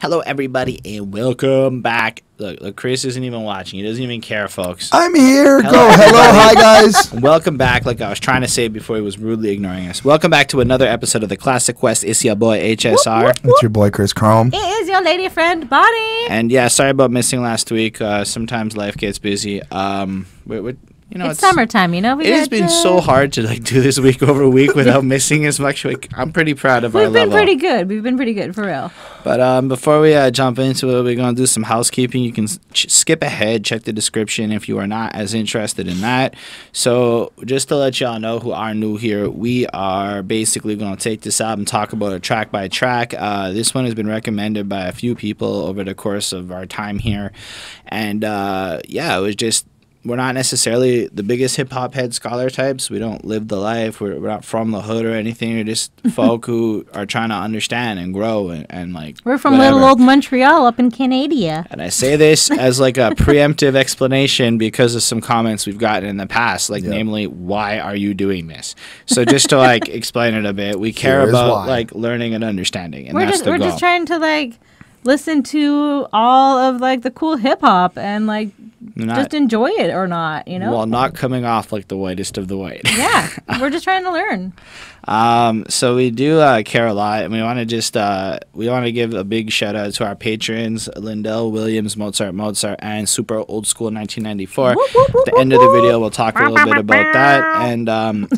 Hello, everybody, and welcome back. Look, Chris isn't even watching. He doesn't even care, folks. I'm here. Hello, hi, guys. Welcome back. Like I was trying to say before he was rudely ignoring us. Welcome back to another episode of The Classic Quest. It's your boy, HSR. Whoop, whoop, whoop. It's your boy, Chris Chrome. It is your lady friend, Bonnie. And, yeah, sorry about missing last week. Sometimes life gets busy. You know, it's summertime, you know. It has been so hard to like do this week over week without missing as much. Like, I'm pretty proud of our level. We've been pretty good. We've been pretty good for real. But before we jump into it, we're gonna do some housekeeping. You can skip ahead, check the description if you are not as interested in that. So just to let y'all know who are new here, we are basically gonna take this out and talk about it track by track. This one has been recommended by a few people over the course of our time here, and yeah, it was just. We're not necessarily the biggest hip-hop head scholar types. We don't live the life. We're not from the hood or anything. We're just folk who are trying to understand and grow and like, we're from whatever. Little old Montreal up in Canada. And I say this as, like, a preemptive explanation because of some comments we've gotten in the past, like, namely, why are you doing this? So just to, like, explain it a bit, we care about, like, learning and understanding, and that's the goal. We're just trying to, like, listen to all of, like, the cool hip-hop and, like, just enjoy it or not, you know? Well, not coming off like the whitest of the white. Yeah, we're just trying to learn. So we do care a lot, and we want to just we want to give a big shout out to our patrons, Lindell Williams, Mozart, and Super Old School 1994. At the end of the video, we'll talk a little bit about that, and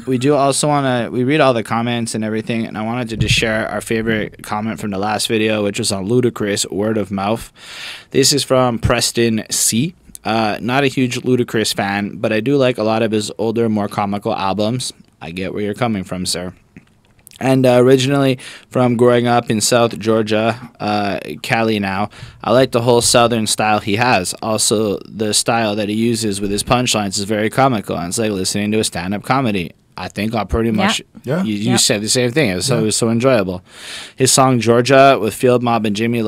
we do also want to. We read all the comments and everything, and I wanted to just share our favorite comment from the last video, which was on Ludacris, word of mouth. This is from Preston C. Not a huge Ludacris fan, but I do like a lot of his older, more comical albums. I get where you're coming from, sir. And originally from growing up in South Georgia, Cali now, I like the whole Southern style he has. Also, the style that he uses with his punchlines is very comical, and it's like listening to a stand-up comedy. I think I'll pretty much, you said the same thing. It was so enjoyable. His song Georgia with Field Mob and Jamie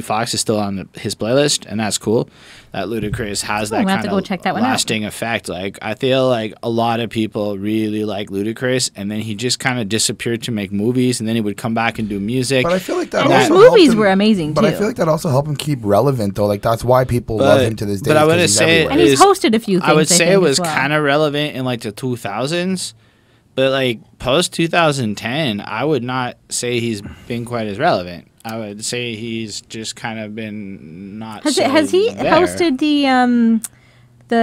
Foxx is still on his playlist, and that's cool. That Ludacris has that kind of lasting effect. Like, I feel like a lot of people really like Ludacris, and then he just kind of disappeared to make movies, and then he would come back and do music. But I feel like that also his movies were amazing, too. But I feel like that also helped him keep relevant, though. Like, that's why people love him to this day. But I would say, and he's hosted a few things. I would say it was kind of relevant in like the 2000s. But like post 2010, I would not say he's been quite as relevant. I would say he's just kind of been not. Has he hosted the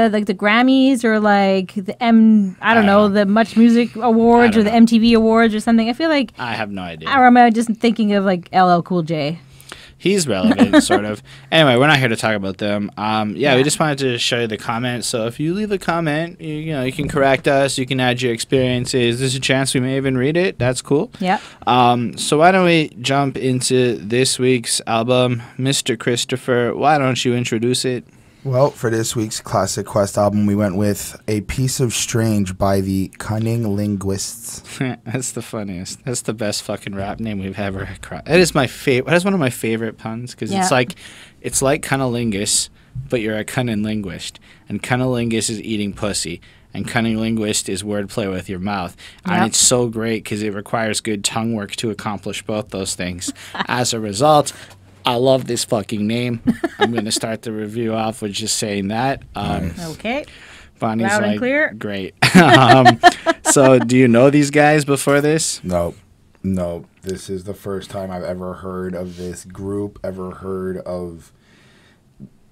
like the Grammys or like the I don't know the Much Music Awards or the MTV Awards or something? I feel like I have no idea. Or am I just thinking of like LL Cool J? He's relevant, sort of. Anyway, we're not here to talk about them. We just wanted to show you the comments. So if you leave a comment, you know, you can correct us. You can add your experiences. There's a chance we may even read it. That's cool. Yeah. So why don't we jump into this week's album, Mr. Christopher? Why don't you introduce it? Well, for this week's Classic Quest album, we went with A Piece of Strange by the CunninLynguists. That's the funniest. That's the best fucking rap name we've ever crossed. That is my favorite. That is one of my favorite puns because it's like cunnilingus, but you're a cunninlinguist, and cunnilingus is eating pussy. And CunninLynguist is wordplay with your mouth. Yep. And it's so great because it requires good tongue work to accomplish both those things. As a result, I love this fucking name. I'm going to start the review off with just saying that. Okay. Bonnie's loud and clear. Great. So do you know these guys before this? No. No. This is the first time I've ever heard of this group, ever heard of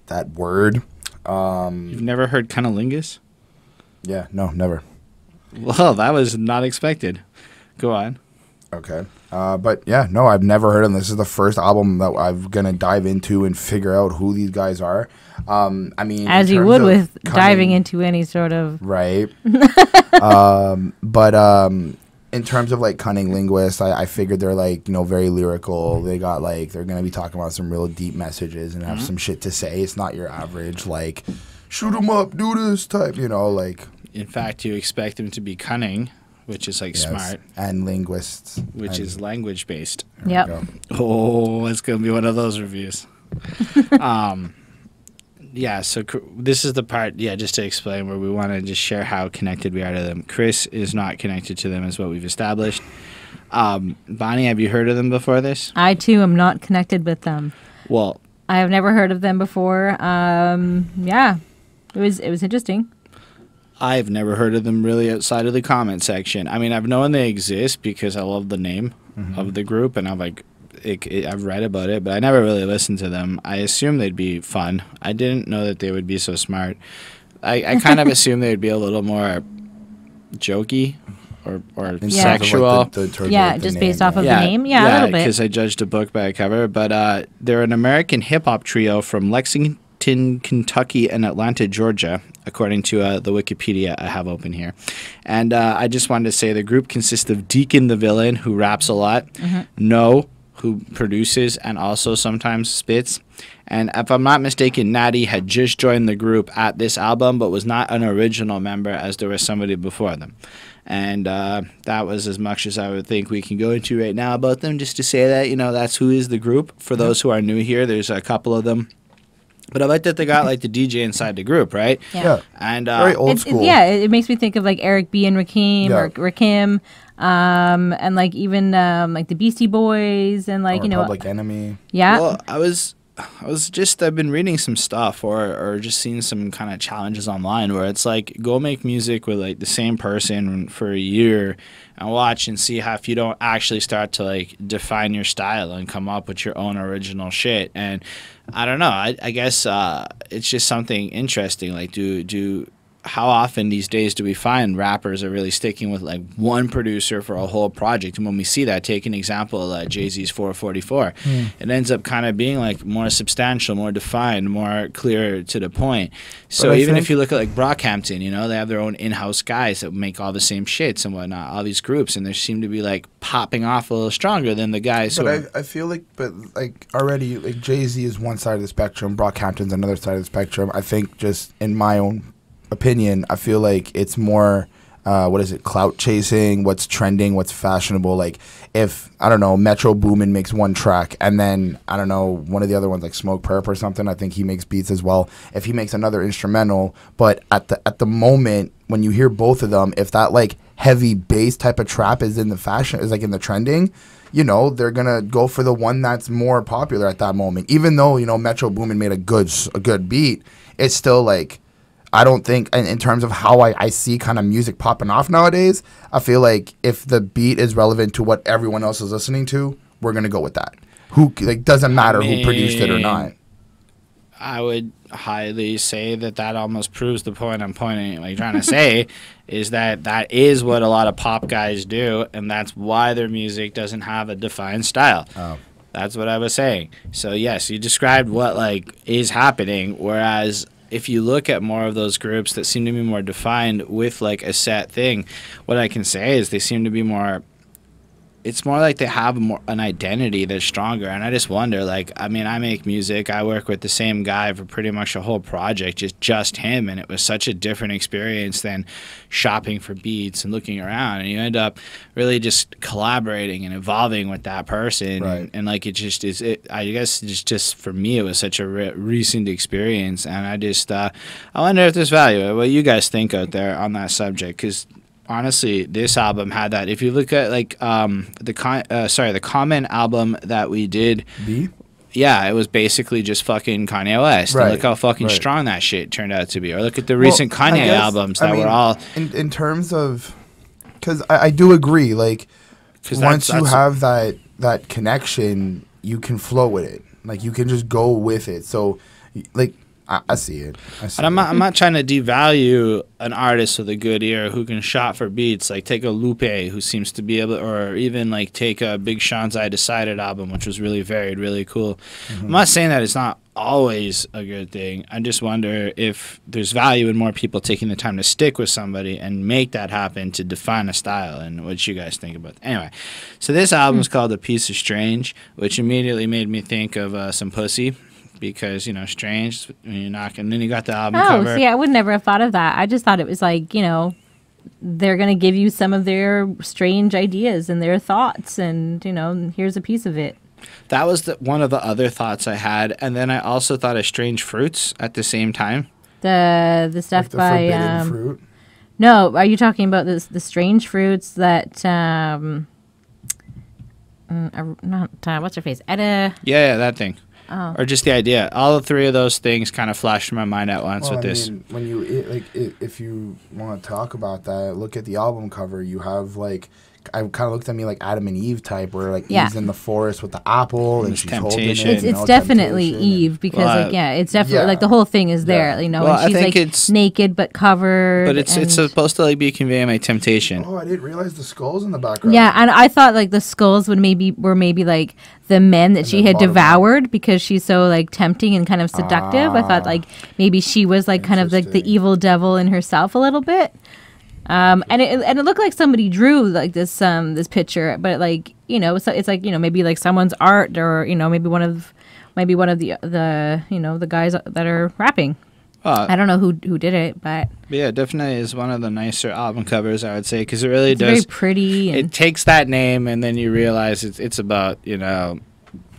that word. You've never heard cunnilingus? Yeah. No, never. Well, that was not expected. Go on. Okay. But yeah, no, I've never heard of them. This is the first album that I'm going to dive into and figure out who these guys are. I mean, as you would with diving into any sort of. Right. In terms of like CunninLynguists, I figured they're like, you know, very lyrical. They got like, they're going to be talking about some real deep messages and have some shit to say. It's not your average like, shoot them up, do this type, you know, like. In fact, you expect them to be cunning. Which is like smart. And linguists. Which is language based. Yep. Oh, it's going to be one of those reviews. Yeah, so this is the part, just to explain where we want to just share how connected we are to them. Chris is not connected to them, is what we've established. Bonnie, have you heard of them before this? I, too, am not connected with them. Well, I have never heard of them before. Yeah, it was interesting. I've never heard of them really outside of the comment section. I mean, I've known they exist because I love the name of the group, and I'm like, I've read about it, but I never really listened to them. I assumed they'd be fun. I didn't know that they would be so smart. I kind of assumed they'd be a little more jokey or sexual. Like just based off of the name. Yeah, a little bit. Yeah, because I judged a book by a cover. But they're an American hip-hop trio from Lexington, Kentucky, and Atlanta, Georgia, according to the Wikipedia I have open here. And I just wanted to say the group consists of Deacon the Villain, who raps a lot, Kno, who produces and also sometimes spits. And if I'm not mistaken, Natti had just joined the group at this album, but was not an original member, as there was somebody before them. And that was as much as I would think we can go into right now about them, just to say that, you know, that's who is the group. For those who are new here, there's a couple of them. But I like that they got, like, the DJ inside the group, right? Yeah. And, very old school. Yeah, it makes me think of, like, Eric B. and Rakim, or Rakim, and, like, even, like, the Beastie Boys, and, like, or Public Enemy. Yeah. Well, I've been reading some stuff or just seeing some kind of challenges online where it's like, go make music with, like, the same person for a year and watch and see how, if you don't actually start to, like, define your style and come up with your own original shit. And I don't know, I guess it's just something interesting. Like, how often these days do we find rappers are really sticking with, like, one producer for a whole project? And when we see that, take an example of Jay-Z's 444. It ends up kind of being, like, more substantial, more defined, more clear to the point. So even if you look at, like, Brockhampton, you know, they have their own in-house guys that make all the same shits and whatnot, all these groups, and they seem to be, like, popping off a little stronger than the guys I feel like, already, like, Jay-Z is one side of the spectrum, Brockhampton's another side of the spectrum. I think just in my own opinion, I feel like it's more clout chasing, what's trending, what's fashionable. Like, if I don't know, Metro Boomin makes one track, and then I don't know, one of the other ones like Smoke Perp or something, I think he makes beats as well. If he makes another instrumental, but at the moment when you hear both of them, if that like heavy bass type of trap is in the fashion, is like in the trending, you know, they're gonna go for the one that's more popular at that moment. Even though, you know, Metro Boomin made a good beat, it's still like, I don't think, in terms of how I see kind of music popping off nowadays, I feel like if the beat is relevant to what everyone else is listening to, we're going to go with that. Who, like, doesn't matter who produced it or not. I would highly say that almost proves the point I'm pointing, like, trying to say, is that is what a lot of pop guys do, and that's why their music doesn't have a defined style. Oh. That's what I was saying. So, yes, you described what, like, is happening, whereas if you look at more of those groups that seem to be more defined with, like, a set thing, what I can say is they seem to be more, it's more like they have an identity that's stronger. And I just wonder, like, I mean, I make music, I work with the same guy for pretty much a whole project, just him. And it was such a different experience than shopping for beats and looking around. And you end up really just collaborating and evolving with that person. Right. And like, it just is, I guess it's just, for me, it was such a recent experience. And I just, I wonder if there's value, what you guys think out there on that subject. Because honestly, this album had that. If you look at, like, the Common album that we did, yeah, it was basically just fucking Kanye West. Right. And look how fucking strong that shit turned out to be. Or look at the recent Kanye albums that were all in terms of, because I do agree, like, once you have that connection, you can flow with it. Like, you can just go with it. So, like, I see it. I'm not trying to devalue an artist with a good ear who can shop for beats. Like, take a Lupe, who seems to be able, or even, like, take a Big Sean's I Decided album, which was really varied, really cool. I'm not saying that it's not always a good thing. I just wonder if there's value in more people taking the time to stick with somebody and make that happen, to define a style, and what you guys think about that. Anyway, so this album is called A Piece of Strange, which immediately made me think of some pussy. Because, you know, strange when you're knocking. And then you got the album cover. Oh, see, I would never have thought of that. I just thought it was like, you know, they're going to give you some of their strange ideas and their thoughts. And, you know, here's a piece of it. That was one of the other thoughts I had. And then I also thought of Strange Fruits at the same time. The stuff like the by forbidden fruit? No, are you talking about the strange fruits that not what's her face? Etta. Yeah, that thing. Oh. Or just the idea. All the three of those things kind of flashed in my mind at once with this. When you if you want to talk about that, look at the album cover. You have like, I kind of looked at me like Adam and Eve type, where like Eve's in the forest with the apple and she's holding it. It's definitely Eve because like it's definitely like the whole thing is there. You know, and she's like naked but covered. But it's supposed to like be conveying my temptation. Oh, I didn't realize the skulls in the background. Yeah, and I thought like the skulls would maybe like the men that she had devoured because she's so like tempting and kind of seductive. I thought like maybe she was like kind of like the evil devil in herself a little bit. And it looked like somebody drew like this this picture, but like so it's like maybe like someone's art or maybe one of the the guys that are rapping. I don't know who did it, but yeah, definitely is one of the nicer album covers, I would say, because it really does very pretty. It takes that name, and then you realize it's about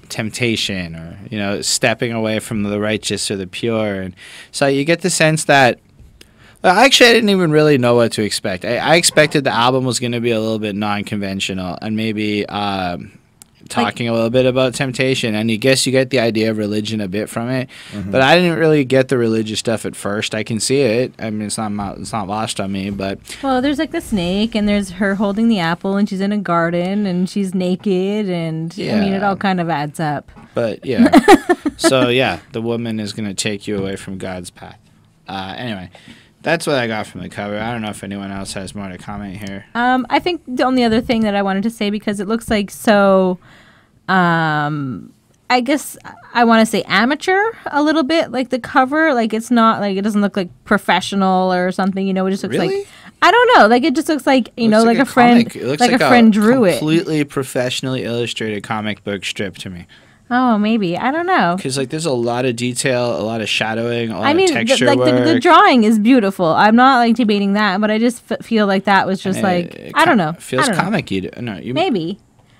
temptation or stepping away from the righteous or the pure, and so you get the sense that. Actually, I didn't even really know what to expect. I expected the album was going to be a little bit non-conventional and maybe talking a little bit about temptation. And I guess you get the idea of religion a bit from it. Mm-hmm. But I didn't really get the religious stuff at first. I can see it. I mean, it's not lost on me. But well, there's like the snake and there's her holding the apple and she's in a garden and she's naked. And yeah. I mean, it all kind of adds up. But yeah. So yeah, the woman is going to take you away from God's path. Anyway. That's what I got from the cover. I don't know if anyone else has more to comment here. I think the only other thing that I wanted to say, because it looks like so, I guess I want to say amateur a little bit, like the cover. Like it's not like it doesn't look like professional or something. It just looks like, I don't know. Like it just looks like like a friend, like a friend drew it. Completely professionally illustrated comic book strip to me. Oh, maybe. I don't know. Because, like, there's a lot of detail, a lot of shadowing, a lot of texture work. The drawing is beautiful. I'm not, like, debating that, but I just feel like that was just, like, I don't know. It feels comic-y. No, maybe.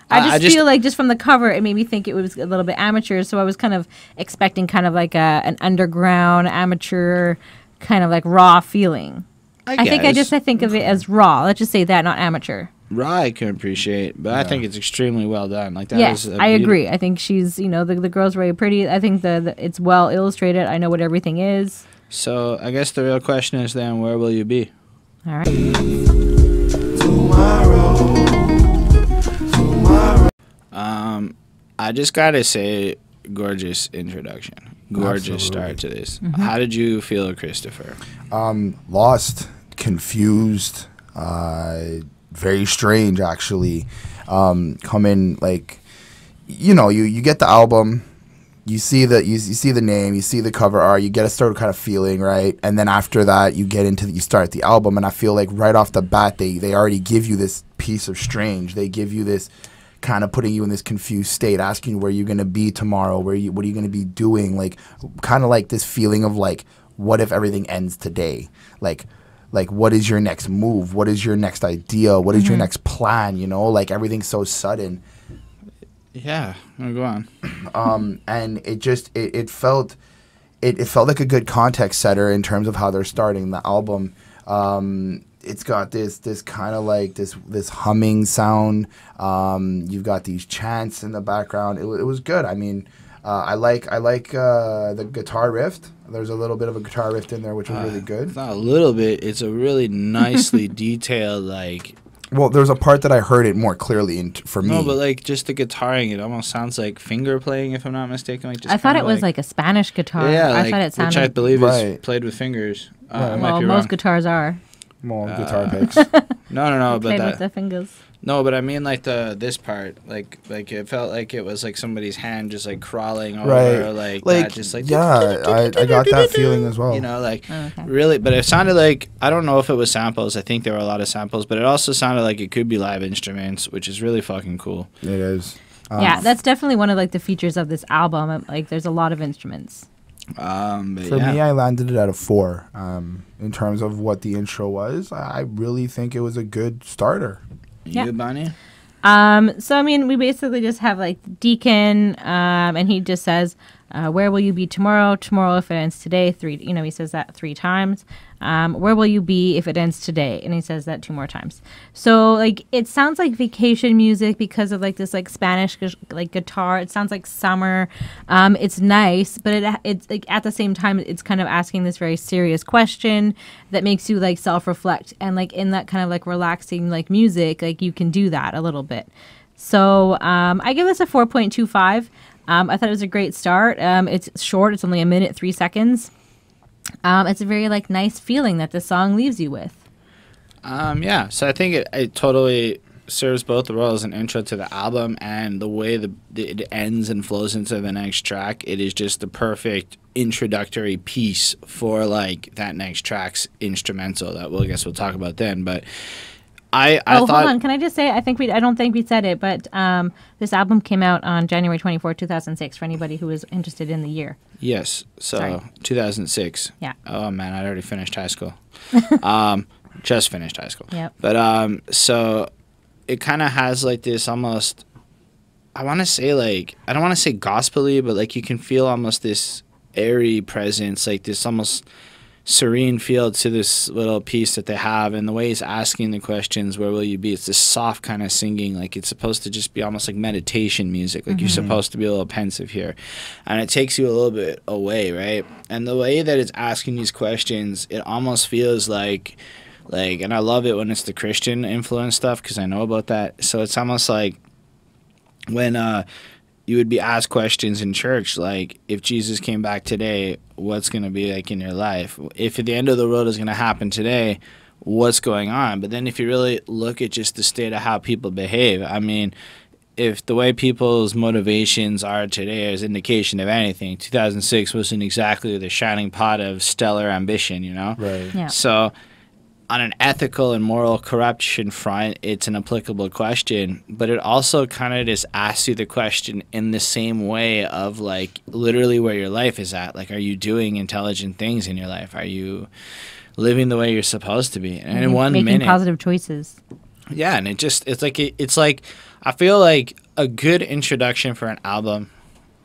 I just feel like just from the cover, it made me think it was a little bit amateur, so I was kind of expecting kind of like an underground, amateur, kind of like raw feeling. I think of it as raw. Let's just say that, not amateur. Raw, I can appreciate, but I think it's extremely well done. Like that. Yes, I agree. I think she's, the girl's very pretty. I think it's well illustrated. I know what everything is. So I guess the real question is then, where will you be? All right. Tomorrow. I just gotta say, gorgeous introduction, gorgeous start to this. Mm-hmm. How did you feel, Christopher? Lost, confused. Very strange, actually. Come in like, you get the album, you see the name, you see the cover art, you get a certain kind of feeling, right? And then after that, you get into you start the album, and I feel like right off the bat, they already give you this piece of strange. They give you this kind of putting you in this confused state, asking where you're gonna be tomorrow, what are you gonna be doing, like kind of like this feeling of like, what if everything ends today, like what is your next move? What is your next idea? What is your next plan? Like everything's so sudden. Yeah, go on. And it just it felt like a good context setter in terms of how they're starting the album. It's got this kind of like this humming sound. You've got these chants in the background. It was good. I mean, I like the guitar riff. There's a little bit of a guitar riff in there, which was really good. It's not a little bit. It's a really nicely detailed, like... Well, there's a part that I heard it more clearly for me. No, but, like, just the guitaring, it almost sounds like finger playing, if I'm not mistaken. Like, just I thought it was, like, a Spanish guitar. Yeah, I thought it sounded... Which I believe is played with fingers. Well, most guitars are. Well, guitar picks. No, but that... with the fingers. No, but I mean, like, this part, like it felt like it was, like, somebody's hand just, like, crawling over, like that, just, like... Yeah, I got that feeling as well. Really, but it sounded like, I don't know if it was samples, I think there were a lot of samples, but it also sounded like it could be live instruments, which is really fucking cool. It is. Yeah, that's definitely one of, like, the features of this album, like, there's a lot of instruments. For me, I landed it at a 4. In terms of what the intro was, I really think it was a good starter. Yeah. You, Bonnie? So, I mean, we basically just have, like, Deacon, and he just says, where will you be tomorrow? Tomorrow, if it ends today, 3, he says that 3 times. Where will you be if it ends today? And he says that 2 more times. So like it sounds like vacation music because of like this like Spanish like guitar. It sounds like summer. It's nice, but it's like at the same time it's kind of asking this very serious question that makes you like self-reflect, and like in that kind of like relaxing like music, like you can do that a little bit. So I give this a 4.25. I thought it was a great start. It's short. It's only 1 minute 3 seconds. It's a very like nice feeling that the song leaves you with. Yeah, so I think it totally serves both the role as an intro to the album, and the way it ends and flows into the next track. It is just the perfect introductory piece for like that next track's instrumental that I guess we'll talk about then, but. Hold on. Can I just say, I don't think we said it, but this album came out on January 24, 2006, for anybody who is interested in the year. Yes. So, sorry. 2006. Yeah. Oh, man, I'd already finished high school. Just finished high school. Yep. But so it kind of has like this almost, I want to say like, I don't want to say gospel-y, but like you can feel almost this airy presence, like this almost serene feel to this little piece that they have, and the way he's asking the questions, where will you be? It's this soft kind of singing, like it's supposed to just be almost like meditation music, like mm-hmm. You're supposed to be a little pensive here, and it takes you a little bit away, right? And the way that it's asking these questions, it almost feels like, and I love it when it's the Christian influence stuff because I know about that. So it's almost like when you would be asked questions in church, like if Jesus came back today, what's going to be like in your life? If at the end of the world is going to happen today, what's going on? But then if you really look at just the state of how people behave, I mean, if the way people's motivations are today is indication of anything, 2006 wasn't exactly the shining pot of stellar ambition, you know? Right. Yeah. So on an ethical and moral corruption front, it's an applicable question, but it also kind of just asks you the question in the same way of like literally where your life is at. Like, are you doing intelligent things in your life? Are you living the way you're supposed to be? And in one minute, making positive choices. Yeah, and it's like I feel like a good introduction for an album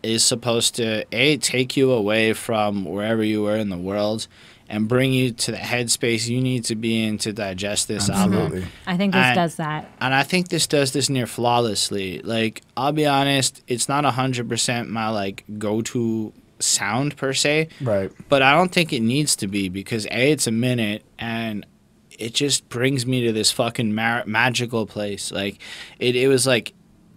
is supposed to take you away from wherever you were in the world and bring you to the headspace you need to be in to digest this Absolutely. Album. I think this does that. And I think this does this near flawlessly. Like, I'll be honest, it's not 100% my, like, go-to sound, per se. Right. But I don't think it needs to be because, A, it's a minute, and it just brings me to this fucking magical place. Like, it was like,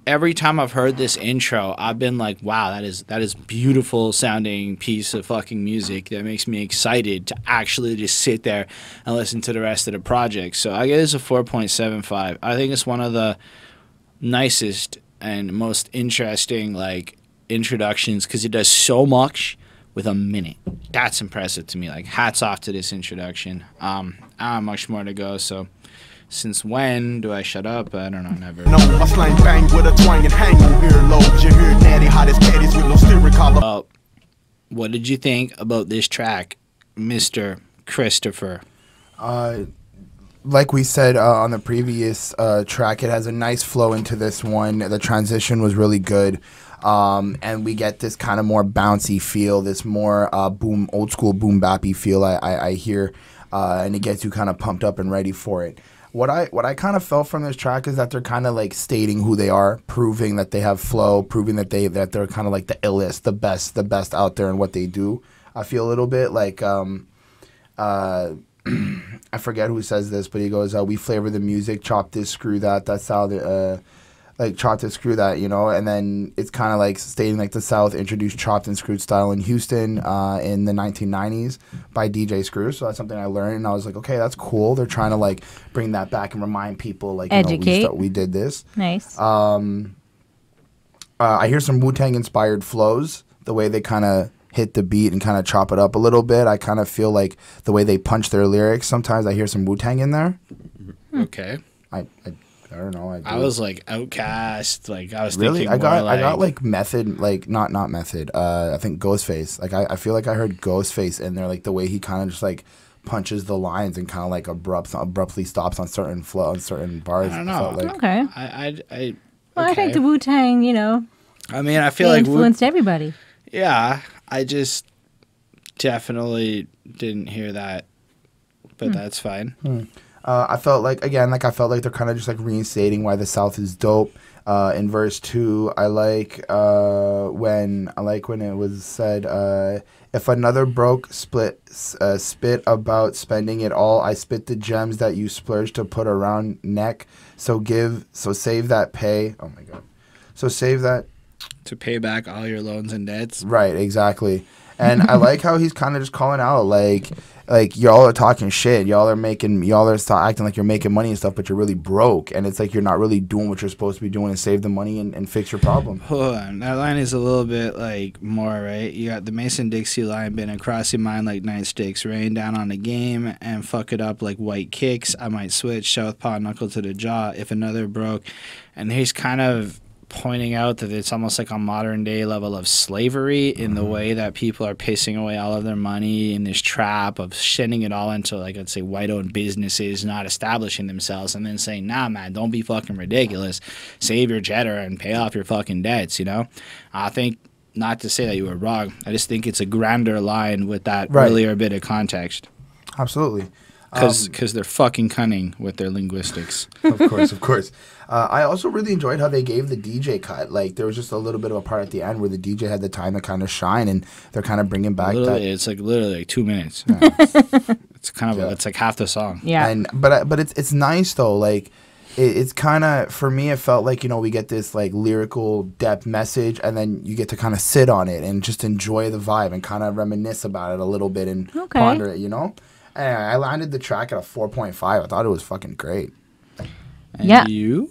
every time I've heard this intro, I've been like, wow, that is beautiful sounding piece of fucking music that makes me excited to actually just sit there and listen to the rest of the project. So I give this a 4.75. I think it's one of the nicest and most interesting like introductions because it does so much with a minute. That's impressive to me. Like, hats off to this introduction. I have much more to go, so. Since when do I shut up? I don't know, never. No, my slang bang with a twang and hang your earlobes. You hear Natty hot as caddies with no steering collar. Well, what did you think about this track, Mr. Christopher? Like we said on the previous track, it has a nice flow into this one. The transition was really good. And we get this kind of more bouncy feel, this more boom, old school boom bappy feel I hear. And it gets you kind of pumped up and ready for it. What I kind of felt from this track is that they're kind of like stating who they are, proving that they have flow, proving that they're kind of like the illest, the best out there in what they do. I feel a little bit like I forget who says this, but he goes, "We flavor the music, chop this, screw that." That's how the like chop this, screw that, you know. And then it's kind of like stating like the South introduced chopped and screwed style in Houston in the 1990s by DJ Screw. So that's something I learned, and I was like, okay, that's cool. They're trying to like bring that back and remind people like, educate. You know, we did this. Nice. I hear some Wu-Tang inspired flows. The way they kind of hit the beat and kind of chop it up a little bit. I kind of feel like the way they punch their lyrics. Sometimes I hear some Wu-Tang in there. Okay. I don't know. I was like Outkast. Like I was really? Thinking I got like Method, like not Method. I think Ghostface. Like I feel like I heard Ghostface in there, like the way he kind of just like punches the lines and kind of like abruptly stops on certain flow on certain bars. I don't know. Like, okay. I think the Wu-Tang, you know. I mean, I feel like influenced everybody. Yeah, I just definitely didn't hear that but that's fine. I felt like, again, like I felt like they're kind of just like reinstating why the South is dope. In verse 2, I like when it was said, if another broke spit about spending it all, I spit the gems that you splurge to put around neck. So save that pay. Oh my God. So save that. To pay back all your loans and debts. Right, exactly. And I like how he's kind of just calling out, like y'all are talking shit. Y'all are acting like you're making money and stuff, but you're really broke. And it's like you're not really doing what you're supposed to be doing and save the money and fix your problem. Hold on. That line is a little bit, like, more, right? You got the Mason-Dixon line, been across your mind like nightsticks, rain down on the game and fuck it up like white kicks. I might switch, southpaw, knuckle to the jaw if another broke. And he's kind of pointing out that it's almost like a modern day level of slavery in the way that people are pissing away all of their money in this trap of sending it all into, like, let's say, white-owned businesses, not establishing themselves, and then saying, nah, man, don't be fucking ridiculous. Save your cheddar and pay off your fucking debts, you know? I think, not to say that you were wrong, I just think it's a grander line with that earlier bit of context. Absolutely. Because they're fucking cunning with their linguistics. Of course, of course. I also really enjoyed how they gave the DJ cut. Like, there was just a little bit of a part at the end where the DJ had the time to kind of shine, and they're kind of bringing back literally, that. It's like literally like 2 minutes. Yeah. It's kind of it's like half the song. Yeah. And but it's nice though. Like it's kind of, for me, it felt like, you know, we get this like lyrical depth message, and then you get to kind of sit on it and just enjoy the vibe and kind of reminisce about it a little bit and ponder it. You know. Anyway, I landed the track at a 4.5. I thought it was fucking great. And you?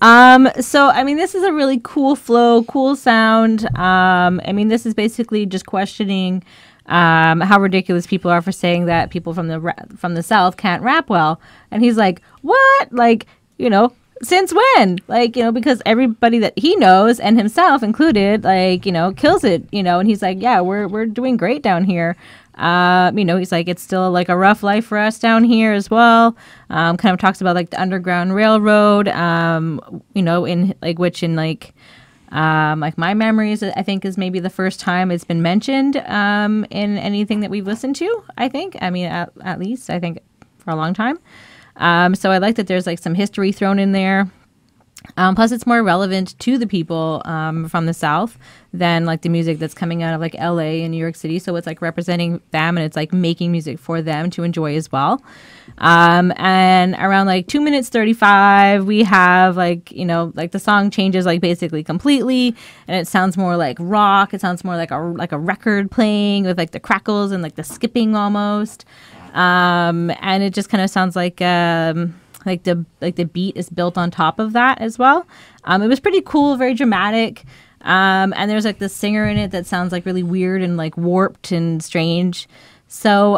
So, I mean, this is a really cool flow, cool sound. I mean, this is basically just questioning how ridiculous people are for saying that people from the South can't rap well. And he's like, what? Like, you know, since when? Like, you know, because everybody that he knows, and himself included, like, you know, kills it, you know. And he's like, yeah, we're doing great down here. You know, he's like, it's still like a rough life for us down here as well. Kind of talks about like the Underground Railroad, you know, in like, which in like my memories, I think is maybe the first time it's been mentioned, in anything that we've listened to, I think. I mean, at least I think for a long time. So I like that there's like some history thrown in there. Plus, it's more relevant to the people from the South than like the music that's coming out of like LA and New York City. So it's like representing them, and it's like making music for them to enjoy as well. And around like 2:35, we have like, you know, like the song changes like basically completely, and it sounds more like rock. It sounds more like a record playing with like the crackles and like the skipping almost. And it just kind of sounds like the beat is built on top of that as well. It was pretty cool, very dramatic. And there's like this singer in it that sounds like really weird and like warped and strange. So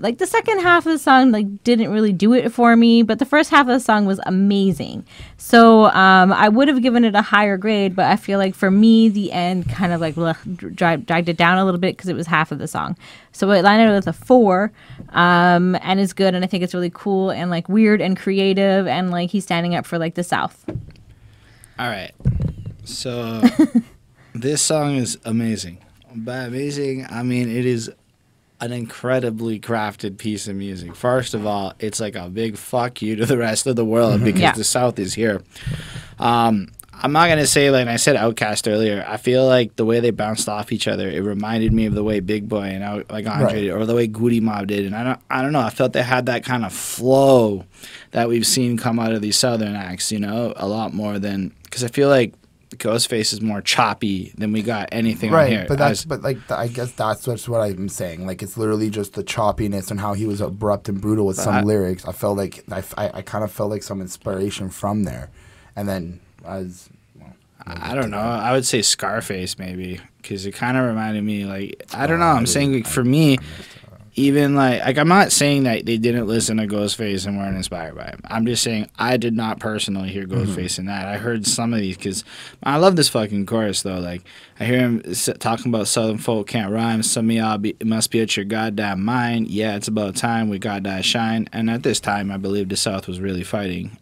like the second half of the song like didn't really do it for me, but the first half of the song was amazing. So I would have given it a higher grade, but I feel like for me the end kind of like dragged it down a little bit because it was half of the song. So it landed with a 4, and it's good, and I think it's really cool and like weird and creative, and like he's standing up for like the South. All right, so this song is amazing. By amazing, I mean it is an incredibly crafted piece of music. First of all, it's like a big fuck you to the rest of the world because the South is here. I'm not going to say, like I said Outkast earlier, I feel like the way they bounced off each other, it reminded me of the way Big Boy and Andre did, or the way Goodie Mob did. And I don't know, I felt they had that kind of flow that we've seen come out of these Southern acts, you know, a lot more than, because I feel like Ghostface is more choppy than we got anything on here. Right, but that's I guess that's what I'm saying. Like it's literally just the choppiness and how he was abrupt and brutal with some lyrics. I felt like I kind of felt like some inspiration from there, and then as well, I don't know. I would say Scarface maybe because it kind of reminded me like I don't know. I'm saying like for me. Even like I'm not saying that they didn't listen to Ghostface and weren't inspired by him. I'm just saying I did not personally hear Ghostface in that. I heard some of these because I love this fucking chorus though. Like I hear him talking about Southern folk can't rhyme. Some of y'all must be at your goddamn mind. Yeah, it's about time we goddamn shine. And at this time, I believe the South was really fighting.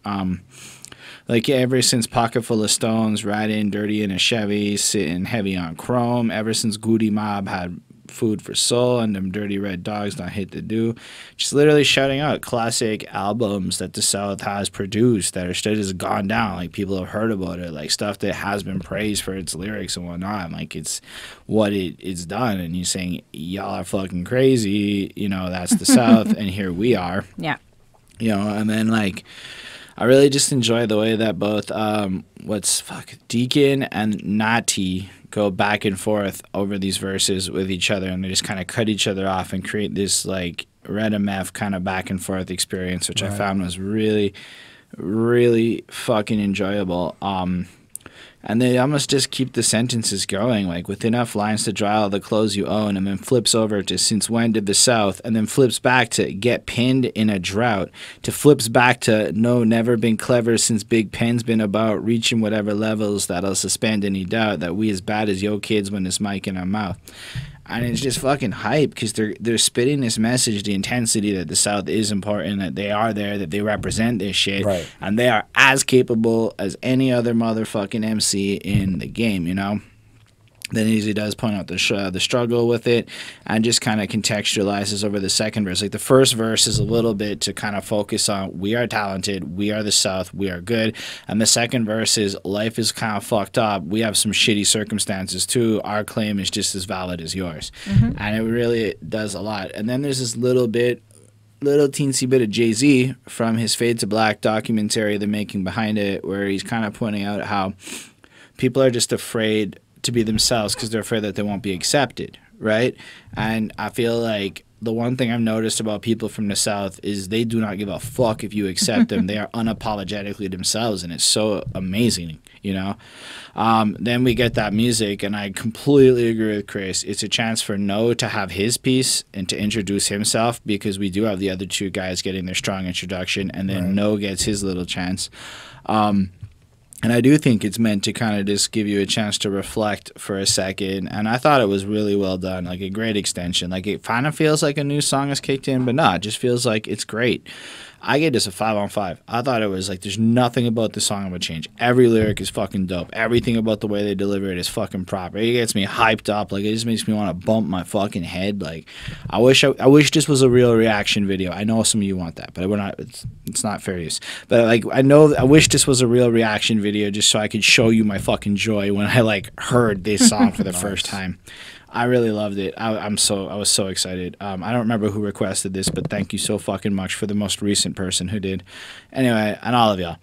Like ever since Pocket Full of Stones, riding dirty in a Chevy, sitting heavy on chrome. Ever since Goodie Mob had Food for Soul and Them Dirty Red Dogs Not Hit to Do. Just literally shouting out classic albums that the South has produced that are still just gone down. Like, people have heard about it, like stuff that has been praised for its lyrics and whatnot. Like, it's what it's done. And you're saying, y'all are fucking crazy. You know, that's the South. And here we are. Yeah. You know, and then like, I really just enjoy the way that both Deacon and Natti go back and forth over these verses with each other, and they just kind of cut each other off and create this like Red MF kind of back and forth experience, which I found was really, really fucking enjoyable. And they almost just keep the sentences going, like, with enough lines to dry all the clothes you own, and then flips over to Since When Did the South, and then flips back to Get Pinned in a Drought, to flips back to No, Never Been Clever Since Big Pen's Been About, Reaching Whatever Levels That'll Suspend Any Doubt That We As Bad As Yo Kids When This Mic in Our Mouth. And it's just fucking hype because they're spitting this message, the intensity that the South is important, that they are there, that they represent this shit. Right. And they are as capable as any other motherfucking MC in the game, you know? Then he does point out the struggle with it and just kind of contextualizes over the second verse. Like, the first verse is a little bit to kind of focus on we are talented, we are the South, we are good. And the second verse is life is kind of fucked up. We have some shitty circumstances too. Our claim is just as valid as yours. Mm-hmm. And it really does a lot. And then there's this little teensy bit of Jay-Z from his Fade to Black documentary, The Making, behind it, where he's kind of pointing out how people are just afraid to be themselves because they're afraid that they won't be accepted, right? And I feel like the one thing I've noticed about people from the South is they do not give a fuck if you accept them. They are unapologetically themselves, and it's so amazing, you know? Then we get that music, and I completely agree with Chris. It's a chance for Kno to have his piece and to introduce himself, because we do have the other two guys getting their strong introduction, and then Kno gets his little chance. And I do think it's meant to kind of just give you a chance to reflect for a second. And I thought it was really well done, like a great extension. Like, it kind of feels like a new song is kicked in, but not. It just feels like it's great. I gave this a 5 on 5. I thought it was like, there's nothing about the song I would change. Every lyric is fucking dope. Everything about the way they deliver it is fucking proper. It gets me hyped up. Like, it just makes me want to bump my fucking head. Like, I wish this was a real reaction video. I know some of you want that, but we're not. It's not fair use. But like, I wish this was a real reaction video just so I could show you my fucking joy when I like heard this song for the first time. I really loved it. I was so excited. I don't remember who requested this, but thank you so fucking much for the most recent person who did. Anyway, and all of y'all.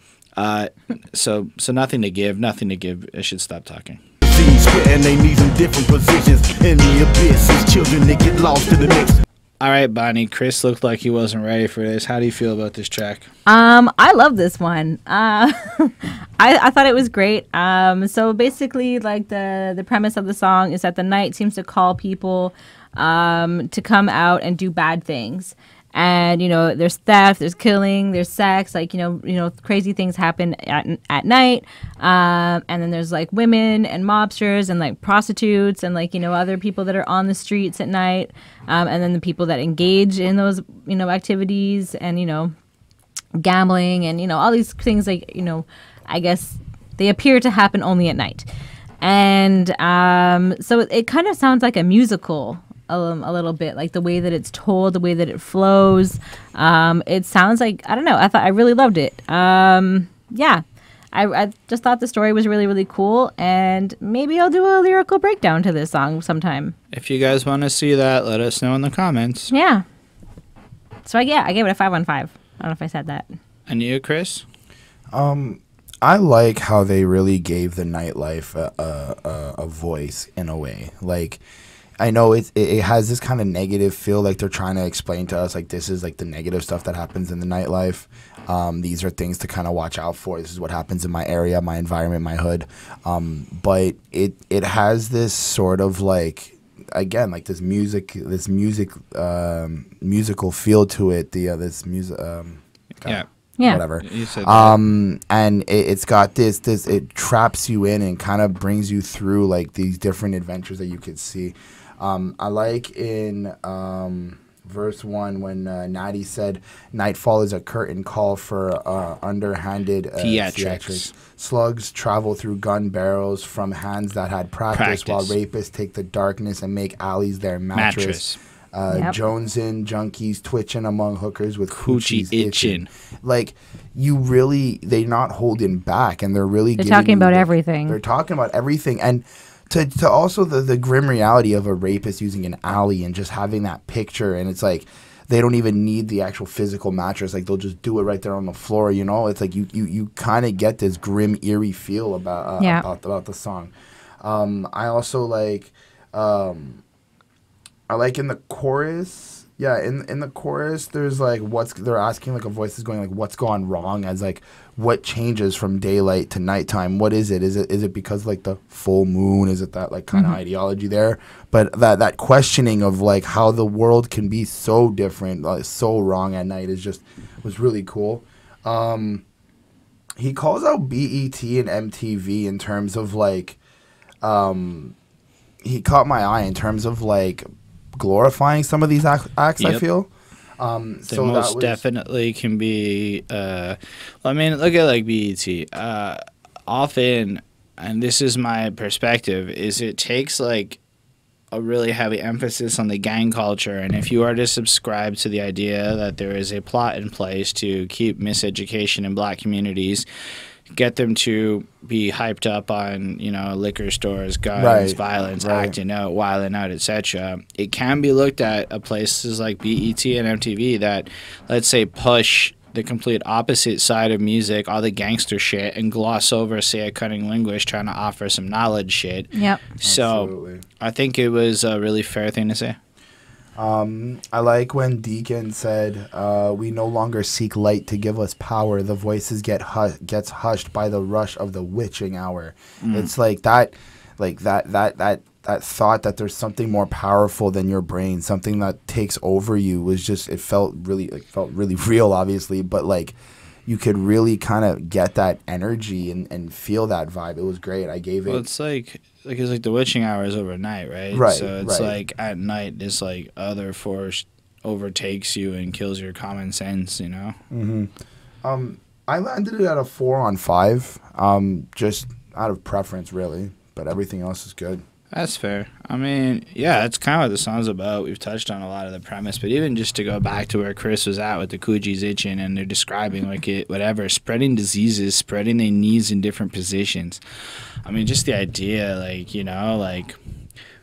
So nothing to give. I should stop talking. And they need some different positions in the abyss. Children that get lost in the mix. All right, Bonnie. Chris looked like he wasn't ready for this. How do you feel about this track? I love this one. I thought it was great. So basically, like, the premise of the song is that the night seems to call people to come out and do bad things. And, you know, there's theft, there's killing, there's sex, like, you know, crazy things happen at night. And then there's like women and mobsters and like prostitutes and like, you know, other people that are on the streets at night. And then the people that engage in those, you know, activities and, you know, gambling and, you know, all these things, like, you know, I guess they appear to happen only at night. And so it kind of sounds like a musical a little bit, like the way that it's told, the way that it flows. It sounds like, I don't know, I really loved it. Yeah, I just thought the story was really, really cool, and maybe I'll do a lyrical breakdown to this song sometime. If you guys want to see that, let us know in the comments. Yeah. So yeah, I gave it a 5 on 5. I don't know if I said that. And you, Chris? I like how they really gave the nightlife a voice in a way, like. I know it has this kind of negative feel, like they're trying to explain to us, like, this is like the negative stuff that happens in the nightlife. These are things to kind of watch out for. This is what happens in my area, my environment, my hood. But it has this sort of like, again, like musical feel to it. Yeah. Whatever. And it's got this. It traps you in and kind of brings you through like these different adventures that you could see. I like in verse 1 when Natti said, "Nightfall is a curtain call for underhanded theatrics. Slugs travel through gun barrels from hands that had practice, while rapists take the darkness and make alleys their mattress. Yep. Jonesin' junkies twitching among hookers with coochie itching." Like, you really, they're not holding back, and they're really talking about everything. They're talking about everything. And to also the grim reality of a rapist using an alley and just having that picture, and it's like they don't even need the actual physical mattress, like they'll just do it right there on the floor, you know. It's like you kind of get this grim, eerie feel about the song. I also like I like in the chorus, in the chorus there's like they're asking, like a voice is going like, what's gone wrong, as like, what changes from daylight to nighttime? What is it? Is it because like the full moon? Is it that like kind of ideology there? But that questioning of like how the world can be so different, like, so wrong at night was really cool. He calls out BET and MTV in terms of like, he caught my eye in terms of like glorifying some of these acts. Yep. I feel. So most definitely can be, I mean, look at like BET, often, and this is my perspective, is it takes like a really heavy emphasis on the gang culture. And if you are to subscribe to the idea that there is a plot in place to keep miseducation in black communities, get them to be hyped up on, you know, liquor stores, guns, violence, acting out, wilding out, etc. It can be looked at places like BET and MTV that, let's say, push the complete opposite side of music, all the gangster shit, and gloss over, say, a CunninLynguist trying to offer some knowledge shit. Yep. So absolutely. I think it was a really fair thing to say. I like when Deacon said, "We no longer seek light to give us power. The voices gets hushed by the rush of the witching hour." It's like that thought that there's something more powerful than your brain, something that takes over you, was just, it felt really real, obviously, but like you could really kind of get that energy and feel that vibe. It was great. I gave it. Well, it's like. Because, like, the witching hour is overnight, right? Right. So it's like at night, this like other force overtakes you and kills your common sense, you know? I landed it at a 4 on 5, just out of preference, really. But everything else is good. That's fair. I mean, yeah, that's kind of what the song's about. We've touched on a lot of the premise, but even just to go back to where Chris was at with the coochies itching, and they're describing like spreading diseases, spreading their knees in different positions. I mean, just the idea, like, you know, like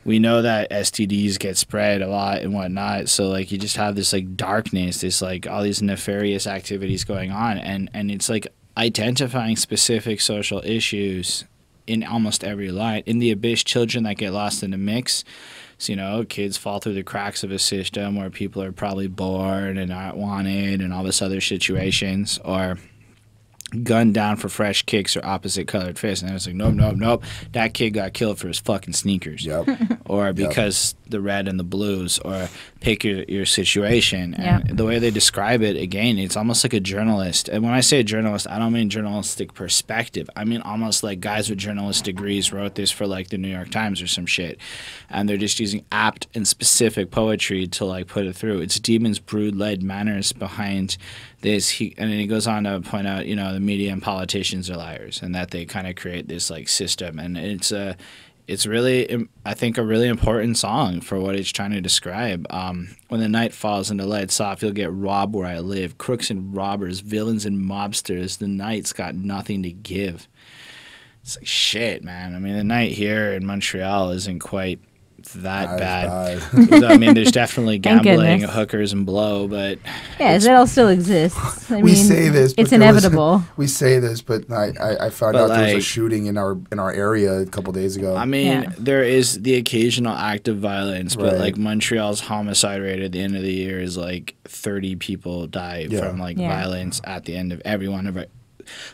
we know that STDs get spread a lot and whatnot. So like you just have this like darkness, this like all these nefarious activities going on, and it's like identifying specific social issues in almost every line. In the abyss, children that get lost in the mix. So, you know, kids fall through the cracks of a system where people are probably bored and not wanted and all this other situations, or gunned down for fresh kicks or opposite colored fists. And it's like, nope, nope, nope. That kid got killed for his fucking sneakers. Yep. Or because the red and the blues, or pick your situation. And the way they describe it, again, it's almost like a journalist. And when I say journalist, I don't mean journalistic perspective. I mean almost like guys with journalist degrees wrote this for like the New York Times or some shit. And they're just using apt and specific poetry to like put it through. It's demons brood led manners behind this. And then he goes on to point out, you know, the media and politicians are liars, and that they kind of create this like system. And it's really, I think, a really important song for what it's trying to describe. When the night falls and the lights off, you'll get robbed where I live. Crooks and robbers, villains and mobsters, the night's got nothing to give. It's like, shit, man. I mean, the night here in Montreal isn't quite that bad. So, I mean, there's definitely gambling, hookers, and blow, but yeah, that all still exists. I mean, we say this, but it's inevitable. We say this, but I found out like, there was a shooting in our area a couple days ago. I mean, there is the occasional act of violence, but like Montreal's homicide rate at the end of the year is like 30 people die from like violence at the end of every one of our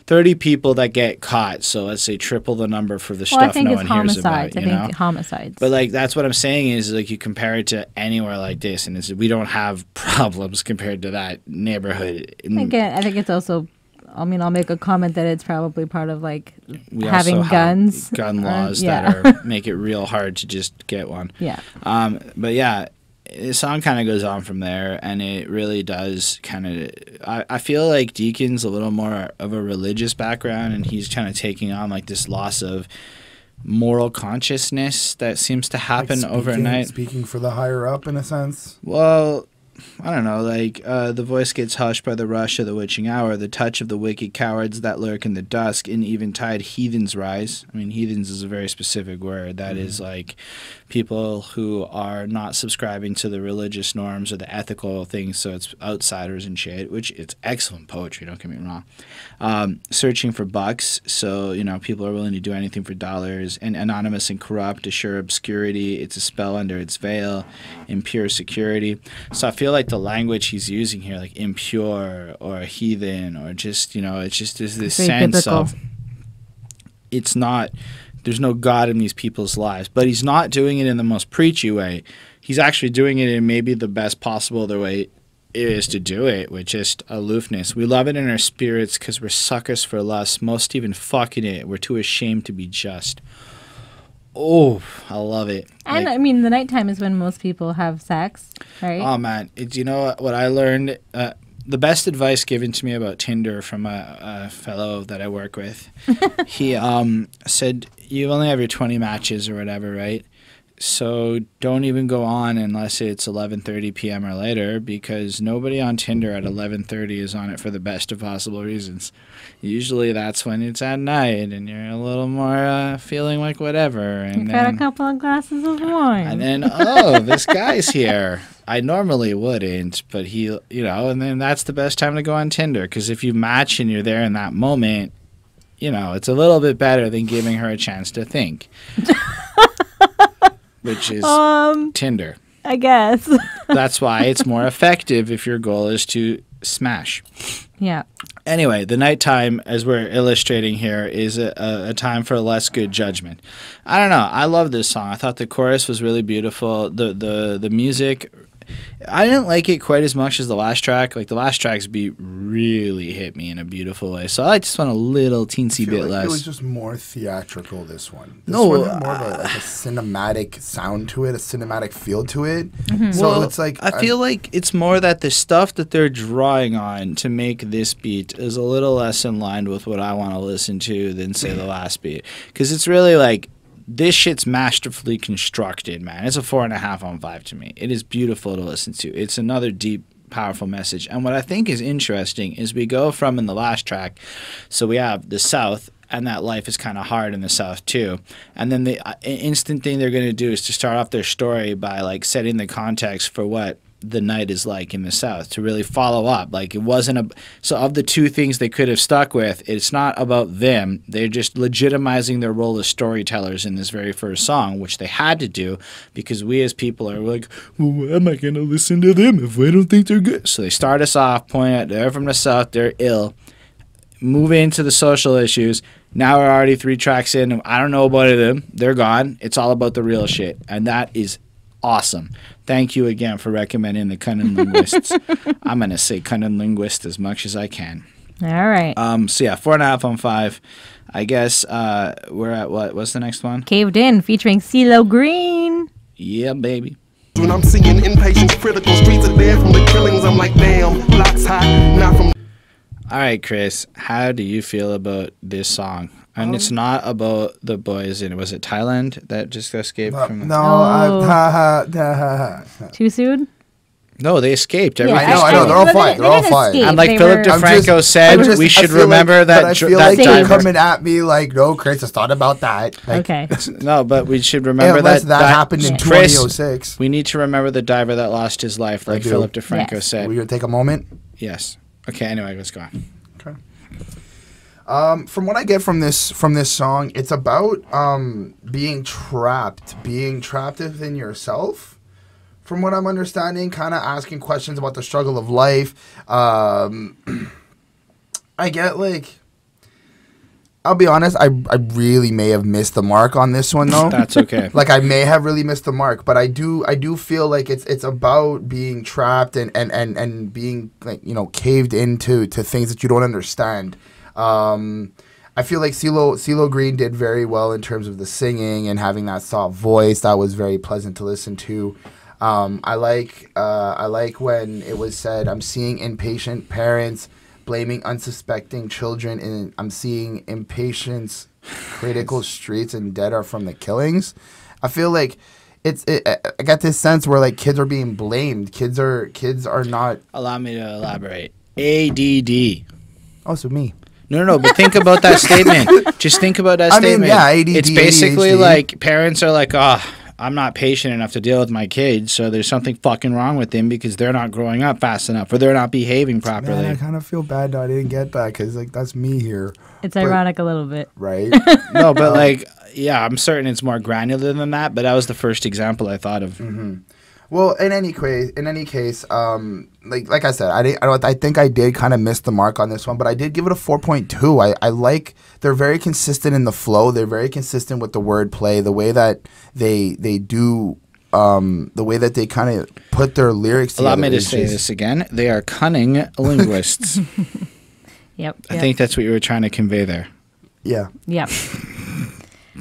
30 people that get caught, so let's say triple the number for the stuff no one hears about. I think homicides. But like that's what I'm saying is like you compare it to anywhere like this, and it's, we don't have problems compared to that neighborhood. Again, I think it's also, I mean, I'll make a comment that it's probably part of like having guns, gun laws that are make it real hard to just get one. Yeah. But yeah, the song kind of goes on from there, and it really does kind of, I feel like Deacon's a little more of a religious background, and he's kind of taking on like this loss of moral consciousness that seems to happen overnight. Speaking for the higher up, in a sense. Well, I don't know, like, the voice gets hushed by the rush of the witching hour, the touch of the wicked cowards that lurk in the dusk, and even-tide heathens rise. I mean, heathens is a very specific word. That is, like, people who are not subscribing to the religious norms or the ethical things, so it's outsiders and shit, which it's excellent poetry, don't get me wrong. Searching for bucks, so, you know, people are willing to do anything for dollars, and anonymous and corrupt, assure obscurity, it's a spell under its veil, impure security. So I feel like the language he's using here, like impure or heathen, or just, you know, it's just there's this sense of it's not, there's no God in these people's lives. But he's not doing it in the most preachy way. He's actually doing it in maybe the best possible other way is to do it, with just aloofness. We love it in our spirits because we're suckers for lust, most even fucking it. We're too ashamed to be just. Oh, I love it. And, like, I mean, the nighttime is when most people have sex, right? Oh, man. It's, you know what I learned? The best advice given to me about Tinder from a fellow that I work with, he said, you only have your 20 matches or whatever, right? So don't even go on unless it's 11:30 p.m. or later, because nobody on Tinder at 11:30 is on it for the best of possible reasons. Usually that's when it's at night and you're a little more feeling like whatever. And you've got a couple of glasses of wine. And then, oh, this guy's here. I normally wouldn't, but he, you know, and then that's the best time to go on Tinder, because if you match and you're there in that moment, you know, it's a little bit better than giving her a chance to think. Which is Tinder, I guess. That's why it's more effective if your goal is to smash. Yeah. Anyway, the nighttime, as we're illustrating here, is a time for less good judgment. I don't know. I love this song. I thought the chorus was really beautiful. The music, I didn't like it quite as much as the last track. Like, the last track's beat really hit me in a beautiful way. So I just want a little teensy bit less. It was just more theatrical, this one. This one had more of a cinematic sound to it, a cinematic feel to it. So it's like, I feel like it's more that the stuff that they're drawing on to make this beat is a little less in line with what I want to listen to than, say, the last beat. Because it's really like, this shit's masterfully constructed, man. It's a 4.5 on 5 to me. It is beautiful to listen to. It's another deep, powerful message. And what I think is interesting is we go from, in the last track, so we have the South, and that life is kind of hard in the South too. And then the instant thing they're going to do is to start off their story by, like, setting the context for what the night is like in the South, to really follow up. Like, it wasn't a, so of the two things they could have stuck with, it's not about them. They're just legitimizing their role as storytellers in this very first song, which they had to do because we as people are like, well, am I going to listen to them if I don't think they're good? So they start us off, point out they're from the South, they're ill, move into the social issues. Now we're already 3 tracks in, and I don't know about them. They're gone. It's all about the real shit, and that is awesome. Thank you again for recommending the CunninLynguists. I'm going to say CunninLynguists as much as I can. All right. So, yeah, 4.5 on 5. I guess we're at what? What's the next one? Caved In featuring Cee-Lo Green. Yeah, baby. When I'm seeing inpatients, critical streets are there from the killings, I'm like, damn, blocks hot, not from. All right, Chris, how do you feel about this song? And it's not about the boys in, was it Thailand that just escaped from? No, too soon? No, they escaped. Yeah, I know. They're all fine. They're all fine. And like Philip DeFranco said, we should remember like, that. I feel that like you're coming at me like, no, Chris, I thought about that. Like, okay. No, but we should remember that. That happened in 2006. We need to remember the diver that lost his life, like Philip DeFranco said. Will you take a moment? Yes. Okay, anyway, let's go on. Okay. From what I get from this song, it's about being trapped within yourself. From what I'm understanding, kind of asking questions about the struggle of life. I get like, I'll be honest, I really may have missed the mark on this one though. That's okay. Like, I may have really missed the mark, but I do feel like it's about being trapped and being, like, you know, caved into things that you don't understand. I feel like Cee-Lo Green did very well in terms of the singing and having that soft voice. That was very pleasant to listen to. I like when it was said, I'm seeing impatient parents blaming unsuspecting children, and I'm seeing impatience, critical streets, and dead are from the killings. I feel like I got this sense where like kids are being blamed. Kids are not. Allow me to elaborate. ADD. Oh, so me. No, but think about that statement. Just think about that statement. I mean, yeah, ADD. It's basically ADHD. Like parents are like, oh, I'm not patient enough to deal with my kids, so there's something fucking wrong with them because they're not growing up fast enough or they're not behaving properly. Man, I kind of feel bad that I didn't get that because, like, that's me here. It's ironic a little bit. Right? No, but, like, yeah, I'm certain it's more granular than that, but that was the first example I thought of. Mm-hmm. Well, in any case, like I said, I think I did kind of miss the mark on this one, but I did give it a 4.2. I like, they're very consistent in the flow. They're very consistent with the wordplay, the way that they do, the way that they kind of put their lyrics together. Allow me to say this again. They are cunning linguists. Yep. I think that's what you were trying to convey there. Yeah. Yep.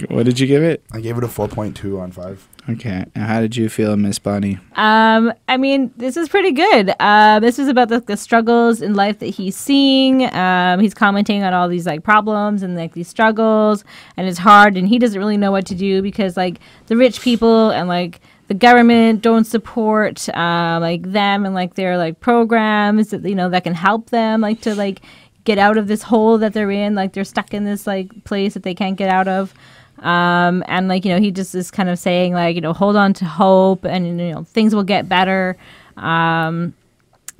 What did you give it? I gave it a 4.2 on 5. Okay. And how did you feel, Miss Bonnie? I mean, this is pretty good. This is about the struggles in life that he's seeing. He's commenting on all these like problems and like these struggles, and it's hard, and he doesn't really know what to do because like the rich people and like the government don't support like them and like their like programs that that can help them like to like get out of this hole that they're in. Like they're stuck in this like place that they can't get out of. And like, he just is kind of saying like, hold on to hope and, things will get better. So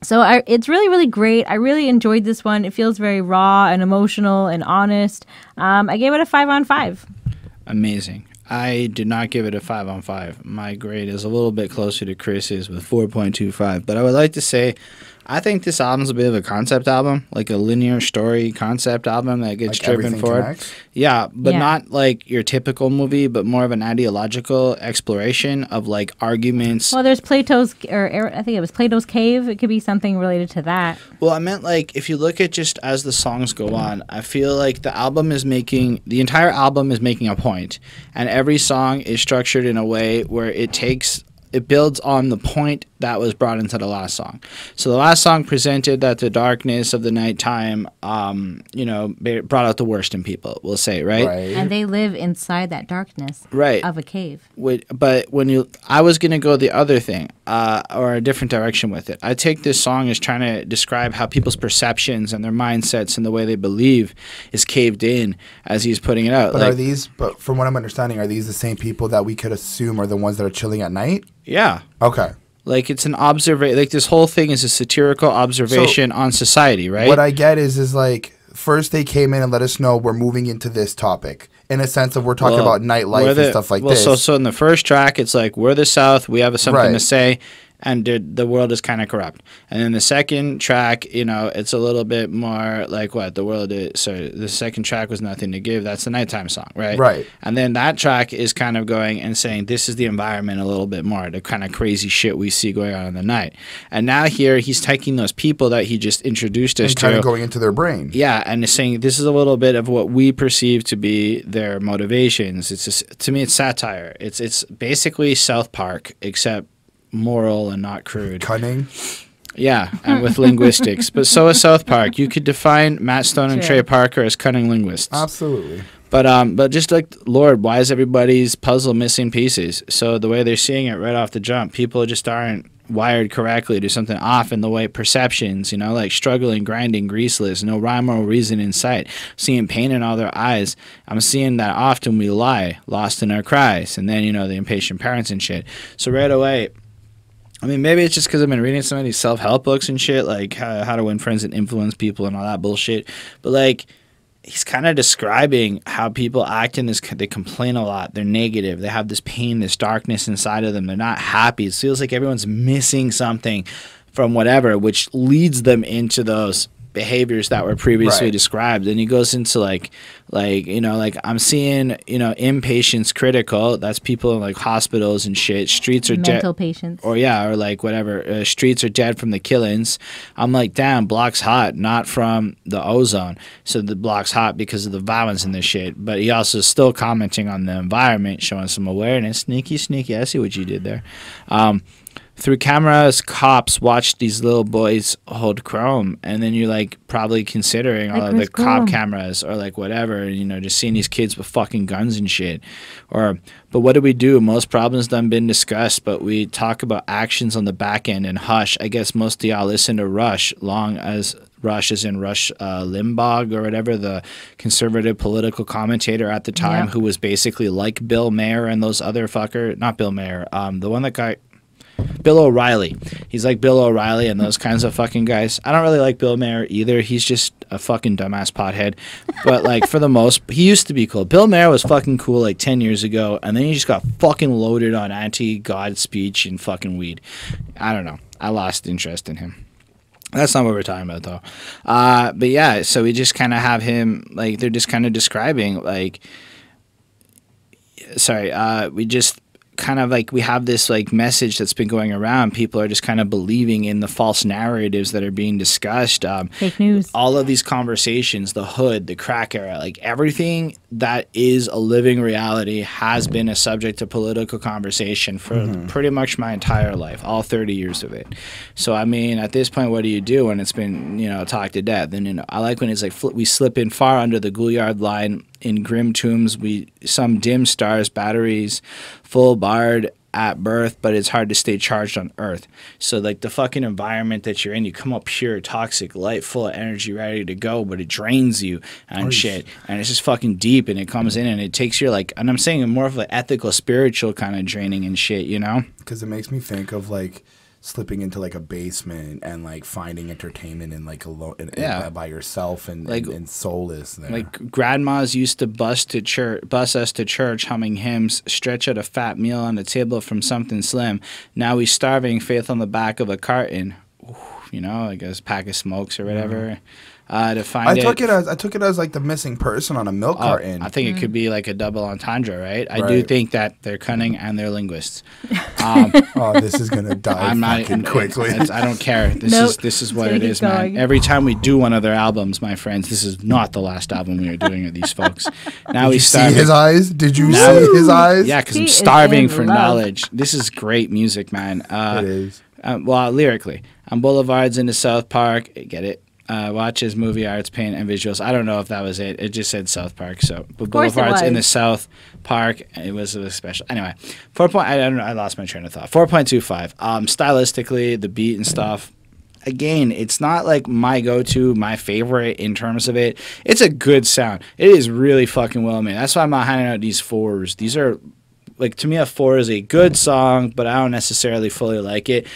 it's really, really great. I really enjoyed this one. It feels very raw and emotional and honest. I gave it a 5 on 5. Amazing. I did not give it a 5 on 5. My grade is a little bit closer to Chris's with 4.25, but I would like to say, I think this album's a bit of a concept album, like a linear story concept album that gets like driven forward. Connects? Yeah, but not like your typical movie, but more of an ideological exploration of like arguments. Well, there's Plato's, or I think it was Plato's Cave. It could be something related to that. Well, I meant like if you look at just as the songs go on, I feel like the entire album is making a point, and every song is structured in a way where it builds on the point that was brought into the last song. So the last song presented that the darkness of the nighttime, brought out the worst in people, we'll say, right? And they live inside that darkness of a cave. But I was going to go the other thing or a different direction with it. I take this song as trying to describe how people's perceptions and their mindsets and the way they believe is caved in as he's putting it out. But from what I'm understanding, are these the same people that we could assume are the ones that are chilling at night? Yeah. Okay. Like it's an observation. Like this whole thing is a satirical observation on society, right? What I get is like first they came in and let us know we're moving into this topic in a sense of we're talking about nightlife and stuff like this. So in the first track, it's like we're the South, we have something to say, and the world is kind of corrupt. And then the second track, it's a little bit more like what the world is. So the second track was Nothing to Give. That's the nighttime song, right? Right. And then that track is kind of going and saying, this is the environment a little bit more, the kind of crazy shit we see going on in the night. And now here he's taking those people that he just introduced us to. And kind of going into their brain. Yeah, and saying this is a little bit of what we perceive to be their motivations. It's just, to me, it's satire. It's basically South Park, except moral and not crude. Cunning. Yeah, and with linguistics. But so is South Park. You could define Matt Stone and Trey Parker as cunning linguists. Absolutely. But just like, Lord, why is everybody's puzzle missing pieces? So the way they're seeing it right off the jump, people just aren't wired correctly, do something off in the way perceptions, like struggling, grinding, greaseless, no rhyme or reason in sight, seeing pain in all their eyes. I'm seeing that often we lie, lost in our cries, and then, the impatient parents and shit. So right away, I mean, maybe it's just because I've been reading so many self-help books and shit, like how to win friends and influence people and all that bullshit. But, like, he's kind of describing how people act in this. They complain a lot. They're negative. They have this pain, this darkness inside of them. They're not happy. It feels like everyone's missing something from whatever, which leads them into those behaviors that were previously described. And he goes into like, you know, like I'm seeing, you know, inpatients critical. That's people in like hospitals and shit. Streets are dead. Mental patients. Or yeah, or like whatever. Streets are dead from the killings. I'm like, damn, block's hot, not from the ozone. So the block's hot because of the violence in this shit. But he also is still commenting on the environment, showing some awareness. Sneaky, sneaky. I see what you did there. Through cameras, cops watch these little boys hold chrome, and then you're like probably considering all of the cop cameras or like whatever, you know, just seeing these kids with fucking guns and shit. Or, but what do we do? Most problems done been discussed, but we talk about actions on the back end and hush. I guess most of y'all listen to Rush, long as Rush is in Rush Limbaugh or whatever, the conservative political commentator at the time who was basically like Bill Maher and those other fucker, not Bill Maher, the one that got. Bill O'Reilly. He's like Bill O'Reilly and those kinds of fucking guys. I don't really like Bill Maher either. He's just a fucking dumbass pothead. But like for the most, he used to be cool. Bill Maher was fucking cool like 10 years ago, and then he just got fucking loaded on anti-God speech and fucking weed. I don't know. I lost interest in him. That's not what we're talking about though. But yeah, so we just kind of have him, like they're just kind of describing like, sorry, we just, kind of like we have this like message that's been going around. People are just kind of believing in the false narratives that are being discussed. Fake news. All of these conversations, the hood, the crack era, like everything that is a living reality has been a subject of political conversation for pretty much my entire life, all 30 years of it. So I mean, at this point, what do you do when it's been, you know, talked to death? And you know, I like when it's like we slip in far under the Gouillard line. In grim tombs, we some dim stars, batteries, full barred at birth, but it's hard to stay charged on earth. So like the fucking environment that you're in, you come up pure, toxic, light, full of energy, ready to go, but it drains you and shit. And it's just fucking deep, and it comes in and it takes your like, and I'm saying more of an ethical, spiritual kind of draining and shit, you know? Because it makes me think of like slipping into like a basement and like finding entertainment in like alone by yourself and like and soulless there. Like grandmas used to bus us to church humming hymns, stretch out a fat meal on the table from something slim. Now we starving faith on the back of a carton. Ooh, you know, like a pack of smokes or whatever. To find I took it as like the missing person on a milk carton. I think it could be like a double entendre, right? I do think that they're cunning and they're linguists. Oh, this is gonna die fucking quickly. I don't care. This is what it is, man. Every time we do one of their albums, my friends, this is not the last album we are doing with these folks. Now we see his eyes. Did you see his eyes? Yeah, because I'm starving for knowledge. This is great music, man. It is. Well, lyrically, on boulevards into South Park. Get it. Watches, movie arts, paint, and visuals. I don't know if that was it. It just said South Park. So, but Boulevards in the South Park. It was a special. Anyway, I don't know. I lost my train of thought. 4.25. Stylistically, the beat and stuff. Again, it's not like my go-to, my favorite in terms of it. It's a good sound. It is really fucking well made. That's why I'm not handing out these 4s. These are like, to me, a 4 is a good song, but I don't necessarily fully like it.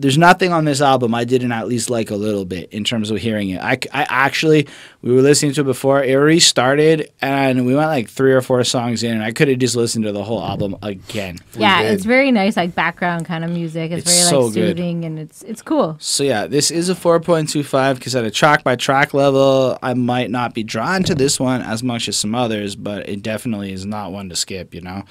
There's nothing on this album I didn't at least like a little bit in terms of hearing it. I actually, we were listening to it before. It restarted, and we went like 3 or 4 songs in, and I could have just listened to the whole album again. Yeah, it's very nice, like background kind of music. It's very so like soothing, and it's cool. So yeah, this is a 4.25 because at a track by track level, I might not be drawn to this one as much as some others, but it definitely is not one to skip. You know,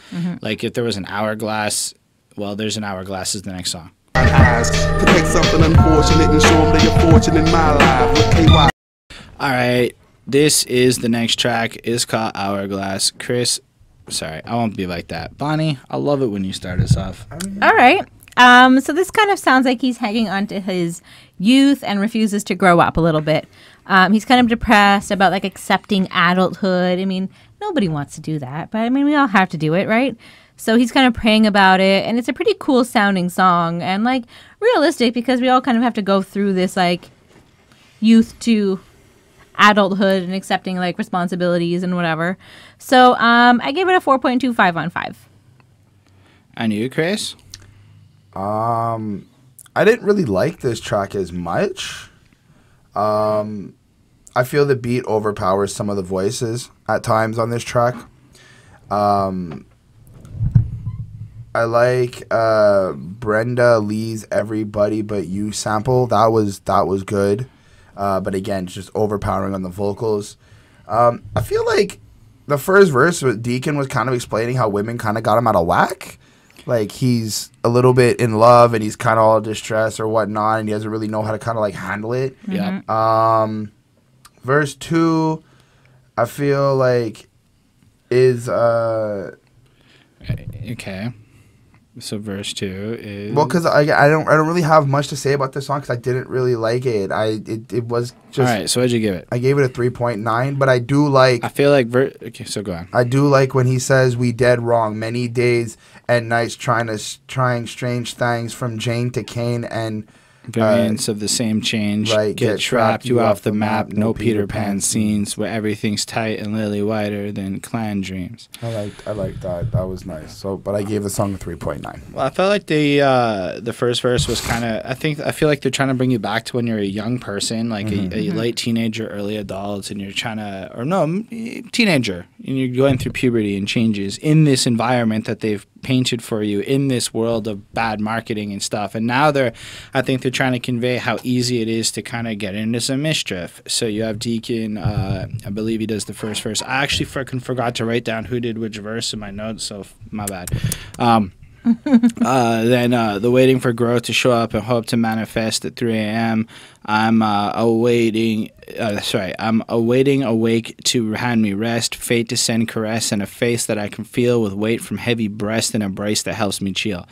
like if there was an hourglass, well, there's an hourglass is the next song. Protect something unfortunate and show them they're fortunate in my life. All right, this is the next track. It's called Hourglass. Chris, sorry, I won't be like that. Bonnie, I love it when you start us off. All right. So this kind of sounds like he's hanging on to his youth and refuses to grow up a little bit. He's kind of depressed about like accepting adulthood. I mean, nobody wants to do that, but I mean, we all have to do it, right? So he's kind of praying about it, and it's a pretty cool sounding song and like realistic because we all kind of have to go through this like youth to adulthood and accepting like responsibilities and whatever. So I gave it a 4.25 on 5. And you, Chris? I didn't really like this track as much. I feel the beat overpowers some of the voices at times on this track. I like Brenda Lee's "Everybody But You" sample. That was good. But again, it's just overpowering on the vocals. I feel like the first verse with Deacon was kind of explaining how women kind of got him out of whack. Like, he's a little bit in love and he's kind of all distressed or whatnot, and he doesn't really know how to kind of like handle it. Yeah. Verse 2, I feel like is okay. So verse 2 is, well, because I don't really have much to say about this song because I didn't really like it. It was just, all right. So what'd you give it? I gave it a 3.9, but I do like. I feel like okay. So go on. I do like when he says we dead wrong many days and nights trying strange things from Jane to Cain and variants of the same change. Like get trapped you off the map. No Peter Pan scenes where everything's tight and lily whiter than clan dreams. I like that. That was nice. So, but I gave the song a 3.9. Well, I felt like the first verse was kind of. I feel like they're trying to bring you back to when you're a young person, like a late teenager, early adult, and you're trying to, or no, teenager, and you're going through puberty and changes in this environment that they've painted for you in this world of bad marketing and stuff. And now I think they're trying to convey how easy it is to kind of get into some mischief. So you have Deacon, I believe he does the first verse. I actually freaking forgot to write down who did which verse in my notes, so my bad. Then the waiting for growth to show up and hope to manifest at 3 a.m. I'm awaiting awake to hand me rest, fate to send caress, and a face that I can feel with weight from heavy breast and a brace that helps me chill.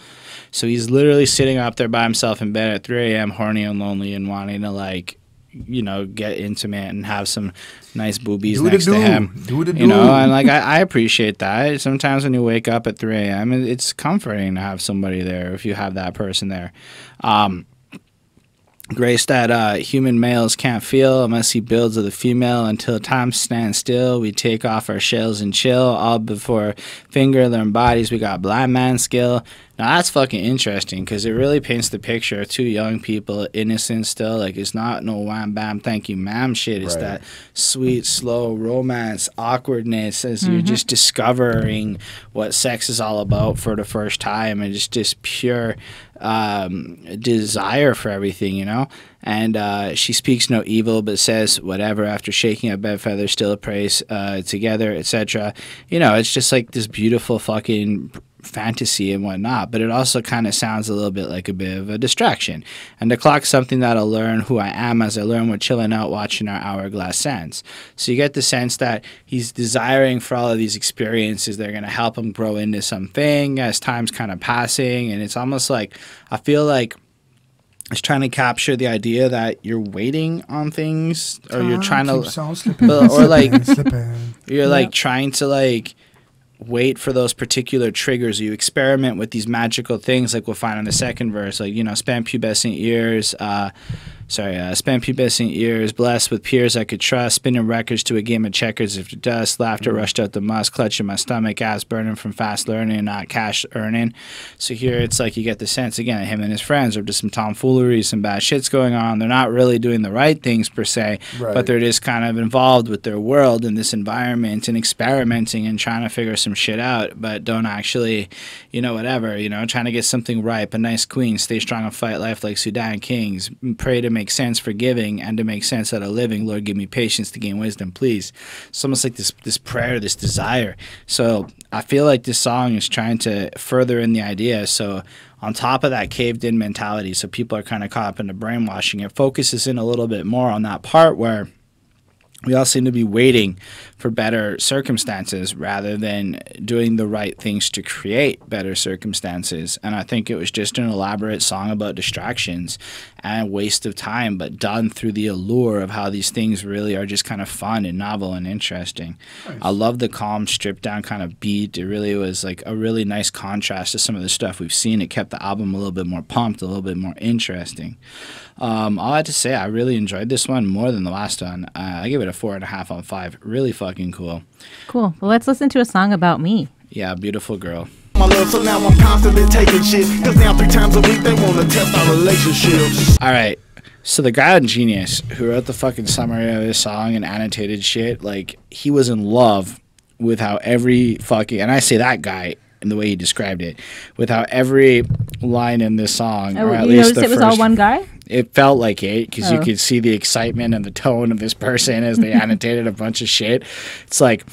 So he's literally sitting up there by himself in bed at 3 a.m., horny and lonely and wanting to, like, you know, get intimate and have some nice boobies next to him. You know, and like I appreciate that. Sometimes when you wake up at 3 a.m., it's comforting to have somebody there if you have that person there. Grace that human males can't feel unless he builds with a female. Until time stands still, we take off our shells and chill. All before finger learn bodies, we got blind man skill. Now that's fucking interesting because it really paints the picture of two young people, innocent still. Like, it's not no wham bam thank you ma'am shit. It's that sweet slow romance awkwardness as you're just discovering what sex is all about for the first time, and it's just pure desire for everything, you know. And she speaks no evil but says whatever after shaking a bed feather, still prays together, etc. You know, it's just like this beautiful fucking fantasy and whatnot, but it also kind of sounds a little bit like a bit of a distraction. And the clock's something that I'll learn who I am as I learn we're chilling out watching our hourglass sands. So you get the sense that he's desiring for all of these experiences. They're going to help him grow into something as time's kind of passing, and it's almost like, I feel like it's trying to capture the idea that you're waiting on things, or you're trying to slipping, or like you're like trying to like wait for those particular triggers. You experiment with these magical things, like we'll find in the second verse, like, you know, span pubescent ears, blessed with peers I could trust, spinning records to a game of checkers after dust, laughter rushed out the must, clutching my stomach, ass burning from fast learning, not cash earning. So here it's like you get the sense, again, that him and his friends are just some tomfoolery, some bad shit's going on. They're not really doing the right things per se, but they're just kind of involved with their world and this environment and experimenting and trying to figure some shit out, but don't actually, you know, whatever, you know, trying to get something ripe, a nice queen, stay strong and fight life like Sudan kings, pray to make sense, forgiving, and to make sense out of living. Lord, give me patience to gain wisdom, please. It's almost like this prayer, this desire. So I feel like this song is trying to further in the idea. So on top of that caved-in mentality, so people are kind of caught up in the brainwashing, it focuses in a little bit more on that part where we all seem to be waiting for better circumstances rather than doing the right things to create better circumstances. And I think it was just an elaborate song about distractions and waste of time, but done through the allure of how these things really are just kind of fun and novel and interesting. Nice. I love the calm, stripped down kind of beat. It really was like a really nice contrast to some of the stuff we've seen. It kept the album a little bit more pumped, a little bit more interesting. All I had to say, I really enjoyed this one more than the last one. I give it a 4.5 on 5. Really fucking cool. Cool. Well, let's listen to a song about me. Yeah, beautiful girl. My love, so now I'm constantly taking shit, because now 3 times a week they want to test our relationships. All right. So the guy on Genius who wrote the fucking summary of this song and annotated shit, like, he was in love with how every fucking, and I say that guy, and the way he described it, with how every line in this song, or at least the first, it was all one guy? It felt like it, because you could see the excitement and the tone of this person as they annotated a bunch of shit. It's like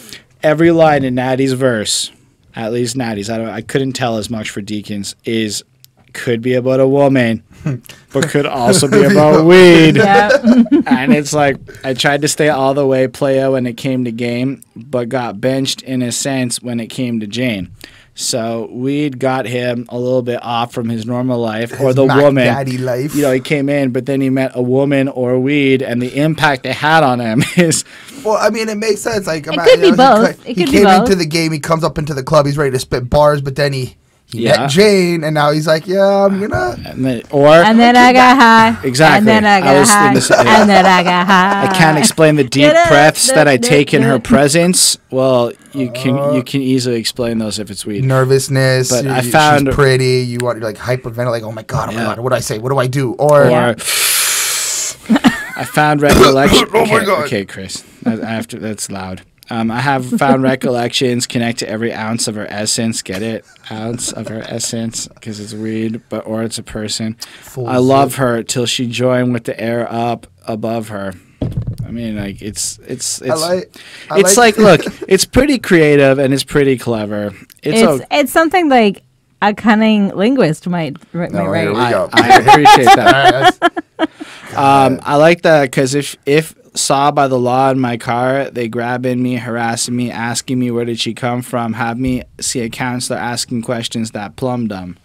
every line in Natty's verse, at least Natty's, I couldn't tell as much for Deacon's, is could be about a woman, but could also be about weed. And it's like, I tried to stay all the way player when it came to game, but got benched in a sense when it came to Jane. So weed got him a little bit off from his normal life, or the woman. Daddy life. You know, he came in, but then he met a woman or weed, and the impact it had on him is. Well, I mean, it makes sense. Like, it could be both. He came into the game, he comes up into the club, he's ready to spit bars, but then he. Yeah, Jane, and now he's like, yeah, I'm gonna. And then I got high. Exactly. And then I got high. And then I got high. I can't explain the deep breaths that I take in her presence. Well, you can easily explain those if it's weed. Nervousness. But I found she's pretty. You want like hyperventilate. Like, oh my god, oh my god, what do I say? What do I do? Or I found recollection. Oh my god. Okay, Chris, that's loud. I have found recollections connect to every ounce of her essence. Get it? Ounce of her essence, because it's weed, but or it's a person. Full I love her till she joined with the air up above her. I mean, like it's like look, it's pretty creative and it's pretty clever. It's something like a cunning linguist might write. Here we go. I appreciate that. I like that because if saw by the law in my car, they grabbing me, harassing me, asking me where did she come from, have me see a counselor asking questions that plumb dumb.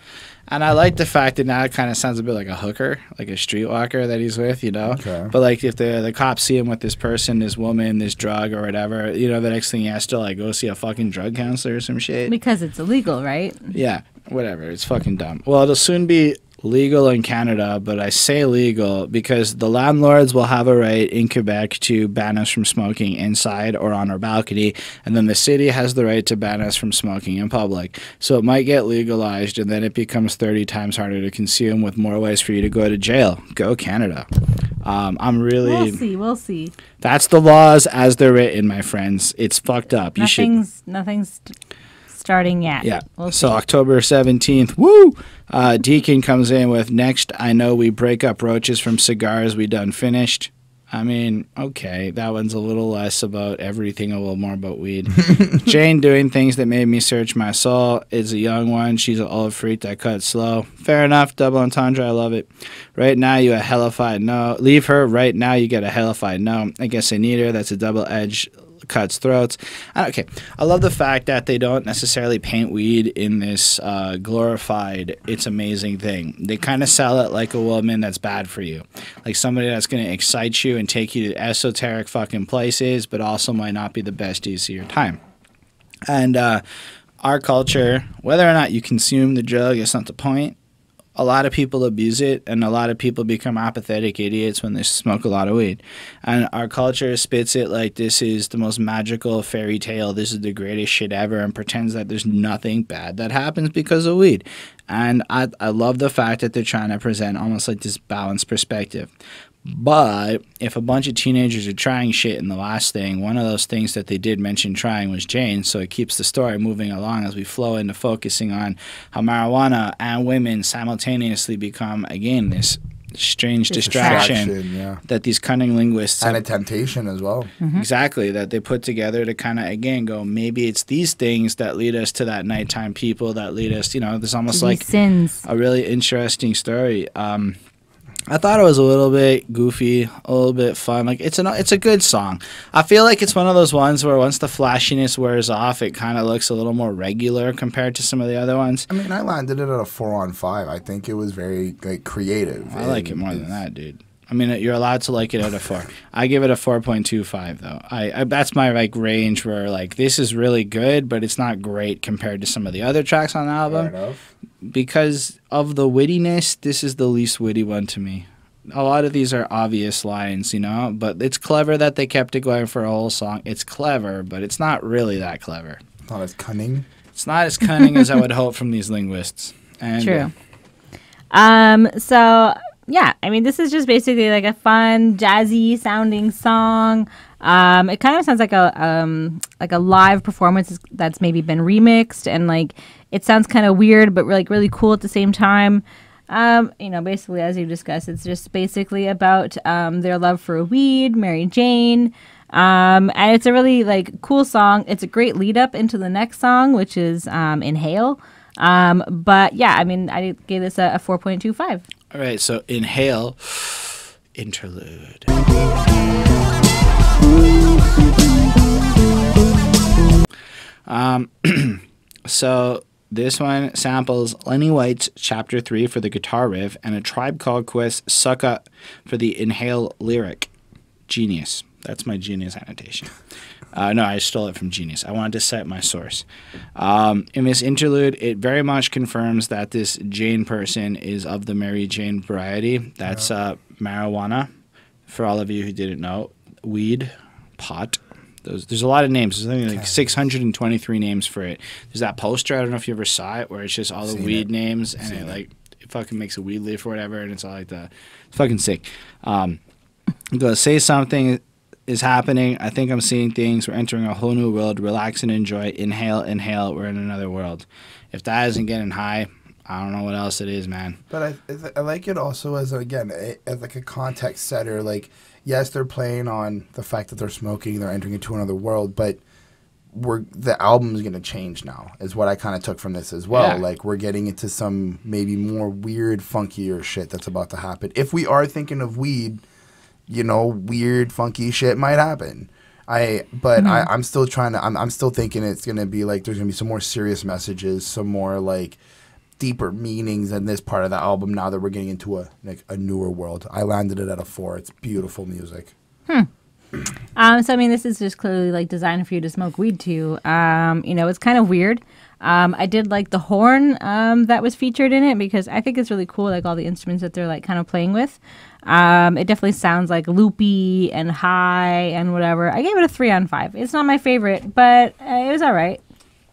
And I like the fact that now it kind of sounds a bit like a hooker, like a streetwalker that he's with, you know? Okay. But, like, if the cops see him with this person, this woman, this drug or whatever, you know, the next thing he has to, like, go see a fucking drug counselor or some shit. Because it's illegal, right? Yeah, whatever. It's fucking dumb. Well, it'll soon be legal in Canada, but I say legal because the landlords will have a right in Quebec to ban us from smoking inside or on our balcony, and then the city has the right to ban us from smoking in public. So it might get legalized, and then it becomes 30 times harder to consume with more ways for you to go to jail. Go Canada. I'm really... We'll see. That's the laws as they're written, my friends. It's fucked up. Nothing's starting yet. Yeah. We'll so see. October 17th, woo! Deacon comes in with, next, I know we break up roaches from cigars we done finished. I mean, okay, that one's a little less about everything, a little more about weed. Jane doing things that made me search my soul is a young one. She's an old freak that cuts slow. Fair enough, double entendre, I love it. Right now you a hellified no. Leave her, right now you get a hellified no. I guess I need her, that's a double-edged cuts throats. Okay, I love the fact that they don't necessarily paint weed in this glorified, it's amazing thing. They kind of sell it like a woman that's bad for you, like somebody that's going to excite you and take you to esoteric fucking places, but also might not be the best use of your time. And our culture, whether or not you consume the drug, it's not the point. A lot of people abuse it, and a lot of people become apathetic idiots when they smoke a lot of weed. And our culture spits it like this is the most magical fairy tale, this is the greatest shit ever, and pretends that there's nothing bad that happens because of weed. And I love the fact that they're trying to present almost like this balanced perspective. But if a bunch of teenagers are trying shit, and the last thing, one of those things that they did mention trying was Jane, so it keeps the story moving along as we flow into focusing on how marijuana and women simultaneously become, again, this strange distraction yeah. that these cunning linguists and have, a temptation as well. Mm-hmm. Exactly, that they put together to kind of, again, go, maybe it's these things that lead us to that nighttime people, that lead us, you know, there's almost like sins. A really interesting story. I thought it was a little bit goofy, a little bit fun. Like it's a good song. I feel like it's one of those ones where once the flashiness wears off, it kind of looks a little more regular compared to some of the other ones. I mean, I landed it at a 4 on 5. I think it was very like creative. I like it more than that, dude. I mean, you're allowed to like it at a 4. I give it a 4.25 though. I that's my like range where like this is really good, but it's not great compared to some of the other tracks on the album. Fair enough. Because of the wittiness, this is the least witty one to me. A lot of these are obvious lines, you know, but it's clever that they kept it going for a whole song. It's clever, but it's not really that clever. Not as cunning. It's not as cunning as I would hope from these linguists. And, true. So yeah, I mean, this is just basically like a fun, jazzy sounding song. It kind of sounds like a live performance that's maybe been remixed, and like it sounds kind of weird, but like really cool at the same time. You know, basically as you discussed, it's just basically about their love for weed, Mary Jane, and it's a really like cool song. It's a great lead up into the next song, which is Inhale. But yeah, I mean, I gave this a 4.25. All right, so Inhale interlude. So this one samples Lenny White's Chapter 3 for the guitar riff and A Tribe Called Quest Suck Up for the Inhale lyric. Genius. That's my Genius annotation. No, I stole it from Genius. I wanted to cite my source. In this interlude, it very much confirms that this Jane person is of the Mary Jane variety. That's marijuana. For all of you who didn't know, weed, pot. There's a lot of names. There's only like 623 names for it. There's that poster, I don't know if you ever saw it, where it's just all the weed names, and it like it fucking makes a weed leaf or whatever, and it's all like that. It's fucking sick. I'm gonna say something is happening. I think I'm seeing things. We're entering a whole new world. Relax and enjoy. Inhale, inhale. We're in another world. If that isn't getting high, I don't know what else it is, man. But I like it also as, again, as like a context setter. Like, yes, they're playing on the fact that they're smoking, they're entering into another world, but the album's going to change now is what I kind of took from this as well. Yeah. Like, we're getting into some maybe more weird, funkier shit that's about to happen. If we are thinking of weed, you know, weird, funky shit might happen. But I'm still trying to, I'm still thinking it's going to be like there's going to be some more serious messages, some more like deeper meanings in this part of the album now that we're getting into a newer world. I landed it at a 4. It's beautiful music. So I mean, this is just clearly like designed for you to smoke weed to. You know, it's kind of weird. I did like the horn that was featured in it because I think it's really cool, like all the instruments that they're like kind of playing with. It definitely sounds like loopy and high and whatever. I gave it a 3 on 5. It's not my favorite, but it was all right.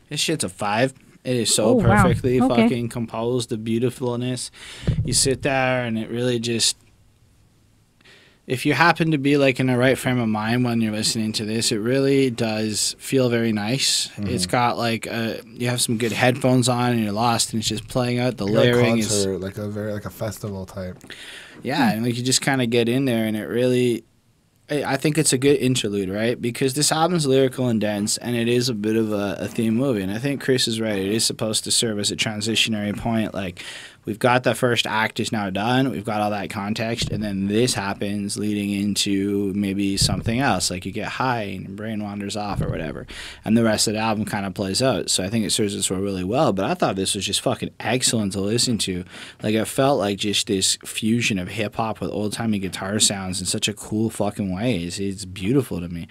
This shit's a 5. It is so perfectly fucking composed, the beautifulness. You sit there and it really just... If you happen to be like in the right frame of mind when you're listening to this, it really does feel very nice. It's got like you have some good headphones on and you're lost, and it's just playing out the layering. It's like a very like a festival type. Yeah, and like you just kind of get in there, and it really, I think it's a good interlude, right? Because this album's lyrical and dense, and it is a bit of a theme movie. And I think Chris is right; it is supposed to serve as a transitionary point, like. We've got the first act is now done. We've got all that context. And then this happens leading into maybe something else. Like you get high and your brain wanders off or whatever. And the rest of the album kind of plays out. So I think it serves this role really well. But I thought this was just fucking excellent to listen to. Like it felt like just this fusion of hip hop with old timey guitar sounds in such a cool fucking way. It's beautiful to me.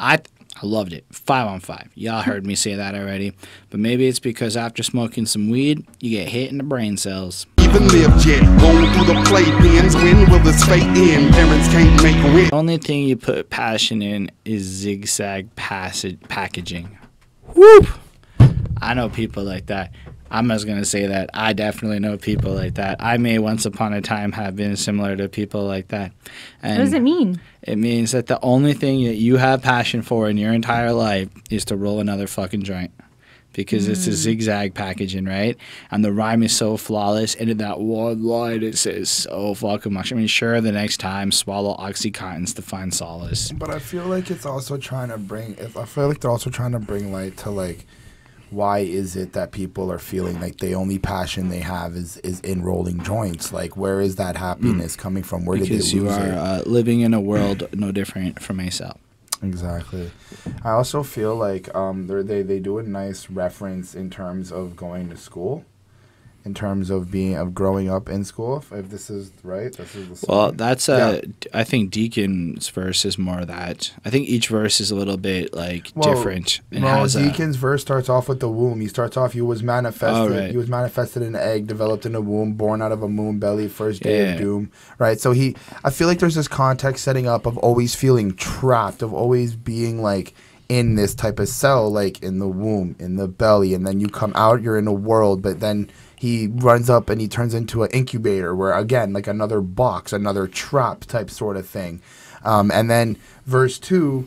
I loved it. 5 on 5. Y'all heard me say that already. But maybe it's because after smoking some weed, you get hit in the brain cells. Even lived yet, going through the playpens. When will this fate end? Parents can't make a win. The only thing you put passion in is zigzag packaging. Whoop! I know people like that. I'm just going to say that. I definitely know people like that. I may once upon a time have been similar to people like that. And what does it mean? It means that the only thing that you have passion for in your entire life is to roll another fucking joint. Because it's a zigzag packaging, right? And the rhyme is so flawless. And in that one line, it says so fucking much. I mean, sure, the next time, swallow Oxycontins to find solace. But I feel like it's also trying to bring... I feel like they're also trying to bring light to, like... Why is it that people are feeling like the only passion they have is in rolling joints? Like, where is that happiness coming from? Where did they lose it? Because you are living in a world no different from myself. Exactly. I also feel like they do a nice reference in terms of going to school, in terms of growing up in school. If this is right, this is the song. Well, that's I think Deacon's verse is more of that. I think each verse is a little bit like different. Well, Deacon's verse starts off with the womb. He starts off, he was manifested in an egg, developed in a womb, born out of a moon belly, first day of doom. Right. So I feel like there's this context setting up of always feeling trapped, of always being like in this type of cell, like in the womb, in the belly, and then you come out, you're in a world, but then he runs up and he turns into an incubator where, again, like another box, another trap type sort of thing. And then verse 2,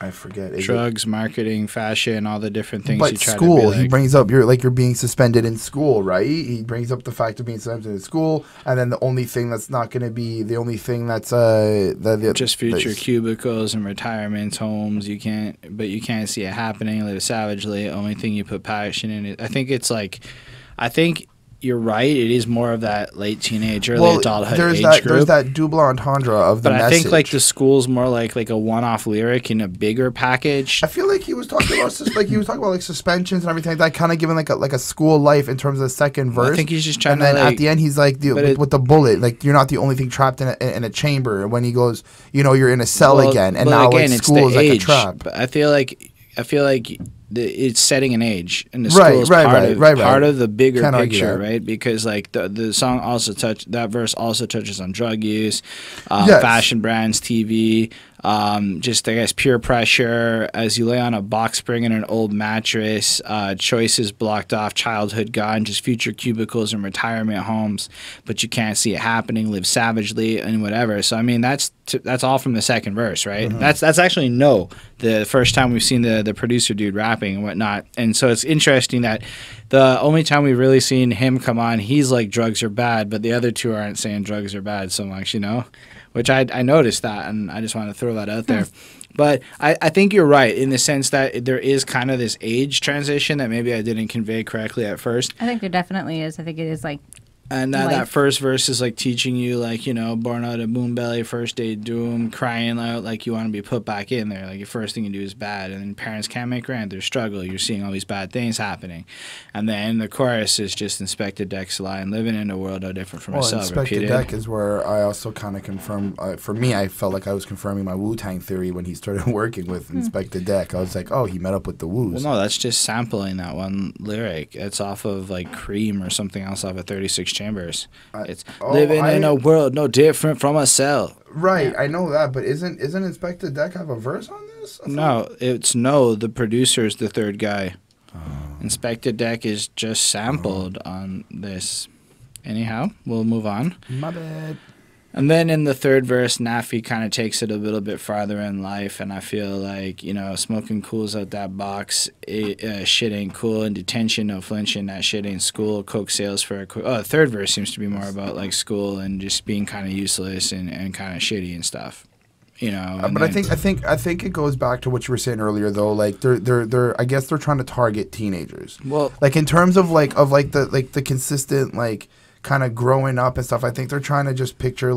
I forget. Drugs, marketing, fashion, all the different things. But he tried school, to be like, he brings up, you're being suspended in school, right? He brings up the fact of being suspended in school, and then the only thing that's not going to be, the only thing that's just future cubicles and retirement homes. You can't, but you can't see it happening. Live savagely. Only thing you put passion in it. I think it's like, I think you're right. It is more of that late teenage, early adulthood age group. There's that double entendre of the message. But I think like the school's more like a one-off lyric in a bigger package. I feel like he was talking about like suspensions and everything like that, kind of giving like a school life in terms of the second verse. I think he's just trying to. And then at the end, he's like with the bullet, like you're not the only thing trapped in a chamber. And when he goes, you know, you're in a cell again, and now like school is like a trap. But I feel like. It's setting an age, and the school is part of the bigger picture, right? Because like the song also that verse also touches on drug use, fashion brands, TV, just I guess peer pressure as you lay on a box spring in an old mattress, choices blocked off, childhood gone, just future cubicles and retirement homes, but you can't see it happening. Live savagely and whatever. So I mean that's all from the second verse, right? Mm-hmm. That's actually Kno, the first time we've seen the producer dude rap and whatnot. And so it's interesting that the only time we've really seen him come on, he's like drugs are bad, but the other two aren't saying drugs are bad so much, you know, which I noticed that, and I just want to throw that out there. But I think you're right in the sense that there is kind of this age transition that maybe I didn't convey correctly at first. I think there definitely is. I think it is like, and that first verse is like teaching you, like, you know, born out of moon belly, first day doom, crying out like you want to be put back in there. Like your first thing you do is bad, and then parents can't make rent, there's struggle. You're seeing all these bad things happening, and then the chorus is just Inspectah Deck's line, living in a world no different from yourself. Inspectah Deck is where I also kind of confirmed. For me, I felt like I was confirming my Wu-Tang theory when he started working with Inspectah Deck. I was like, oh, he met up with the Woos. Well, no, that's just sampling that one lyric. It's off of like Cream or something else off of 36. Chambers. It's living in a world no different from a cell. Right, yeah. I know that, but isn't Inspectah Deck have a verse on this? No, it's Kno. The producer is the third guy. Inspectah Deck is just sampled on this. Anyhow, we'll move on. My bad. And then in the third verse, Natti kind of takes it a little bit farther in life, and I feel like, you know, smoking cools out that box, shit ain't cool, in detention, no flinching, that shit ain't school, coke sales for a quick... Oh, the third verse seems to be more about, like, school and just being kind of useless and kind of shitty and stuff. You know, but I think it goes back to what you were saying earlier, though. Like they're I guess they're trying to target teenagers. Well, like in terms of the consistent kind of growing up and stuff. I think they're trying to just picture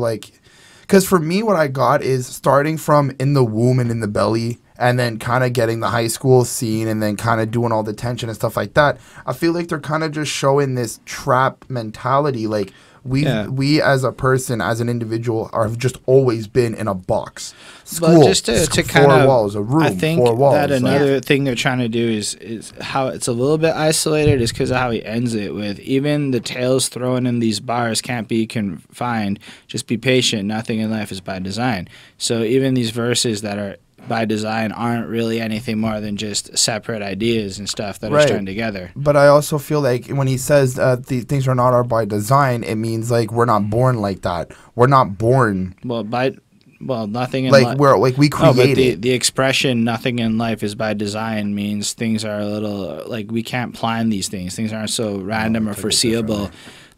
because for me, what I got is starting from in the womb and in the belly, and then kind of getting the high school scene, and then kind of doing all the tension and stuff like that. I feel like they're kind of just showing this trap mentality, like we as a person, as an individual, are just always been in a box. School, just to kind of walls, a room, I think walls, that another thing they're trying to do is how it's a little bit isolated is because of how he ends it with, even the tales thrown in these bars can't be confined. Just be patient. Nothing in life is by design. So even these verses that are by design aren't really anything more than just separate ideas and stuff that are strung together. But I also feel like when he says these things are not by design, it means like we're not born like that. We're not born. Nothing in life. Like we create it. The expression "nothing in life is by design" means things are a little like we can't plan these things. Things aren't so random or foreseeable.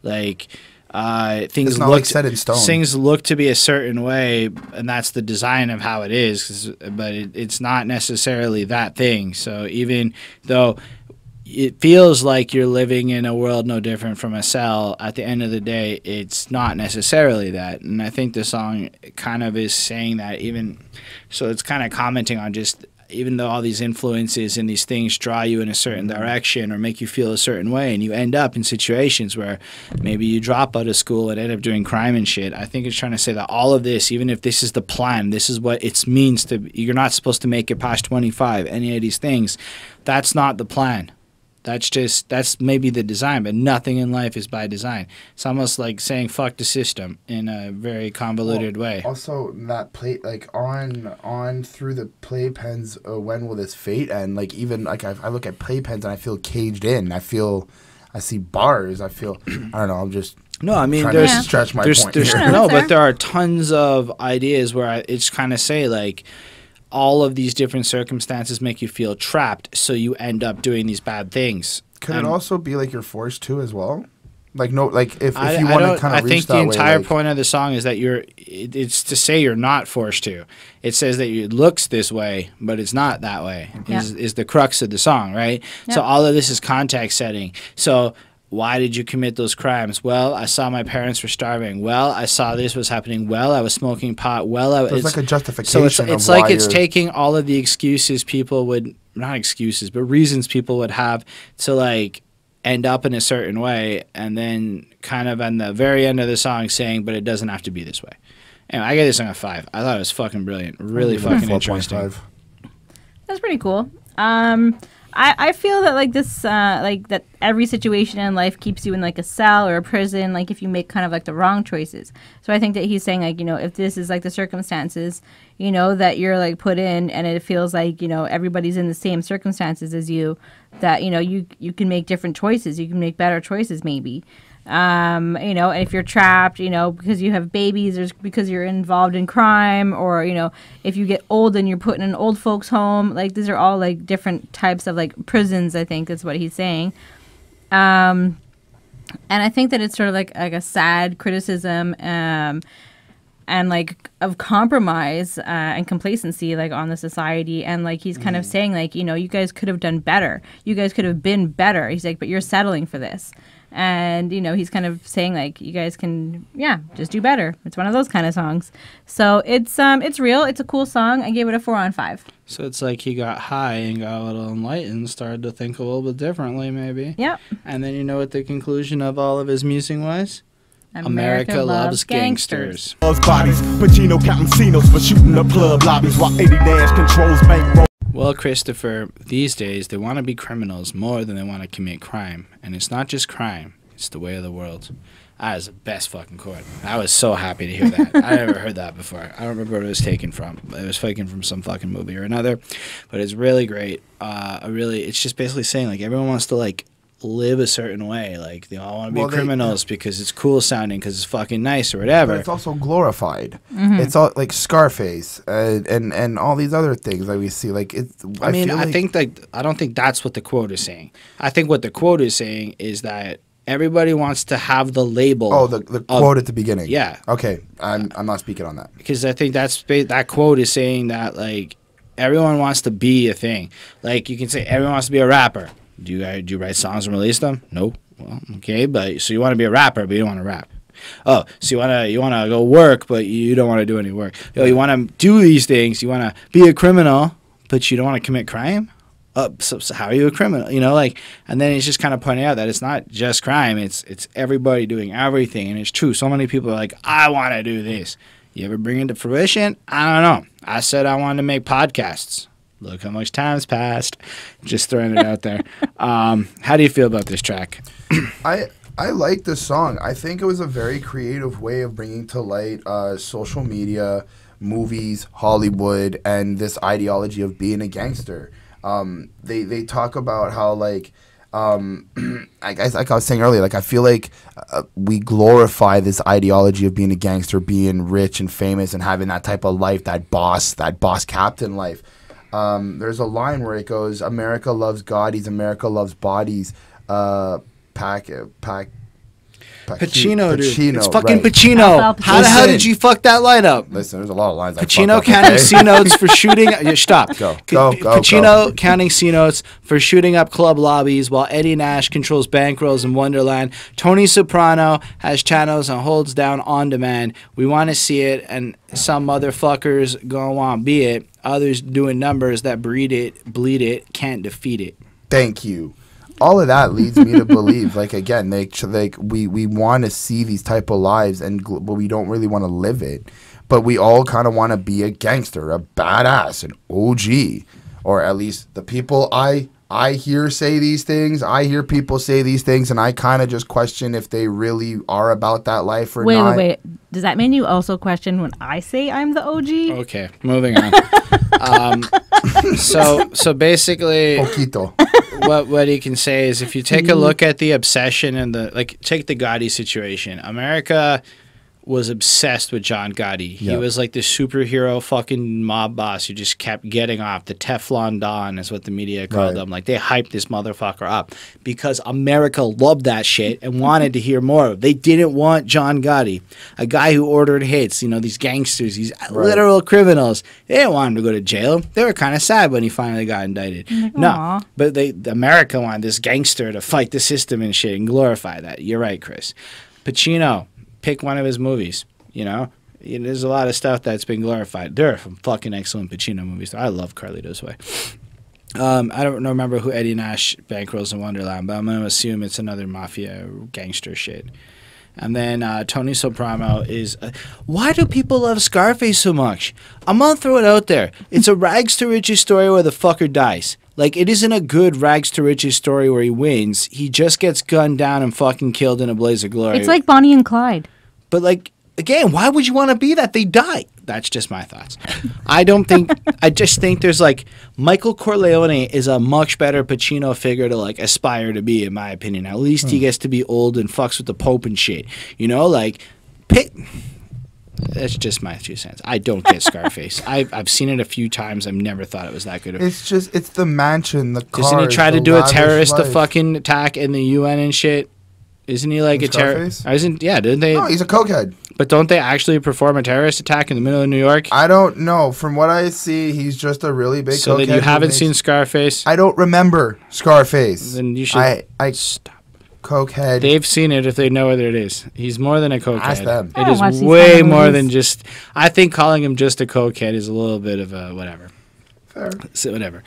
Like. Things look like set in stone. Things look to be a certain way, and that's the design of how it is. But it's not necessarily that thing. So even though it feels like you're living in a world no different from a cell, at the end of the day, it's not necessarily that. And I think the song kind of is saying that. Even so, it's kind of commenting on just. Even though all these influences and these things draw you in a certain direction or make you feel a certain way, and you end up in situations where maybe you drop out of school and end up doing crime and shit, I think it's trying to say that all of this, even if this is the plan, this is what it means to – you're not supposed to make it past 25, any of these things. That's not the plan. That's maybe the design, but nothing in life is by design. It's almost like saying fuck the system in a very convoluted way. Also, that play on through the playpens. When will this fate end? Like even I look at playpens and I feel caged in. I feel I see bars. I feel, I don't know, I'm just no. I mean, there's to stretch my point. No, but there are tons of ideas where it's kind of say like, all of these different circumstances make you feel trapped, so you end up doing these bad things. Could it also be like you're forced to as well? Like no, like if you want to kind of reach that way. I think the entire point of the song is that it's to say you're not forced to. It says that it looks this way, but it's not that way. Mm-hmm. Is the crux of the song, right? Yep. So all of this is context setting. So why did you commit those crimes? Well, I saw my parents were starving. Well, I saw this was happening. Well, I was smoking pot. Well, it's like a justification. So it's like it's taking all of the excuses people would not excuses, but reasons people would have to like end up in a certain way, and then kind of on the very end of the song saying, "But it doesn't have to be this way." Anyway, I gave this song a 5. I thought it was fucking brilliant, really fucking interesting. That's pretty cool. I feel that like this like that every situation in life keeps you in like a cell or a prison, like if you make kind of like the wrong choices. So I think that he's saying like, you know, if this is like the circumstances, you know, that you're like put in, and it feels like, you know, everybody's in the same circumstances as you, that, you know, you can make different choices. You can make better choices maybe. You know, and if you're trapped, you know, because you have babies or because you're involved in crime, or, you know, if you get old and you're put in an old folks home, like these are all like different types of like prisons, I think is what he's saying. And I think that it's sort of like a sad criticism and like of compromise and complacency like on the society, and like he's kind of saying like, you know, you guys could have done better. You guys could have been better. He's like, but you're settling for this. And, you know, he's kind of saying, like, you guys can, yeah, just do better. It's one of those kind of songs. So it's real. It's a cool song. I gave it a 4 on 5. So it's like he got high and got a little enlightened, started to think a little bit differently maybe. Yep. And then you know what the conclusion of all of his musing was? America loves gangsters. Loves bodies, Pacino counting casinos for shooting up club lobbies while Eddie Nash controls bankroll. Well, Christopher, these days they want to be criminals more than they want to commit crime. And it's not just crime, it's the way of the world. That was the best fucking chord. I was so happy to hear that. I never heard that before. I don't remember what it was taken from. It was taken from some fucking movie or another. But it's really great. It's just basically saying like everyone wants to like live a certain way, like they all want to be criminals because it's cool sounding, because it's fucking nice or whatever. But it's also glorified. It's all like Scarface and all these other things that we see. Like I don't think that's what the quote is saying. I think what the quote is saying is that everybody wants to have the label. Oh, the quote at the beginning. Yeah. Okay, I'm not speaking on that because I think that quote is saying that like everyone wants to be a thing. Like you can say everyone wants to be a rapper. Do you write songs and release them? Nope. Well, okay, but so you want to be a rapper, but you don't want to rap. Oh, so you want to go work, but you don't want to do any work. Yo, you want to do these things. You want to be a criminal, but you don't want to commit crime. So how are you a criminal? You know, like, and then it's just kind of pointing out that it's not just crime. It's everybody doing everything, and it's true. So many people are like, I want to do this. You ever bring it to fruition? I don't know. I said I wanted to make podcasts. Look how much time's passed. Just throwing it out there. How do you feel about this track? I like this song. I think it was a very creative way of bringing to light social media, movies, Hollywood, and this ideology of being a gangster. They talk about how like like I was saying earlier, like I feel like we glorify this ideology of being a gangster, being rich and famous, and having that type of life, that boss captain life. There's a line where it goes, America loves Gotti's, America loves bodies, Pacino, dude. It's fucking right. Pacino. How the hell did you fuck that line up? Listen, there's a lot of lines Pacino counting C-notes for shooting... Stop. Go. Pacino counting C-notes for shooting up club lobbies while Eddie Nash controls bankrolls in Wonderland. Tony Soprano has channels and holds down on demand. We want to see it, and some motherfuckers gonna want to be it. Others doing numbers that breed it, bleed it, can't defeat it. Thank you. All of that leads me to believe, like, again, we want to see these type of lives, but we don't really want to live it. But we all kind of want to be a gangster, a badass, an OG, or at least the people I hear say these things. I hear people say these things, and I kind of just question if they really are about that life or not. Wait. Does that mean you also question when I say I'm the OG? Okay, moving on. So basically... Poquito. what he can say is, if you take a look at the obsession and the, like, take the Gotti situation. America was obsessed with John Gotti. He was like this superhero fucking mob boss who just kept getting off. The Teflon Don is what the media called him. Like, they hyped this motherfucker up because America loved that shit and wanted to hear more of it. They didn't want John Gotti, a guy who ordered hits, you know, these gangsters, these literal criminals. They didn't want him to go to jail. They were kind of sad when he finally got indicted. Like, no, but they, America wanted this gangster to fight the system and shit and glorify that. You're right, Chris. Pacino. Pick one of his movies, you know? There's a lot of stuff that's been glorified. There are some fucking excellent Pacino movies. I love Carlito's Way. I don't remember who Eddie Nash bankrolls in Wonderland, but I'm going to assume it's another mafia gangster shit. And then Tony Soprano is... why do people love Scarface so much? I'm going to throw it out there. It's a rags-to-riches story where the fucker dies. Like, it isn't a good rags-to-riches story where he wins. He just gets gunned down and fucking killed in a blaze of glory. It's like Bonnie and Clyde. But, like, again, why would you want to be that? They die. That's just my thoughts. I don't think... I just think there's, like... Michael Corleone is a much better Pacino figure to, like, aspire to be, in my opinion. At least he gets to be old and fucks with the Pope and shit. You know? Like, pick... That's just my 2 cents. I don't get Scarface. I've seen it a few times. I've never thought it was that good. It's just, it's the mansion, the cars. Doesn't he try to do a terrorist fucking attack in the UN and shit? Isn't he like a terrorist? Yeah, didn't they? No, he's a cokehead. But don't they actually perform a terrorist attack in the middle of New York? I don't know. From what I see, he's just a really big cokehead. So then you haven't seen Scarface? I don't remember Scarface. Then you should stop. Cokehead. They've seen it if they know whether it is. He's more than a cokehead. Ask them. It is way more than just. I think calling him just a cokehead is a little bit of a whatever. Fair. So whatever.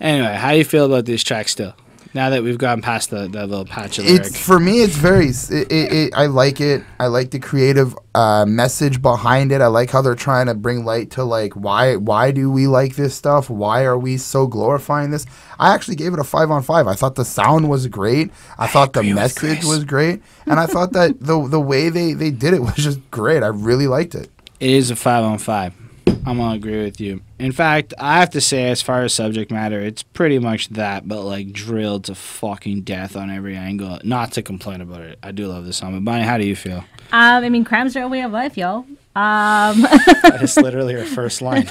Anyway, how do you feel about this track still? Now that we've gone past the little patch of lyric. For me, it's very. I like it. I like the creative message behind it. I like how they're trying to bring light to, like, why do we like this stuff? Why are we so glorifying this? I actually gave it a 5 on 5. I thought the sound was great. I thought the message was great, and I thought that the way they did it was just great. I really liked it. It is a 5 on 5. I'm gonna agree with you. In fact, I have to say, as far as subject matter, it's pretty much that, but like drilled to fucking death on every angle. Not to complain about it. I do love this song. But Bonnie, how do you feel? I mean, crimes are a way of life, yo. That is literally her first line.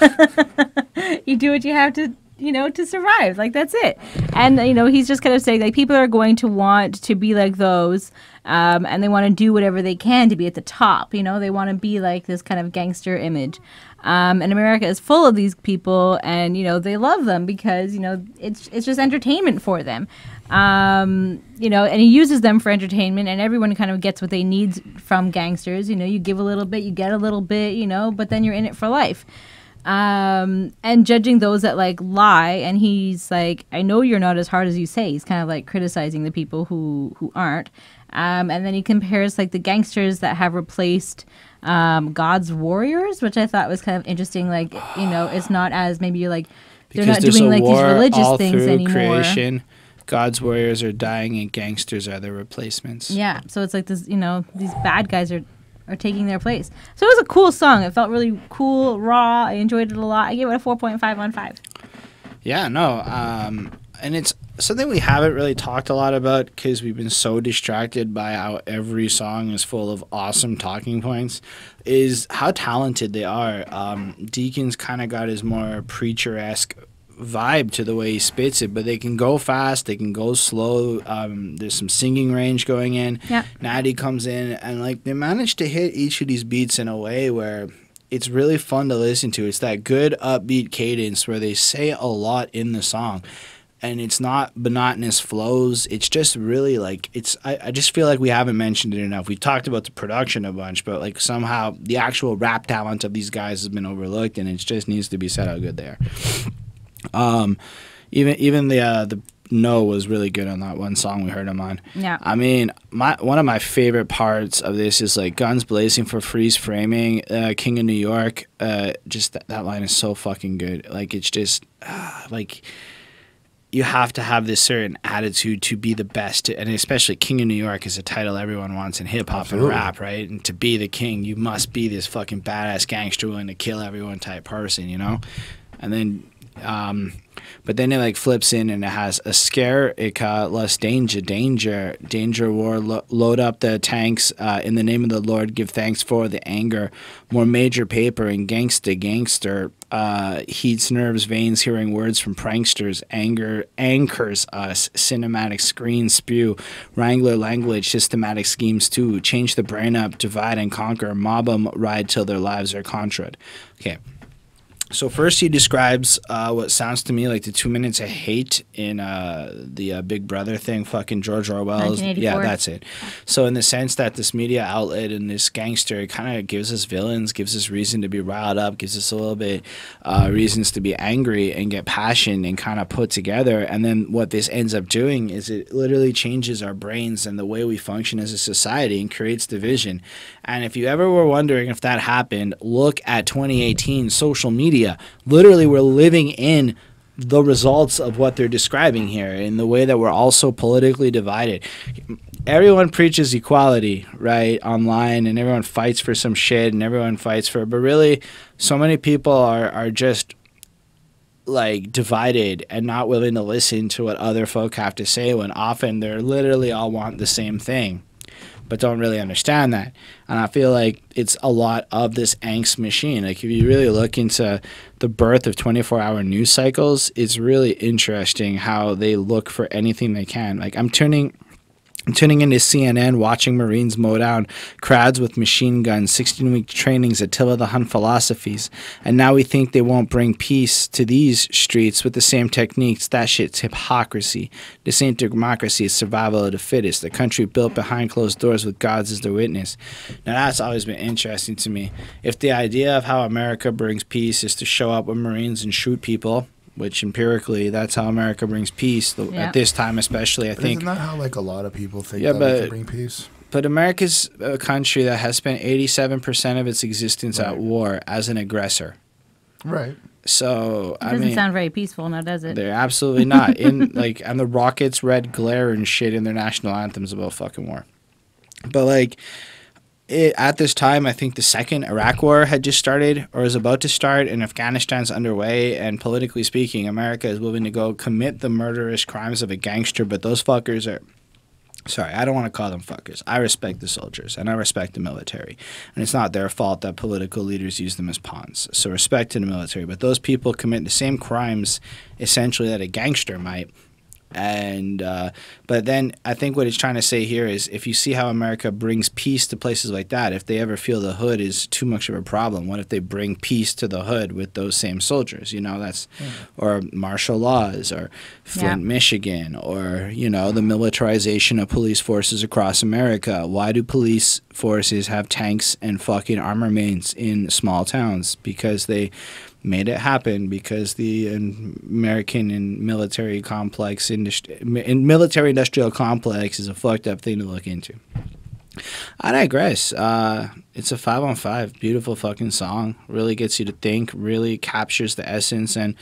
You do what you have to, you know, to survive. Like, that's it. And, you know, he's just kind of saying, like, people are going to want to be like those. And they want to do whatever they can to be at the top. You know, they want to be like this kind of gangster image. And America is full of these people, and, you know, they love them because, you know, it's just entertainment for them. You know, and he uses them for entertainment, and everyone kind of gets what they need from gangsters. You know, you give a little bit, you get a little bit, you know, but then you're in it for life. And judging those that, like, lie, and he's like, I know you're not as hard as you say. He's kind of, like, criticizing the people who aren't. And then he compares, like, the gangsters that have replaced God's warriors, which I thought was kind of interesting. Like, you know, it's not as maybe you're like, they're not doing like these religious things anymore. Creation. God's warriors are dying and gangsters are their replacements. Yeah. So it's like this, you know, these bad guys are taking their place. So it was a cool song. It felt really cool, raw. I enjoyed it a lot. I gave it a 4.5 on 5. Yeah, no. And it's something we haven't really talked a lot about because we've been so distracted by how every song is full of awesome talking points, is how talented they are. Deacon's kind of got his more preacher-esque vibe to the way he spits it, but they can go fast, they can go slow. There's some singing range going in. Yeah. Natti comes in, and like they manage to hit each of these beats in a way where it's really fun to listen to. It's that good upbeat cadence where they say a lot in the song. And it's not monotonous flows. It's just really like it's. I just feel like we haven't mentioned it enough. We've talked about the production a bunch, but like somehow the actual rap talent of these guys has been overlooked, and it just needs to be said how good they are. Even the Kno was really good on that one song we heard him on. Yeah. I mean, one of my favorite parts of this is like guns blazing for freeze framing. King of New York. Just that line is so fucking good. Like it's just like. You have to have this certain attitude to be the best, and especially King of New York is a title everyone wants in hip-hop and rap, right? And to be the king, you must be this fucking badass gangster willing to kill everyone type person, you know? And then But then it like flips in and it has a scare, it less danger war, load up the tanks, in the name of the Lord, give thanks for the anger, more major paper and gangster, heats nerves, veins, hearing words from pranksters, anger, anchors us, cinematic screen, spew, wrangler language, systematic schemes too, change the brain up, divide and conquer, mob 'em, ride till their lives are contraed. Okay. So first he describes what sounds to me like the 2 minutes of hate in the Big Brother thing, fucking George Orwell's. Yeah, that's it. So in the sense that this media outlet and this gangster kind of gives us villains, gives us reason to be riled up, gives us a little bit reasons to be angry and get passion and kind of put together. And then what this ends up doing is it literally changes our brains and the way we function as a society and creates division. And if you ever were wondering if that happened, look at 2018 social media. Literally, we're living in the results of what they're describing here in the way that we're also politically divided. Everyone preaches equality, right, online, and everyone fights for some shit and everyone fights for it. But really, so many people are just like divided and not willing to listen to what other folk have to say when often they're literally all want the same thing, but don't really understand that. And I feel like it's a lot of this angst machine. Like, if you really look into the birth of 24-hour news cycles, it's really interesting how they look for anything they can. Like, I'm tuning into CNN, watching Marines mow down crowds with machine guns, 16-week trainings, Attila the Hun philosophies. And now we think they won't bring peace to these streets with the same techniques. That shit's hypocrisy. This ain't democracy, it's survival of the fittest. The country built behind closed doors with gods as the witness. Now that's always been interesting to me. If the idea of how America brings peace is to show up with Marines and shoot people, which empirically, that's how America brings peace, at this time especially, I think. Isn't that how, like, a lot of people think that we can bring peace? But America's a country that has spent 87% of its existence at war as an aggressor. Right. So, I mean, it doesn't sound very peaceful now, does it? They're absolutely not. And the rockets' red glare and shit in their national anthems about fucking war. But, like... At this time, I think the second Iraq war had just started or is about to start, and Afghanistan's underway, and politically speaking, America is willing to go commit the murderous crimes of a gangster, but those fuckers are... Sorry, I don't want to call them fuckers. I respect the soldiers, and I respect the military. And it's not their fault that political leaders use them as pawns. So respect to the military. But those people commit the same crimes, essentially, that a gangster might. And but then I think what it's trying to say here is if you see how America brings peace to places like that, if they ever feel the hood is too much of a problem, what if they bring peace to the hood with those same soldiers? You know, that's or martial laws or Flint, Michigan, or, you know, the militarization of police forces across America. Why do police forces have tanks and fucking armaments in small towns? Because they made it happen, because the American and military complex military industrial complex is a fucked up thing to look into. I digress. It's a 5 on 5, beautiful fucking song, really gets you to think, really captures the essence. And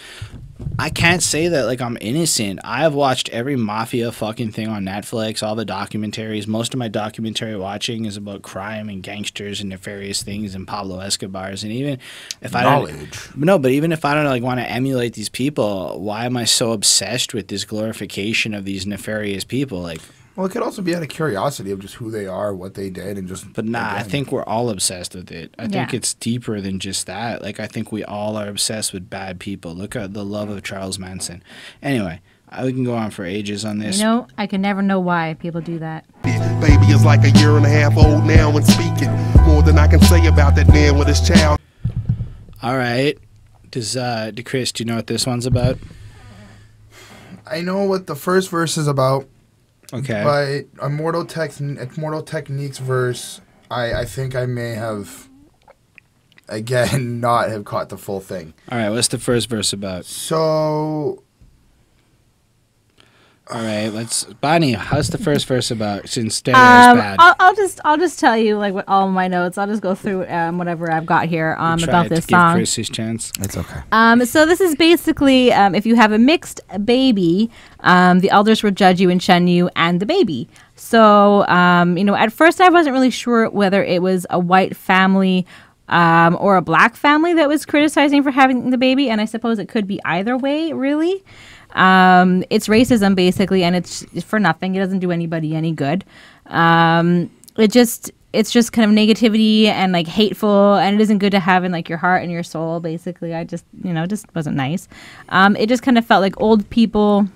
I can't say that like I'm innocent. I have watched every mafia fucking thing on Netflix, all the documentaries. Most of my documentary watching is about crime and gangsters and nefarious things and Pablo Escobars. And even if I don't like want to emulate these people, why am I so obsessed with this glorification of these nefarious people? Like, well, it could also be out of curiosity of just who they are, what they did, and just... But nah, I think we're all obsessed with it. I think it's deeper than just that. Like, I think we all are obsessed with bad people. Look at The Love of Charles Manson. Anyway, we can go on for ages on this. You know, I can never know why people do that. Baby is like a year and a half old now and speaking more than I can say about that man with his child. All right. Chris, do you know what this one's about? I know what the first verse is about. Okay. But Mortal Technique's verse, I think I may have, again, not have caught the full thing. All right, what's the first verse about? So... All right, let's... Bonnie, how's the first verse about, since stereo is bad? I'll just tell you, like, with all my notes. I'll just go through whatever I've got here about this song. Give Chris his chance. That's okay. So this is basically, if you have a mixed baby, the elders will judge you and shun you and the baby. So, you know, at first I wasn't really sure whether it was a white family or a black family that was criticizing for having the baby. And I suppose it could be either way, really. It's racism, basically, and it's for nothing. It doesn't do anybody any good. It's just kind of negativity and like hateful, and it isn't good to have in like your heart and your soul, basically. I just, you know, just wasn't nice. It just kind of felt like old people,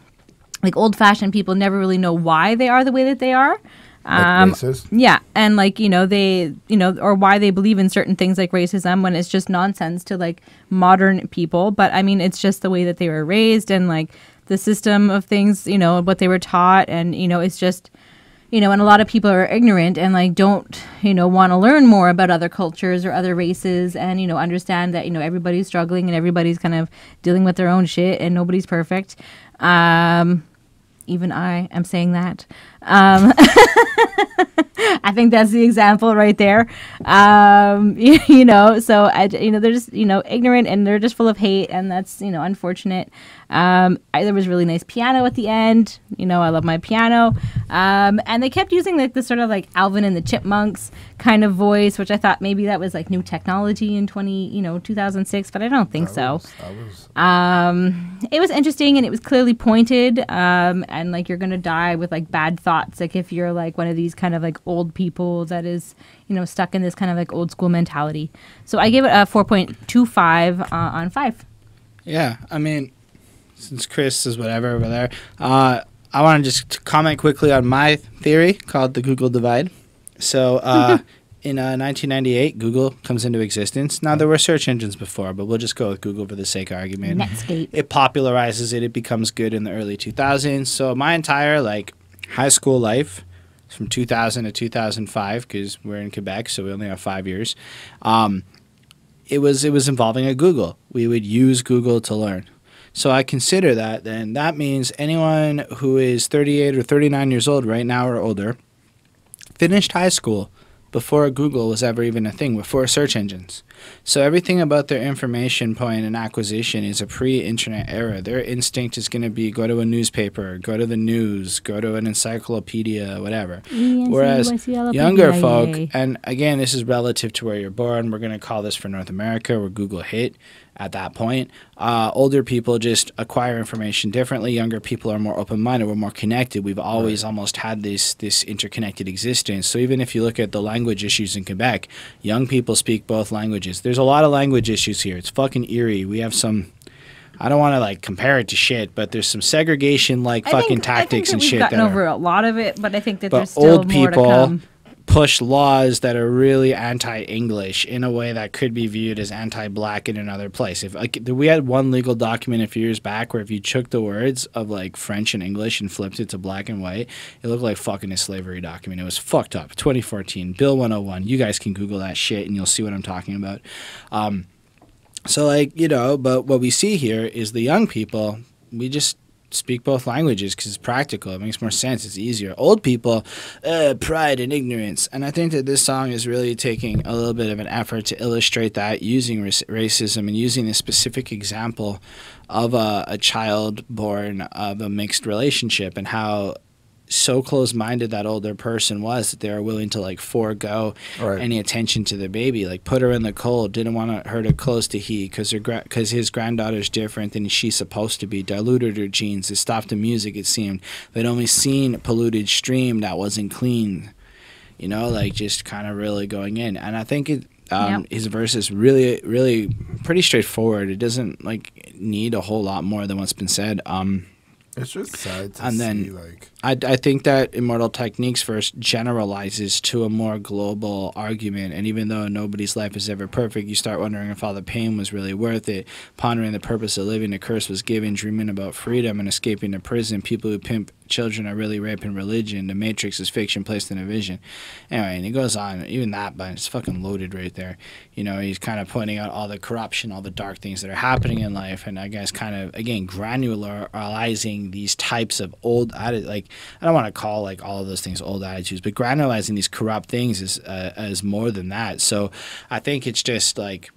like old-fashioned people, never really know why they are the way that they are. Like racist? Yeah, and like, you know, they, you know, or why they believe in certain things like racism, when it's just nonsense to like modern people. But I mean, it's just the way that they were raised and like the system of things, you know, what they were taught, and you know, it's just, you know, and a lot of people are ignorant and like don't, you know, want to learn more about other cultures or other races, and you know, understand that, you know, everybody's struggling and everybody's kind of dealing with their own shit and nobody's perfect. Even I am saying that. I think that's the example right there. You know, so, you know, they're just, you know, ignorant, and they're just full of hate, and that's, you know, unfortunate. There was really nice piano at the end. You know, I love my piano. And they kept using like this sort of like Alvin and the Chipmunks kind of voice, which I thought maybe that was like new technology in 2006, but I don't think so. It was interesting, and it was clearly pointed. And like, you're gonna die with like bad thoughts, like if you're like one of these kind of like old people that is, you know, stuck in this kind of like old school mentality. So I gave it a 4.25 on 5. Yeah, I mean, since Chris is whatever over there, I want to just comment quickly on my theory called the Google divide. So in 1998, Google comes into existence. Now, there were search engines before, but we'll just go with Google for the sake of argument. Netscape. It popularizes it. It becomes good in the early 2000s. So my entire like high school life from 2000 to 2005, because we're in Quebec, so we only have 5 years, it was involving a Google. We would use Google to learn. So I consider that then. That means anyone who is 38 or 39 years old right now or older finished high school before Google was ever even a thing, before search engines. So everything about their information point and acquisition is a pre-internet era. Their instinct is going to be go to a newspaper, go to the news, go to an encyclopedia, whatever. Whereas younger folk, and again, this is relative to where you're born. We're going to call this for North America, where Google hit. At that point, older people just acquire information differently. Younger people are more open-minded. We're more connected. We've always almost had this interconnected existence. So even if you look at the language issues in Quebec, young people speak both languages. There's a lot of language issues here. It's fucking eerie. We have some... I don't want to like compare it to shit, but there's some segregation like fucking tactics and shit. I think we've gotten over a lot of it, but I think that there's still more to come. Push laws that are really anti-English in a way that could be viewed as anti-black in another place. If like, we had one legal document a few years back where if you took the words of like French and English and flipped it to black and white, it looked like fucking a slavery document. It was fucked up. 2014, Bill 101. You guys can Google that shit and you'll see what I'm talking about. So like, you know, but what we see here is the young people, we just... speak both languages because it's practical. It makes more sense. It's easier. Old people, pride and ignorance. And I think that this song is really taking a little bit of an effort to illustrate that, using racism and using this specific example of a child born of a mixed relationship, and how so close-minded that older person was that they were willing to like forego any attention to the baby, like put her in the cold, didn't want her to close to he because his granddaughter's different than she's supposed to be, diluted her genes, they stopped the music, it seemed. They'd only seen a polluted stream that wasn't clean, you know, like just kind of really going in. And I think it... his verse is really, really pretty straightforward. It doesn't like need a whole lot more than what's been said. It's just sad to see, like... I think that Immortal Technique's verse generalizes to a more global argument, and even though nobody's life is ever perfect, you start wondering if all the pain was really worth it, pondering the purpose of living, the curse was given, dreaming about freedom and escaping to prison, people who pimp children are really raping religion, the Matrix is fiction placed in a vision. Anyway, and he goes on, even that, but it's fucking loaded right there. You know, he's kind of pointing out all the corruption, all the dark things that are happening in life, and I guess kind of, again, granularizing these types of old, like, I don't want to call like all of those things old attitudes, but granularizing these corrupt things is more than that. So I think it's just like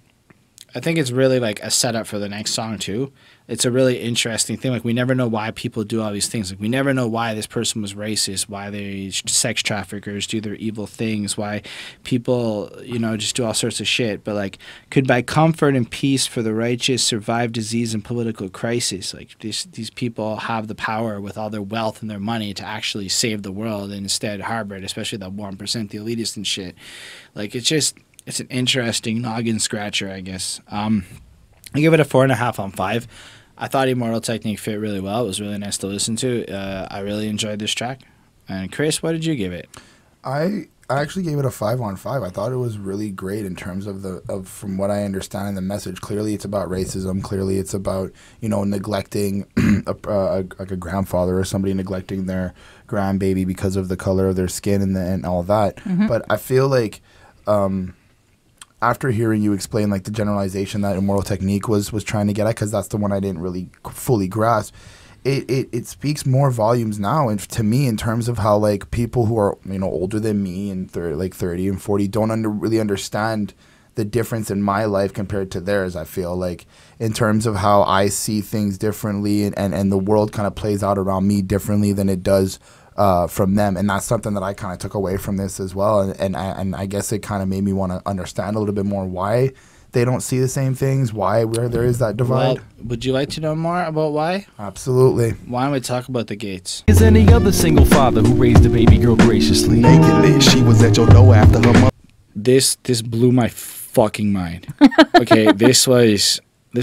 I think it's really like a setup for the next song too. It's a really interesting thing. Like, we never know why people do all these things. Like, we never know why this person was racist, why they sex traffickers do their evil things, why people, you know, just do all sorts of shit. But like, could buy comfort and peace for the righteous, survive disease and political crisis. Like, these people have the power with all their wealth and their money to actually save the world, and instead harbor it, especially the 1%, the elitist and shit. Like, it's just, it's an interesting noggin scratcher, I guess. I give it a 4.5 on 5. I thought Immortal Technique fit really well. It was really nice to listen to. I really enjoyed this track. And Chris, what did you give it? I actually gave it a 5 on 5. I thought it was really great in terms of from what I understand in the message. Clearly, it's about racism. Clearly, it's about, you know, neglecting like a grandfather or somebody neglecting their grandbaby because of the color of their skin and all that. Mm-hmm. But I feel like, after hearing you explain like the generalization that Immortal Technique was trying to get at, because that's the one I didn't really fully grasp, it speaks more volumes now, and to me, in terms of how like people who are, you know, older than me and like 30 and 40 don't really understand the difference in my life compared to theirs. I feel like in terms of how I see things differently, and the world kind of plays out around me differently than it does from them, and that's something that I kind of took away from this as well, and I guess it kind of made me want to understand a little bit more why they don't see the same things, where there is that divide. Well, would you like to know more about why? Absolutely. Why don't we talk about the Gates? Is any other single father who raised a baby girl graciously? Nakedly, she was at your door after her mother. This blew my fucking mind. Okay, this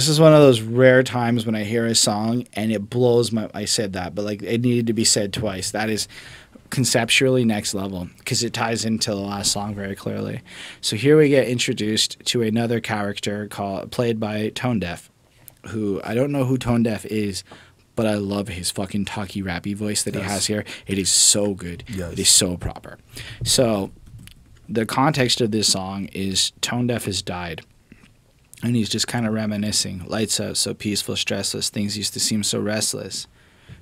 is one of those rare times when I hear a song and it blows my... I said that, but like, it needed to be said twice. That is conceptually next level, because it ties into the last song very clearly. So here we get introduced to another character played by Tonedeff, who... I don't know who Tonedeff is, but I love his fucking talky, rappy voice that he has here. It is so good. Yes. It is so proper. So the context of this song is Tonedeff has died. And he's just kind of reminiscing. Lights out, so peaceful, stressless. Things used to seem so restless.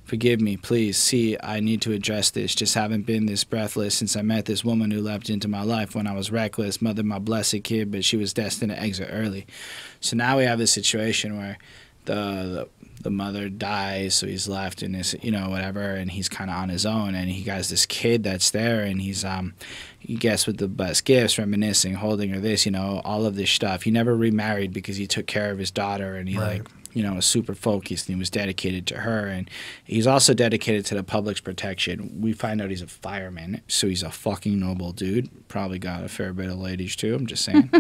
Forgive me, please. See, I need to address this. Just haven't been this breathless since I met this woman who leapt into my life when I was reckless. Mothered my blessed kid, but she was destined to exit early. So now we have this situation where the mother dies, so he's left in this, you know, whatever, and he's kind of on his own, and he has this kid that's there, and he's he gets with the best gifts, reminiscing, holding her, this, you know, all of this stuff. He never remarried because he took care of his daughter, and he like, you know, was super focused, and he was dedicated to her, and he's also dedicated to the public's protection. We find out he's a fireman, so he's a fucking noble dude. Probably got a fair bit of ladies too, I'm just saying.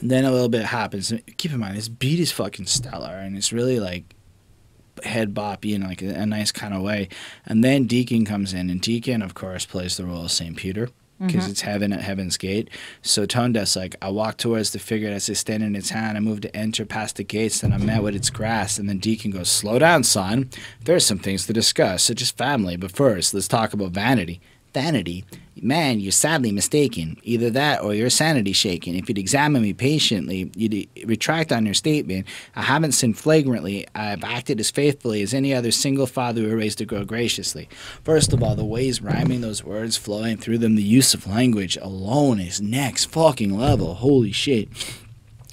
And then a little bit happens. Keep in mind, this beat is fucking stellar, and it's really like head boppy in like a nice kind of way. And then Deacon comes in, and Deacon, of course, plays the role of St. Peter, because it's heaven at heaven's gate. So Tonedeff's like, I walked towards the figure that's extending its hand. I moved to enter past the gates, then I met with its grass. And then Deacon goes, slow down, son. There's some things to discuss, such as family. But first, let's talk about vanity. Vanity? Man, you're sadly mistaken. Either that or your sanity shaken. If you'd examine me patiently, you'd retract on your statement. I haven't sinned flagrantly. I've acted as faithfully as any other single father who raised a girl graciously. First of all, the ways rhyming those words, flowing through them, the use of language alone is next fucking level. Holy shit.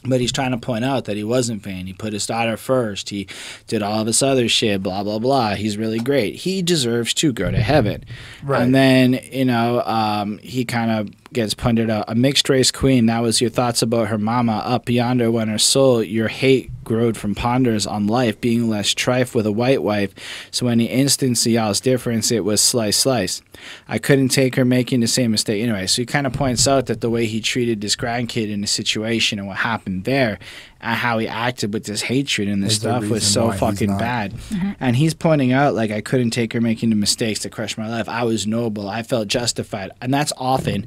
But he's trying to point out that he wasn't vain. He put his daughter first. He did all this other shit, blah, blah, blah. He's really great. He deserves to go to heaven. Right. And then, you know, he kind of gets pointed out. A mixed-race queen, that was your thoughts about her mama. Up yonder when her soul, your hate growed from ponders on life, being less trife with a white wife. So in the instance of y'all's difference, it was slice, slice. I couldn't take her making the same mistake. Anyway, so he kind of points out that the way he treated this grandkid in the situation and what happened there, and how he acted with this hatred and this stuff was so fucking bad. And he's pointing out, like, I couldn't take her making the mistakes that crushed my life. I was noble. I felt justified. And that's often,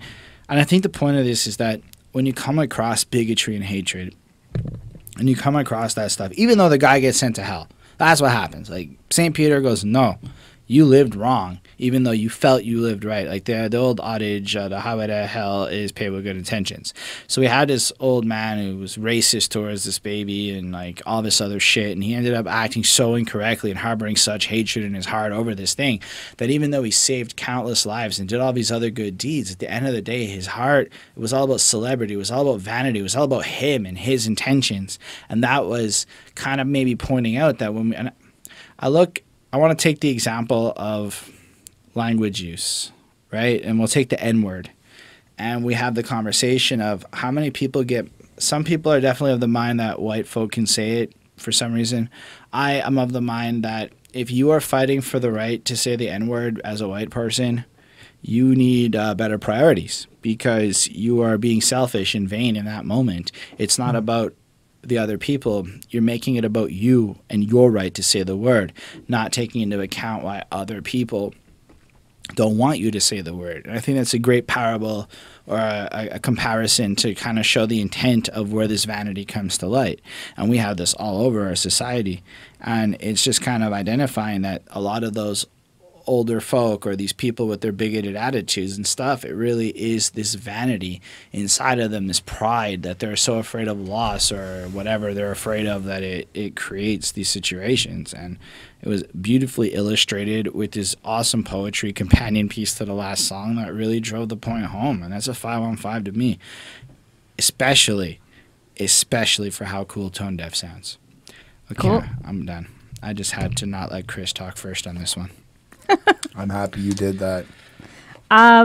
and I think the point of this is that when you come across bigotry and hatred, and you come across that stuff, even though the guy gets sent to hell, that's what happens. Like, St. Peter goes, no. you lived wrong, even though you felt you lived right. Like the old adage, the highway to hell is paved with good intentions. So we had this old man who was racist towards this baby and like all this other shit, and he ended up acting so incorrectly and harboring such hatred in his heart over this thing that even though he saved countless lives and did all these other good deeds, at the end of the day, his heart, it was all about celebrity, it was all about vanity, it was all about him and his intentions. And that was kind of maybe pointing out that when we, and I want to take the example of language use, right? And we'll take the N-word. And we have the conversation of how many people get, some people are definitely of the mind that white folk can say it for some reason. I am of the mind that if you are fighting for the right to say the N-word as a white person, you need better priorities because you are being selfish and vain in that moment. It's not about the other people. You're making it about you and your right to say the word, not taking into account why other people don't want you to say the word. And I think that's a great parable or a comparison to kind of show the intent of where this vanity comes to light. And we have this all over our society. And it's just kind of identifying that a lot of those older folk or these people with their bigoted attitudes and stuff, it really is this vanity inside of them, this pride that they're so afraid of loss or whatever they're afraid of, that it creates these situations. And it was beautifully illustrated with this awesome poetry companion piece to the last song that really drove the point home. And that's a 515 to me, especially for how cool Tonedeff sounds. Okay, cool. I'm done. I just had to not let Chris talk first on this one. I'm happy you did that. Yeah,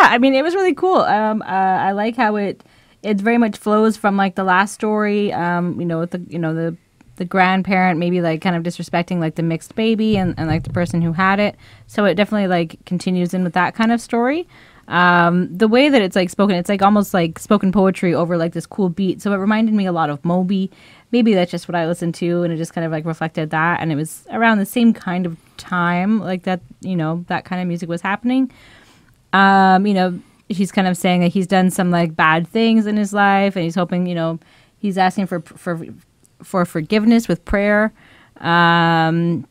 I mean, it was really cool. I like how it very much flows from like the last story. You know, with the the grandparent maybe like kind of disrespecting like the mixed baby and like the person who had it. So it definitely like continues in with that kind of story. The way that it's like spoken, it's like almost like spoken poetry over like this cool beat. So it reminded me a lot of Moby. Maybe that's just what I listened to, and it just kind of like reflected that. And it was around the same kind of time, like that, you know, that kind of music was happening. You know, he's kind of saying that he's done some like bad things in his life, and he's hoping, you know, he's asking for forgiveness with prayer. And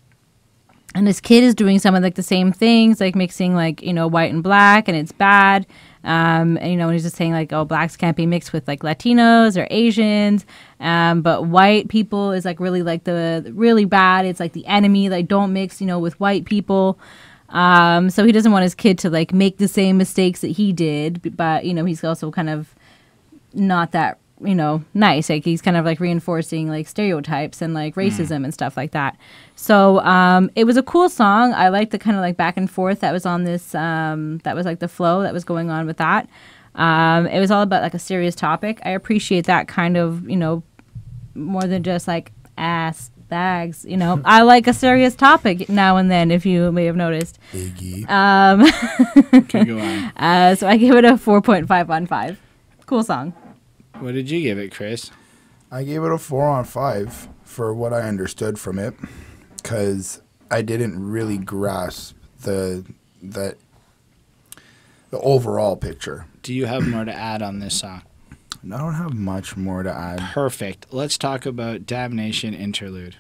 this kid is doing some of like the same things, like mixing like, you know, white and black, and it's bad. And, you know, he's just saying like, oh, blacks can't be mixed with like Latinos or Asians. But white people is like really like the really bad. It's like the enemy, like don't mix, you know, with white people. So he doesn't want his kid to like make the same mistakes that he did. But, you know, he's also kind of not that, you know, nice. Like he's kind of like reinforcing like stereotypes and like racism and stuff like that. So it was a cool song. I liked the kind of like back and forth that was on this. That was like the flow that was going on with that. It was all about like a serious topic. I appreciate that kind of, you know, more than just like ass bags. You know, I like a serious topic now and then, if you may have noticed. Biggie. Okay, go on. So I gave it a 4.5 on 5. Cool song. What did you give it, Chris? I gave it a 4 on 5 for what I understood from it, because I didn't really grasp the overall picture. Do you have more to add on this song? I don't have much more to add. Perfect. Let's talk about Damnation Interlude.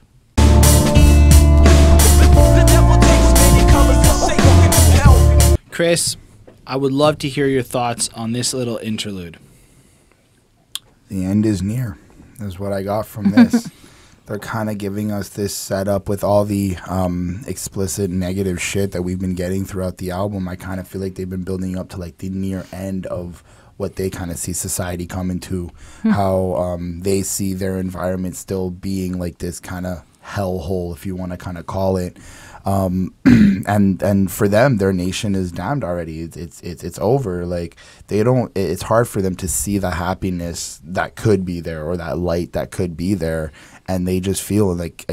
Chris, I would love to hear your thoughts on this little interlude. The end is near, is what I got from this. They're kind of giving us this setup with all the explicit negative shit that we've been getting throughout the album. I kind of feel like they've been building up to like the near end of what they kind of see society coming to, how they see their environment still being like this kind of hellhole, if you want to kind of call it. And for them, their nation is damned already. It's over. Like they don't. It's hard for them to see the happiness that could be there or that light that could be there, and they just feel like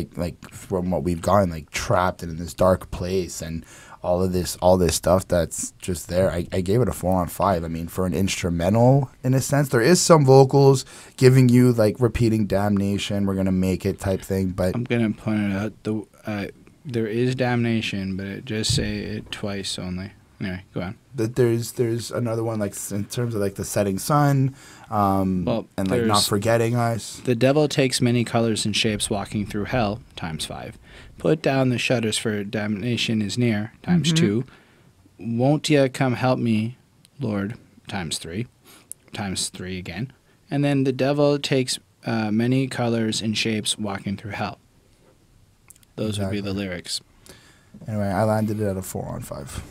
from what we've gotten, like trapped in this dark place and all this stuff that's just there. I gave it a 4 on 5. I mean, for an instrumental, in a sense, there is some vocals giving you like repeating "damnation, we're gonna make it" type thing. But I'm gonna point it out. There is damnation, but it just say it twice only. Anyway, go on. There's another one, like, in terms of, like, the setting sun, and, like, not forgetting us. The devil takes many colors and shapes walking through hell, ×5. Put down the shutters for damnation is near, ×2. Won't ya come help me, Lord, ×3. ×3 again. And then the devil takes many colors and shapes walking through hell. Those would be the lyrics. Anyway, I landed it at a 4 on 5.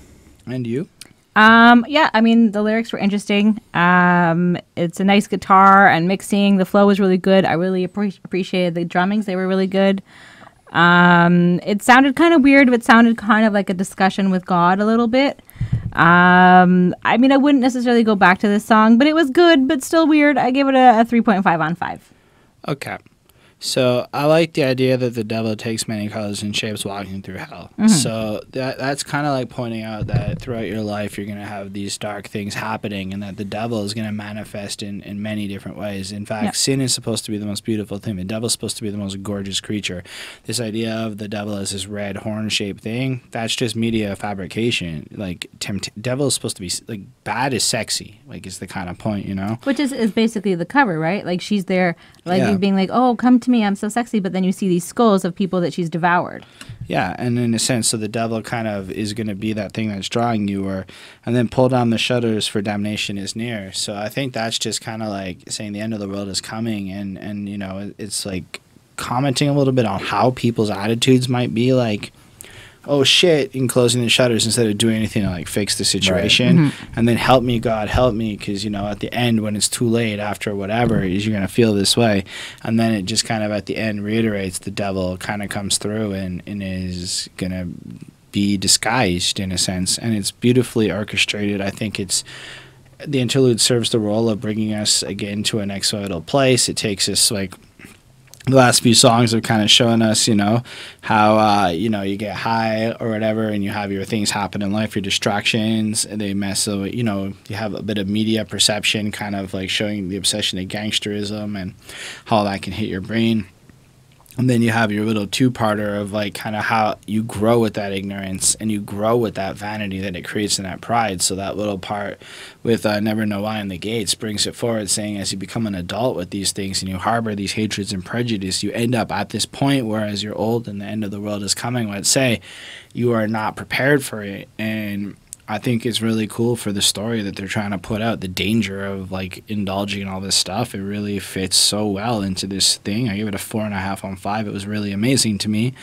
And you? Yeah, I mean, the lyrics were interesting. It's a nice guitar and mixing. The flow was really good. I really appreciated the drummings. They were really good. It sounded kind of weird, but sounded kind of like a discussion with God a little bit. I mean, I wouldn't necessarily go back to this song, but it was good, but still weird. I gave it a 3.5 on 5. Okay. So I like the idea that the devil takes many colors and shapes walking through hell. Mm-hmm. So that's kind of like pointing out that throughout your life you're going to have these dark things happening, and that the devil is going to manifest in many different ways. In fact, sin is supposed to be the most beautiful thing. The devil's supposed to be the most gorgeous creature. This idea of the devil as this red horn-shaped thing, that's just media fabrication. Like, devil is supposed to be, like, bad is sexy, like, is the kind of point, you know? Which is basically the cover, right? Like, she's there, like, being like, oh, come to me, I'm so sexy, but then you see these skulls of people that she's devoured. Yeah, and in a sense, so the devil kind of is going to be that thing that's drawing you, and then pull down the shutters for damnation is near. So I think that's just kind of like saying the end of the world is coming, and you know, it's like commenting a little bit on how people's attitudes might be, like, oh shit, in closing the shutters instead of doing anything to, like, fix the situation. Right. And then help me, God, help me, because, you know, at the end when it's too late after whatever, is you're going to feel this way. And then it just kind of at the end reiterates the devil kind of comes through and is going to be disguised in a sense. And it's beautifully orchestrated. I think it's... The interlude serves the role of bringing us again to an exoidal place. It takes us, like... The last few songs have kind of shown us, you know, how, you know, you get high or whatever and you have your things happen in life, your distractions, and they mess up, you know, you have a bit of media perception kind of like showing the obsession of gangsterism and how that can hit your brain. And then you have your little two-parter of, like, kind of how you grow with that ignorance and you grow with that vanity that it creates and that pride. So that little part with Never Know Why in the Gates brings it forward, saying as you become an adult with these things and you harbor these hatreds and prejudice, you end up at this point where as you're old and the end of the world is coming, let's say, you are not prepared for it. And I think it's really cool for the story that they're trying to put out, the danger of, like, indulging in all this stuff. It really fits so well into this thing. I gave it a 4.5 on 5. It was really amazing to me.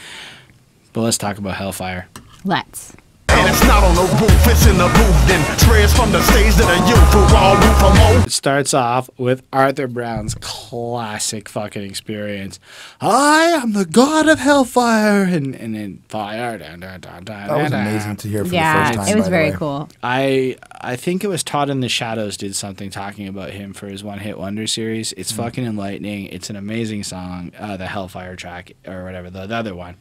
But let's talk about Hellfire. Let's. And it's not on the roof, it's in the booth, and trails from the stage that are you for all roof for more. It starts off with Arthur Brown's classic fucking experience. I am the god of hellfire, and then fire. That was amazing to hear for the first time. Yeah, it was very cool. I think it was Todd in the Shadows did something talking about him for his One Hit Wonder series. It's fucking enlightening. It's an amazing song, the Hellfire track or whatever, the other one.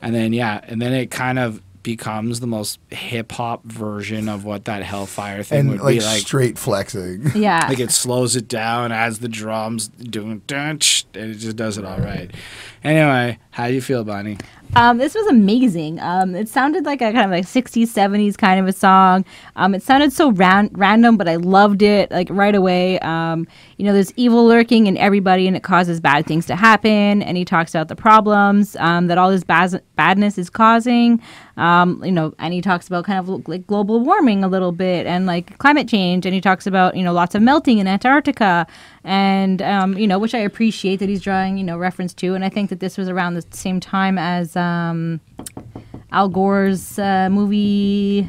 And then and then it kind of becomes the most hip-hop version of what that Hellfire thing would be like. Straight flexing. Yeah. Like, it slows it down, adds the drums, and it just does it all right. Anyway, how do you feel, Bonnie? This was amazing. It sounded like a kind of like 60s, 70s kind of a song. It sounded so random, but I loved it, like, right away. You know, there's evil lurking in everybody, and it causes bad things to happen. And he talks about the problems that all this badness is causing. You know, and he talks about kind of like global warming a little bit and like climate change. And he talks about, you know, lots of melting in Antarctica. And, you know, which I appreciate that he's drawing, you know, reference to. And I think that this was around the same time as Al Gore's movie...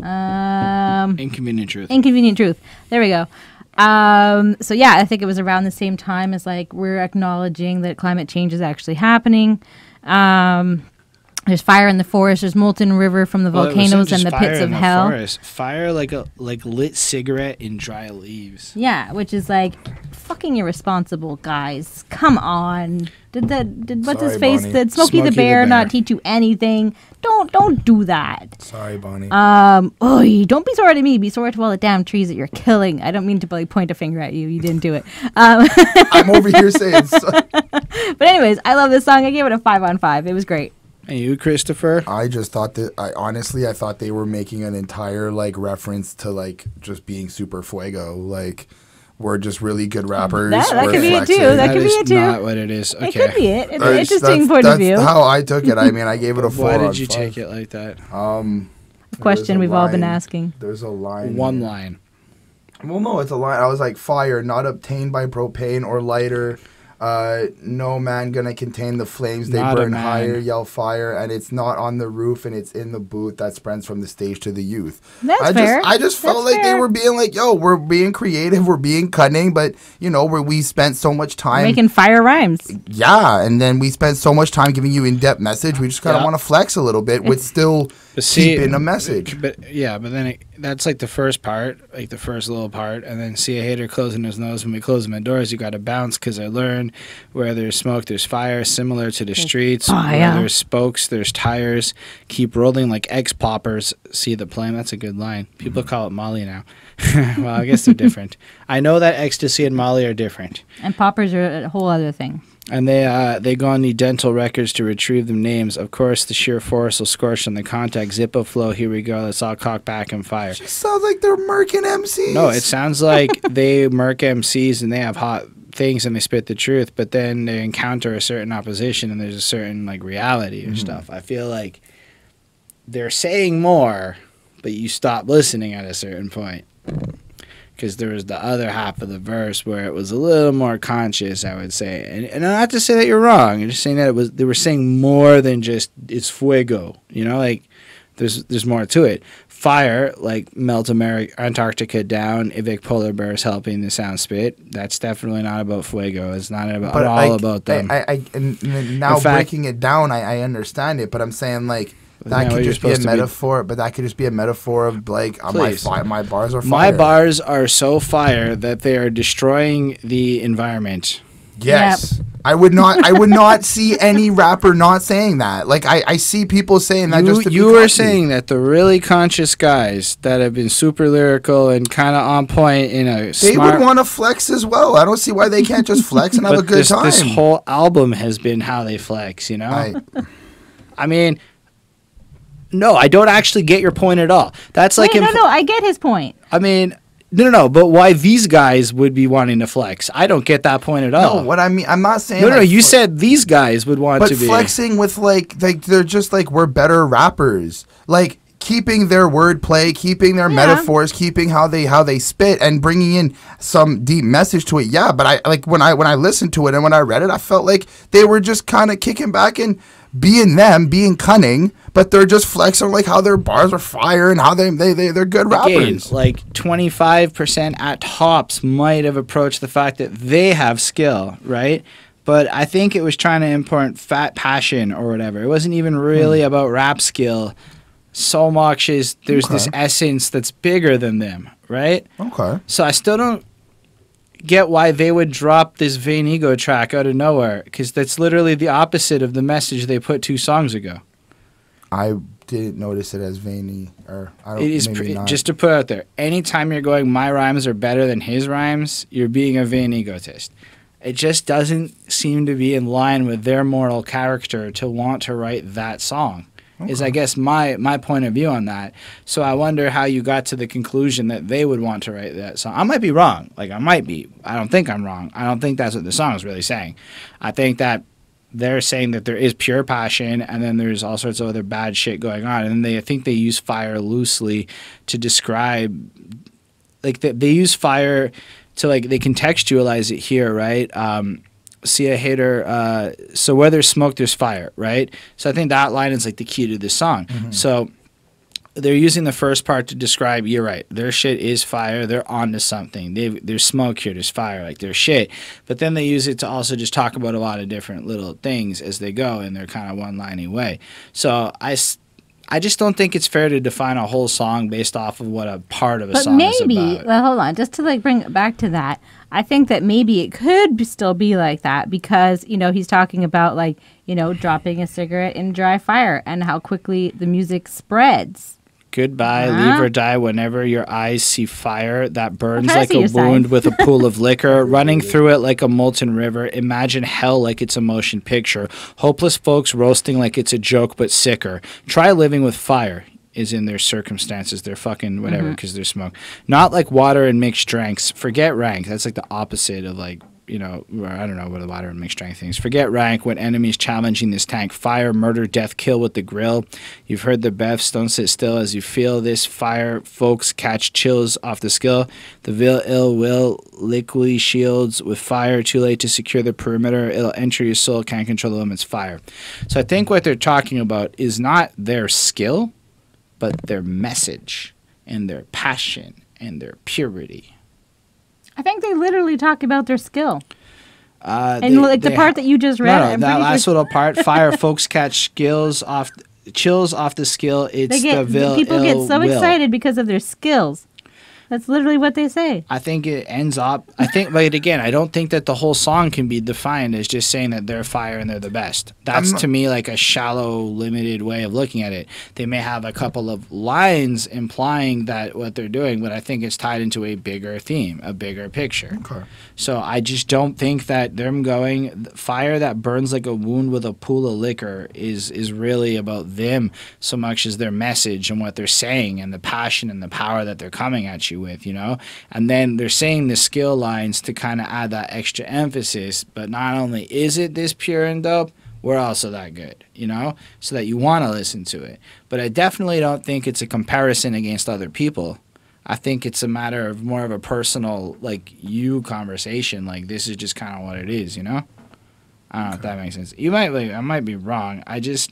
Inconvenient Truth. Inconvenient Truth. There we go. So, yeah, I think it was around the same time as, like, we're acknowledging that climate change is actually happening. There's fire in the forest. There's molten river from the volcanoes and the pits of hell. Fire like a lit cigarette in dry leaves. Yeah, which is like fucking irresponsible, guys. Come on. Did what's his face? Did Smokey the Bear not teach you anything? Don't do that. Sorry, Bonnie. Don't be sorry to me. Be sorry to all the damn trees that you're killing. I don't mean to really point a finger at you. You didn't do it. I'm over here saying. So. But anyways, I love this song. I gave it a 5 on 5. It was great. And you, Christopher? I just thought that, honestly, I thought they were making an entire, like, reference to, like, just being super fuego. Like, we're just really good rappers. That could be it, too. That could be it, too. That's not what it is. Okay. It could be it. It's an interesting point of view. That's how I took it. I mean, I gave it a 4. Why did you take it like that? Question we've all been asking. There's a line. One line. Well, no, it's a line. I was like, fire, not obtained by propane or lighter. No man gonna contain the flames, they burn higher, yell fire, and it's not on the roof and it's in the booth that spreads from the stage to the youth. That's fair. I just felt like they were being like, yo, we're being creative, we're being cunning, but you know, where we spent so much time making fire rhymes. Yeah, and then we spent so much time giving you in-depth message, we just kind of want to flex a little bit with still keeping a message. But yeah, but then that's like the first part, like the first little part, and then see a hater closing his nose when we close him indoors, you gotta bounce, because I learned where there's smoke, there's fire, similar to the streets. Where there's spokes, there's tires. Keep rolling like ex-poppers. See the plane. That's a good line. People call it Molly now. Well, I guess they're different. I know that ecstasy and Molly are different. And poppers are a whole other thing. And they go on the dental records to retrieve them names. Of course, the sheer force will scorch on the contact. Zippo flow, here we go. Let's all cock back and fire. It just sounds like they're murking MCs. No, it sounds like they murk MCs and they have hot things and they spit the truth, but then they encounter a certain opposition and there's a certain like reality or stuff. I feel like they're saying more, but you stop listening at a certain point, because there was the other half of the verse where it was a little more conscious, I would say. And not to say that you're wrong, I'm just saying that it was, they were saying more than just it's fuego, you know, like there's more to it. Fire, like melt Antarctica down, evict polar bears, helping the sound spit. That's definitely not about fuego. It's not about about them. Now breaking it down, I understand it, but I'm saying like that could just be a metaphor. But that could just be a metaphor of like my bars are fire. My bars are so fire that they are destroying the environment. Yes. Yep. I would not see any rapper not saying that. Like I see people saying that just to be conscious. You are saying that the really conscious guys that have been super lyrical and kind of on point in a smart... They would want to flex as well. I don't see why they can't just flex and have a good time. This whole album has been how they flex, you know? I mean... No, I don't actually get your point at all. That's like... No, I get his point. I mean... No, but why these guys would be wanting to flex? I don't get that point at all. No, what I mean, I'm not saying... No, you said these guys would want to be... But flexing with, like, they're just like, we're better rappers. Like, keeping their wordplay, keeping their metaphors, keeping how they spit, and bringing in some deep message to it. Yeah, but I like when I listened to it and when I read it, I felt like they were just kind of kicking back and... being them, being cunning, but they're just flexing like how their bars are fire and how they're good rappers. Again, like 25% at tops might have approached the fact that they have skill, right? But I think it was trying to import fat passion or whatever. It wasn't even really about rap skill so much as there's this essence that's bigger than them, right? Okay. So I still don't get why they would drop this Vain Ego track out of nowhere, because that's literally the opposite of the message they put 2 songs ago. I didn't notice it as vainy, or I don't. It is just to put out there. Anytime you're going, my rhymes are better than his rhymes, you're being a vain egotist. It just doesn't seem to be in line with their moral character to want to write that song. Okay. Is I guess my point of view on that. So I wonder how you got to the conclusion that they would want to write that song. I might be wrong. Like I might be. I don't think I'm wrong. I don't think that's what the song is really saying. I think that they're saying that there is pure passion and then there's all sorts of other bad shit going on. And I think they use fire loosely to describe, like they use fire to like they contextualize it here, right? See a hater, so where there's smoke, there's fire, right? So I think that line is like the key to this song. So they're using the first part to describe, you're right, their shit is fire, they're onto something. There's smoke here, there's fire, like their shit. But then they use it to also just talk about a lot of different little things as they go in their kind of one-lining way. So I just don't think it's fair to define a whole song based off of what a part of a song is about. But maybe, well, hold on, just to like bring it back to that, I think that maybe it could still be like that because, you know, he's talking about like, you know, dropping a cigarette in dry fire and how quickly the music spreads. Goodbye, leave or die. Whenever your eyes see fire, that burns like a wound with a pool of liquor, running through it like a molten river. Imagine hell like it's a motion picture. Hopeless folks roasting like it's a joke, but sicker. Try living with fire. Is in their circumstances, they're fucking whatever because there's smoke. Not like water and mixed drinks. Forget rank. That's like the opposite of like, you know, I don't know what the water and mixed drink things. Forget rank when enemies challenging this tank. Fire, murder, death, kill with the grill. You've heard the beths. Don't sit still as you feel this fire. Folks catch chills off the skill. The vil ill will liquidly shields with fire. Too late to secure the perimeter. It'll enter your soul. Can't control the elements. Fire. So I think what they're talking about is not their skill, but their message and their passion and their purity. I think they literally talk about their skill. And like the part that you just read. No, that last little part, fire, folks catch skills off, chills off the skill. It's the vil. People get so excited because of their skills. That's literally what they say. I think it ends up, I think, but again, I don't think that the whole song can be defined as just saying that they're fire and they're the best. That's to me like a shallow, limited way of looking at it. They may have a couple of lines implying that what they're doing, but I think it's tied into a bigger theme, a bigger picture. Okay. So I just don't think that them going, fire that burns like a wound with a pool of liquor is really about them so much as their message and what they're saying and the passion and the power that they're coming at you with, you know. And then they're saying the skill lines to kind of add that extra emphasis, but not only is it this pure and dope, we're also that good, you know, so that you want to listen to it. But I definitely don't think it's a comparison against other people. I think it's a matter of more of a personal, like, you conversation, like, this is just kind of what it is, you know. I don't know if that makes sense. You might, like, I might be wrong. I just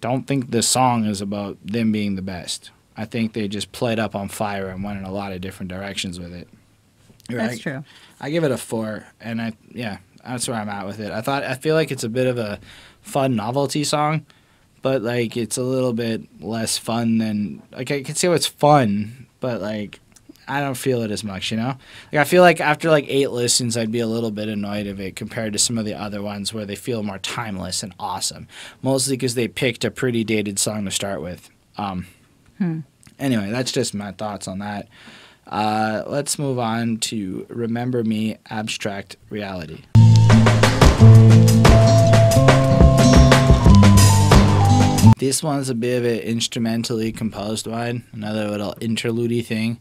don't think the song is about them being the best. I think they just played up on fire and went in a lot of different directions with it. That's true. I give it a 4, and yeah, that's where I'm at with it. I feel like it's a bit of a fun novelty song, but like it's a little bit less fun than, like, I can see it's fun, but like I don't feel it as much, you know. Like I feel like after like 8 listens, I'd be a little bit annoyed of it compared to some of the other ones where they feel more timeless and awesome. Mostly because they picked a pretty dated song to start with. Anyway, that's just my thoughts on that. Let's move on to Remember Me, Abstract Reality. This one's a bit of an instrumentally composed one, another little interlude-y thing.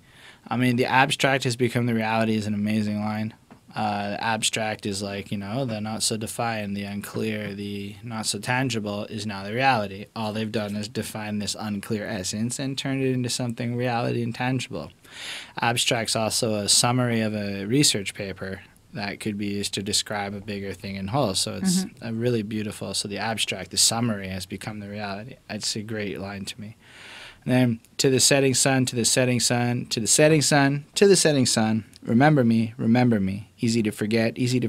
I mean, the abstract has become the reality is an amazing line. The abstract is like, you know, the not so defined, the unclear, the not so tangible is now the reality. All they've done is define this unclear essence and turn it into something reality and tangible. Abstract's also a summary of a research paper that could be used to describe a bigger thing in whole. So it's a really beautiful. So the abstract, the summary, has become the reality. It's a great line to me. And then to the setting sun, to the setting sun, to the setting sun, to the setting sun. Remember me, remember me. Easy to forget. To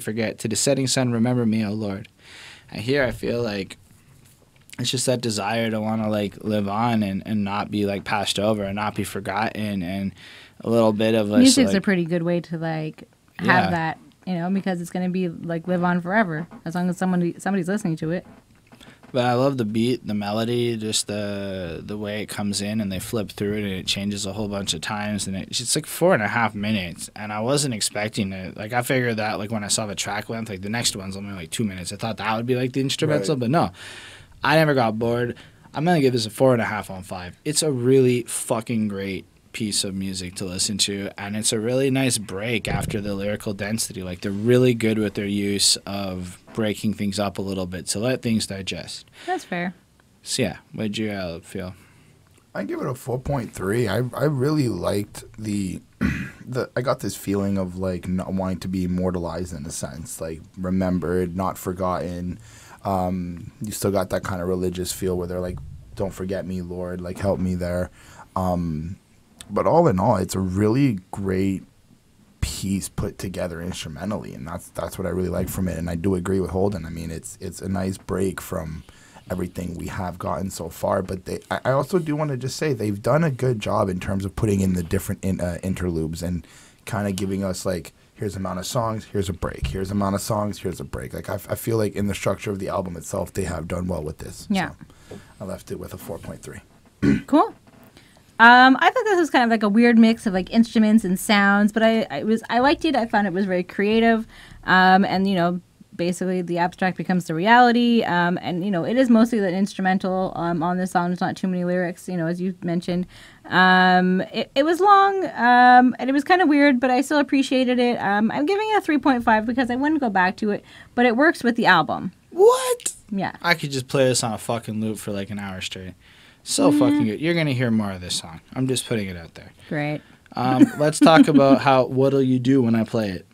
the setting sun, remember me, O Lord. And here I feel like it's just that desire to want to, like, live on and not be, like, passed over and not be forgotten, and a little bit of a... Music's a pretty good way to, like, have that, you know, because it's going to be, like, live on forever as long as somebody's listening to it. But I love the beat, the melody, just the way it comes in, and they flip through it, and it changes a whole bunch of times, and it's like 4.5 minutes, and I wasn't expecting it. Like, I figured that, like, when I saw the track length, like, the next one's only, like, 2 minutes. I thought that would be, like, the instrumental, but no. I never got bored. I'm going to give this a 4.5 on 5. It's a really fucking great piece of music to listen to, and it's a really nice break after the lyrical density. Like, they're really good with their use of breaking things up a little bit, so let things digest. That's fair. So yeah, what did you feel? I give it a 4.3. I really liked the I got this feeling of, like, not wanting to be immortalized in a sense, like remembered, not forgotten. You still got that kind of religious feel where they're like, don't forget me, Lord, like, help me there. But all in all, it's a really great piece put together instrumentally, and that's what I really like from it. And I do agree with Holden. I mean, it's a nice break from everything we have gotten so far. But I also do want to just say they've done a good job in terms of putting in the different interludes and kind of giving us, like, here's an amount of songs, here's a break. Here's an amount of songs, here's a break. Like, I feel like in the structure of the album itself, they have done well with this. Yeah. So I left it with a 4.3. Cool. I thought this was kind of like a weird mix of like instruments and sounds, but I liked it. I found it was very creative, and you know, basically the abstract becomes the reality, and you know, it is mostly an instrumental on this song. There's not too many lyrics, you know, as you mentioned. It was long, and it was kind of weird, but I still appreciated it. I'm giving it a 3.5 because I wouldn't go back to it, but it works with the album. What? Yeah. I could just play this on a fucking loop for like an hour straight. So fucking good. You're gonna hear more of this song. I'm just putting it out there. Great. Let's talk about what'll you do when I play it.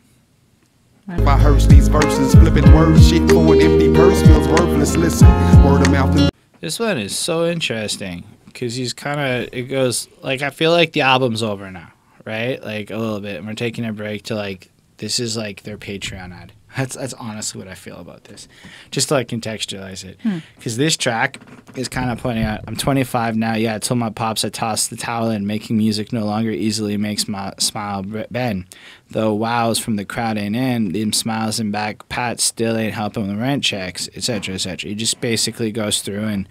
I rehearse these verses, flipping word shit for an empty purse feels worthless. Listen, word of mouth. This one is so interesting because he's kind of, it goes like, I feel like the album's over now, right? Like a little bit, and we're taking a break to like, this is like their Patreon ad. That's honestly what I feel about this, just to like contextualize it, because this track is kind of pointing out, I'm 25 now. Yeah, I told my pops I tossed the towel in. Making music no longer easily makes my smile bend. Though wows from the crowd ain't in, them smiles and back pats still ain't helping with rent checks, etc., etc. He just basically goes through and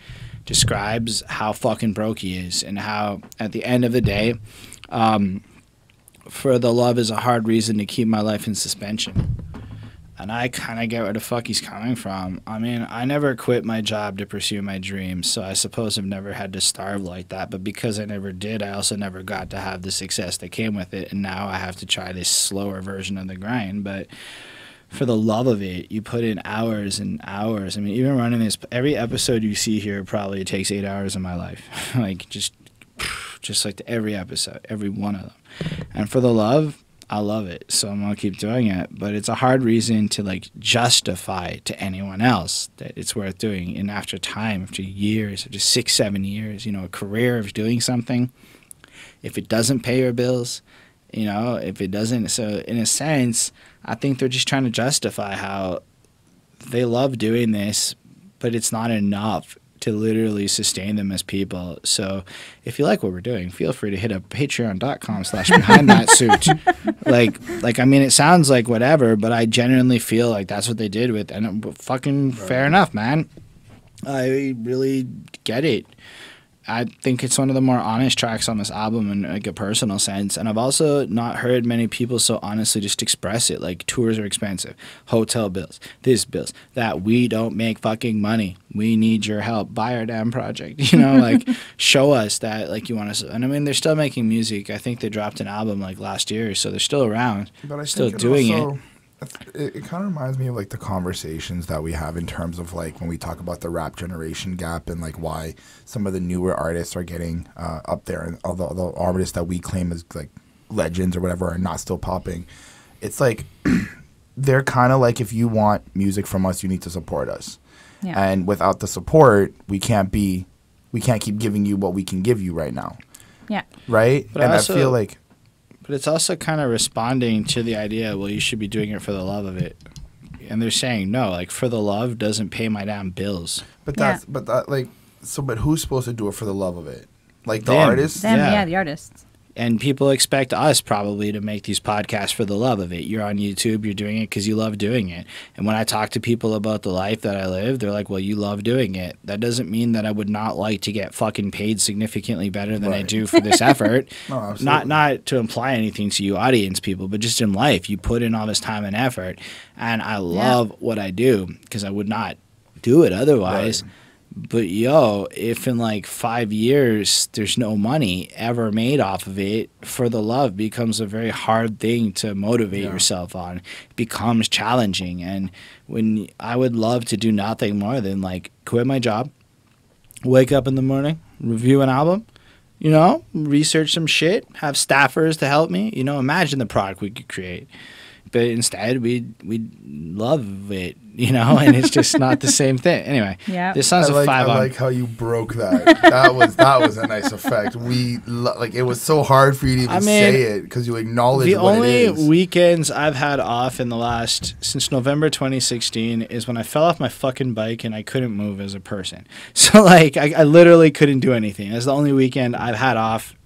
describes how fucking broke he is and how at the end of the day, for the love is a hard reason to keep my life in suspension. And I kind of get where the fuck he's coming from. I mean, I never quit my job to pursue my dreams, so I suppose I've never had to starve like that. But because I never did, I also never got to have the success that came with it. And now I have to try this slower version of the grind. But for the love of it, you put in hours and hours. I mean, even running this, every episode you see here probably takes 8 hours of my life. Like, just like every episode, every one of them. And for the love, I love it, so I'm gonna keep doing it. But it's a hard reason to like justify to anyone else that it's worth doing. And after time, after years, after 6, 7 years, you know, a career of doing something, if it doesn't pay your bills, you know, if it doesn't, so in a sense, I think they're just trying to justify how they love doing this, but it's not enough to literally sustain them as people. So if you like what we're doing, feel free to hit up patreon.com/behindthatsuit. Like, I mean, it sounds like whatever, but I genuinely feel like that's what they did with, and it, fucking fair enough, man. I really get it. I think it's one of the more honest tracks on this album in like a personal sense. And I've also not heard many people so honestly just express it. Like, tours are expensive, hotel bills, this bills, that we don't make fucking money. We need your help. Buy our damn project. You know, like show us that like you want us. And I mean, they're still making music. I think they dropped an album like last year, so they're still around. But I still doing it. It kind of reminds me of like the conversations that we have in terms of like when we talk about the rap generation gap and like why some of the newer artists are getting up there, and although the artists that we claim as like legends or whatever are not still popping. It's like they're kind of like, if you want music from us, you need to support us. Yeah. And without the support, we can't keep giving you what we can give you right now. Yeah. Right? But and I feel like. But it's also kind of responding to the idea, well, you should be doing it for the love of it. And they're saying, no, like, for the love doesn't pay my damn bills. But that's, yeah. But that, like, so, but who's supposed to do it for the love of it? Like, the artists? Yeah, the artists. And people expect us probably to make these podcasts for the love of it. You're on YouTube, you're doing it because you love doing it. And when I talk to people about the life that I live, they're like, well, you love doing it. That doesn't mean that I would not like to get fucking paid significantly better than I do for this effort. No, not to imply anything to you audience people, but just in life, you put in all this time and effort. And I love what I do because I would not do it otherwise. Right. But yo, if in like 5 years there's no money ever made off of it, for the love becomes a very hard thing to motivate yourself on. It becomes challenging. And when I would love to do nothing more than like quit my job, wake up in the morning, review an album, you know, research some shit, have staffers to help me, you know, imagine the product we could create. But instead, we love it, you know, and it's just not the same thing. Anyway, this sounds like a 5 on. I like how you broke that. that was a nice effect. Like, it was so hard for you to even say it because you acknowledge what it is. The only weekends I've had off in the last, since November 2016, is when I fell off my fucking bike and I couldn't move as a person. So, like, I literally couldn't do anything. That's the only weekend I've had off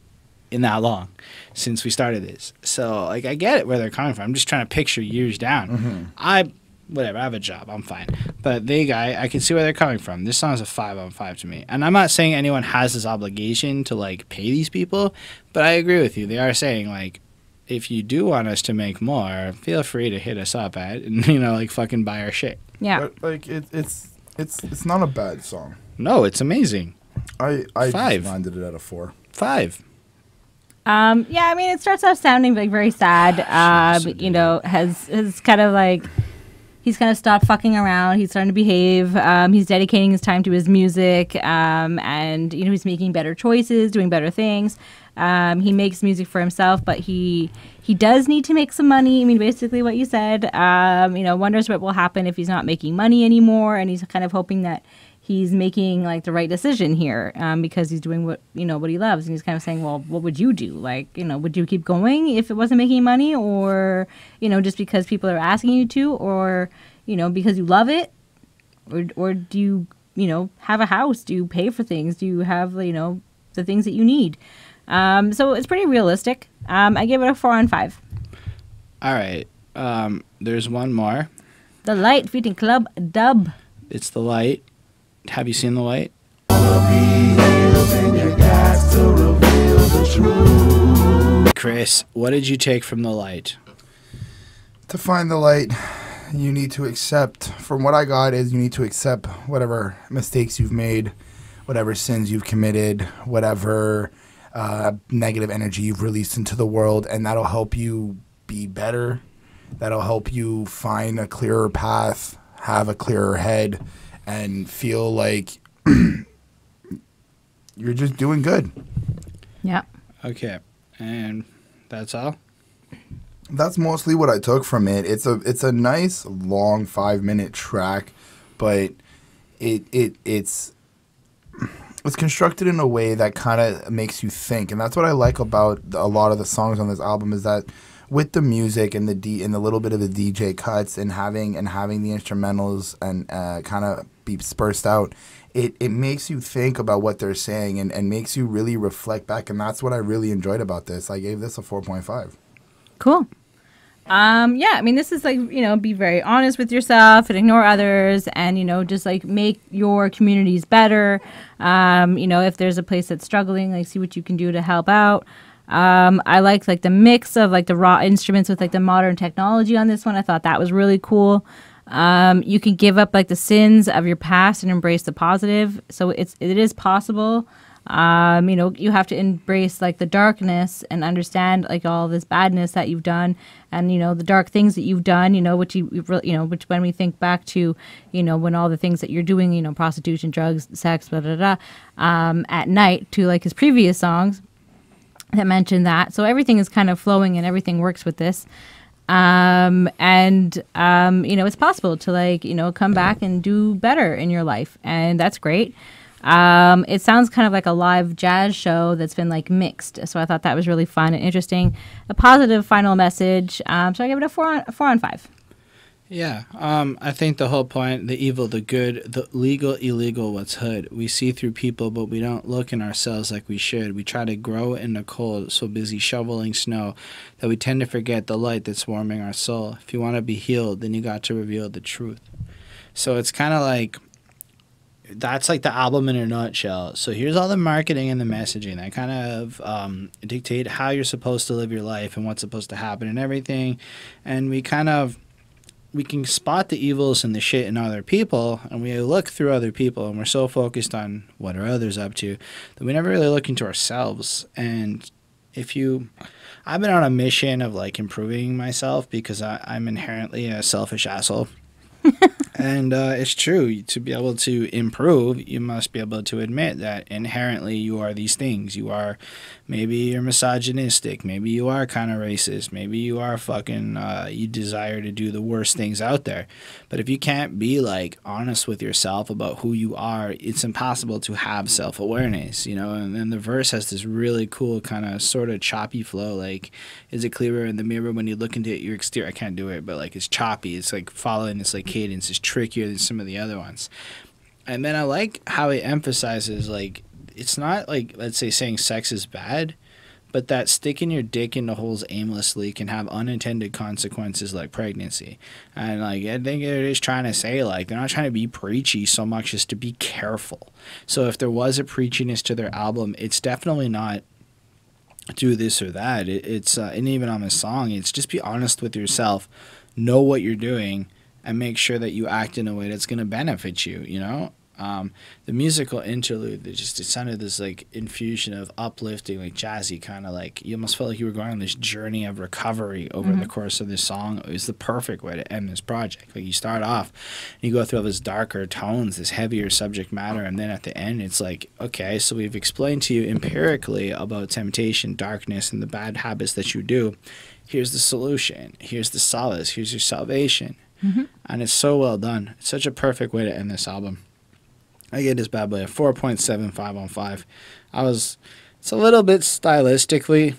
in that long since we started this. So, like, I get it where they're coming from. I'm just trying to picture years down. Mm-hmm. I whatever, I have a job, I'm fine. But they I can see where they're coming from. This song is a 5 on 5 to me. And I'm not saying anyone has this obligation to like pay these people, but I agree with you. They are saying like, if you do want us to make more, feel free to hit us up at, and you know, like fucking buy our shit. Yeah. But, like it's not a bad song. No, it's amazing. I landed it at a 4. 5. Yeah, I mean, it starts off sounding like very sad. You know, has kind of like, he's kind of stopped fucking around. He's starting to behave. He's dedicating his time to his music, and you know, he's making better choices, doing better things. He makes music for himself, but he does need to make some money. I mean, basically what you said. You know, wonders what will happen if he's not making money anymore, and he's kind of hoping that he's making like the right decision here, because he's doing what, you know, what he loves, and he's kind of saying, well, what would you do? Like, you know, would you keep going if it wasn't making money, or, you know, just because people are asking you to, or, you know, because you love it, or do you, you know, have a house? Do you pay for things? Do you have, you know, the things that you need? So it's pretty realistic. I give it a 4 on 5. All right. There's one more. The Light featuring Club Dub. It's The Light. Have you seen The Light? Chris, what did you take from The Light? To find the light, you need to accept, from what I got, is you need to accept whatever mistakes you've made, whatever sins you've committed, whatever negative energy you've released into the world, and that'll help you be better. That'll help you find a clearer path, have a clearer head, and feel like you're just doing good. Yeah. Okay. And that's all? That's mostly what I took from it. It's a nice long 5-minute track, but it's constructed in a way that kind of makes you think. And that's what I like about a lot of the songs on this album, is that with the music and the little bit of the DJ cuts and having the instrumentals and kind of be dispersed out, it makes you think about what they're saying, and makes you really reflect back, and that's what I really enjoyed about this. I gave this a 4.5. Cool. Yeah, I mean, this is like, you know, be very honest with yourself and ignore others, and, you know, just like make your communities better. You know, if there's a place that's struggling, like see what you can do to help out. I liked like the mix of like the raw instruments with like the modern technology on this one. I thought that was really cool. You can give up like the sins of your past and embrace the positive. So it is possible. You know, you have to embrace like the darkness and understand like all this badness that you've done, and, you know, the dark things that you've done, you know, which when we think back to, you know, when all the things that you're doing, you know, prostitution, drugs, sex, blah, blah, blah, at night, to like his previous songs that mentioned that. So everything is kind of flowing, and everything works with this. You know, it's possible to like, you know, come back and do better in your life, and that's great. It sounds kind of like a live jazz show that's been like mixed. So I thought that was really fun and interesting. A positive final message. So I give it a 4 on 5. Yeah, I think the whole point, the evil, the good, the legal, illegal, what's hood. We see through people, but we don't look in ourselves like we should. We try to grow in the cold, so busy shoveling snow that we tend to forget the light that's warming our soul. If you want to be healed, then you got to reveal the truth. So it's kind of like, that's like the album in a nutshell. So here's all the marketing and the messaging that kind of dictate how you're supposed to live your life and what's supposed to happen and everything. And we can spot the evils and the shit in other people, and we look through other people, and we're so focused on what are others up to that we never really look into ourselves. And I've been on a mission of like improving myself, because I'm inherently a selfish asshole. And it's true. To be able to improve, you must be able to admit that inherently you are these things. You are, maybe you're misogynistic. Maybe you are kind of racist. Maybe you are fucking, you desire to do the worst things out there. But if you can't be like honest with yourself about who you are, it's impossible to have self-awareness, you know? And then the verse has this really cool kind of sort of choppy flow. Like, is it clearer in the mirror when you look into your exterior? I can't do it, but like it's choppy. It's like following this like cadence is trickier than some of the other ones. And then I like how it emphasizes, like, it's not like, let's say, saying sex is bad, But that sticking your dick into holes aimlessly can have unintended consequences like pregnancy. And, like, I think they're just trying to say, like, they're not trying to be preachy so much as to be careful. So if there was a preachiness to their album, it's definitely not do this or that. It's and even on a song, it's just be honest with yourself, know what you're doing, and make sure that you act in a way that's going to benefit you, you know? The musical interlude, it sounded this like infusion of uplifting, like jazzy kind of, like you almost felt like you were going on this journey of recovery over the course of this song. It was the perfect way to end this project. Like you start off and you go through all these darker tones, this heavier subject matter, and then at the end it's like, okay, so we've explained to you empirically about temptation, darkness, and the bad habits that you do. Here's the solution. Here's the solace. Here's your salvation. And it's so well done. It's such a perfect way to end this album. I get this bad boy a 4.75 on 5. It's a little bit stylistically,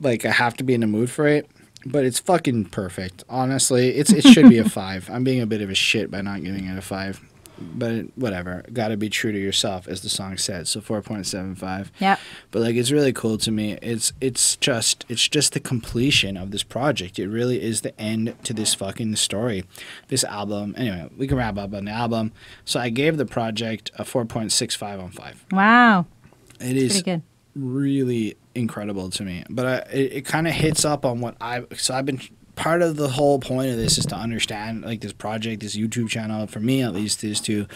like I have to be in the mood for it, but it's fucking perfect. Honestly, it should be a 5. I'm being a bit of a shit by not giving it a 5, but whatever. Gotta be true to yourself, as the song said. So 4.75. Yeah. But like, it's really cool to me. It's just the completion of this project. It really is the end to this fucking story, this album. Anyway, we can wrap up on the album. So I gave the project a 4.65 on 5. Wow. That's pretty good. Really incredible to me. But it kind of hits up on what I've been. Part of the whole point of this is to understand, like, this project, this YouTube channel, for me at least, is to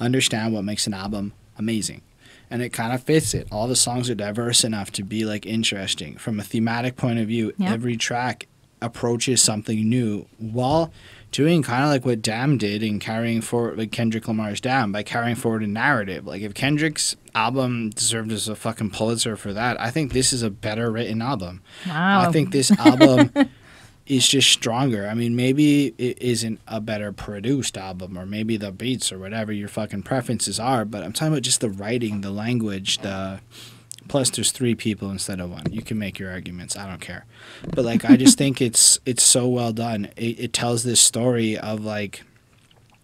understand what makes an album amazing. And it kind of fits it. All the songs are diverse enough to be, like, interesting. From a thematic point of view, every track approaches something new while doing kind of like what Damn did in carrying forward, like Kendrick Lamar's Damn, by carrying forward a narrative. Like, if Kendrick's album deserved as a fucking Pulitzer for that, I think this is a better written album. Wow. I think this album... It's just stronger. I mean, maybe it isn't a better produced album, or maybe the beats or whatever your fucking preferences are, but I'm talking about just the writing, the language, the... Plus, there's 3 people instead of 1. You can make your arguments. I don't care. But, like, I just think it's so well done. It tells this story of, like,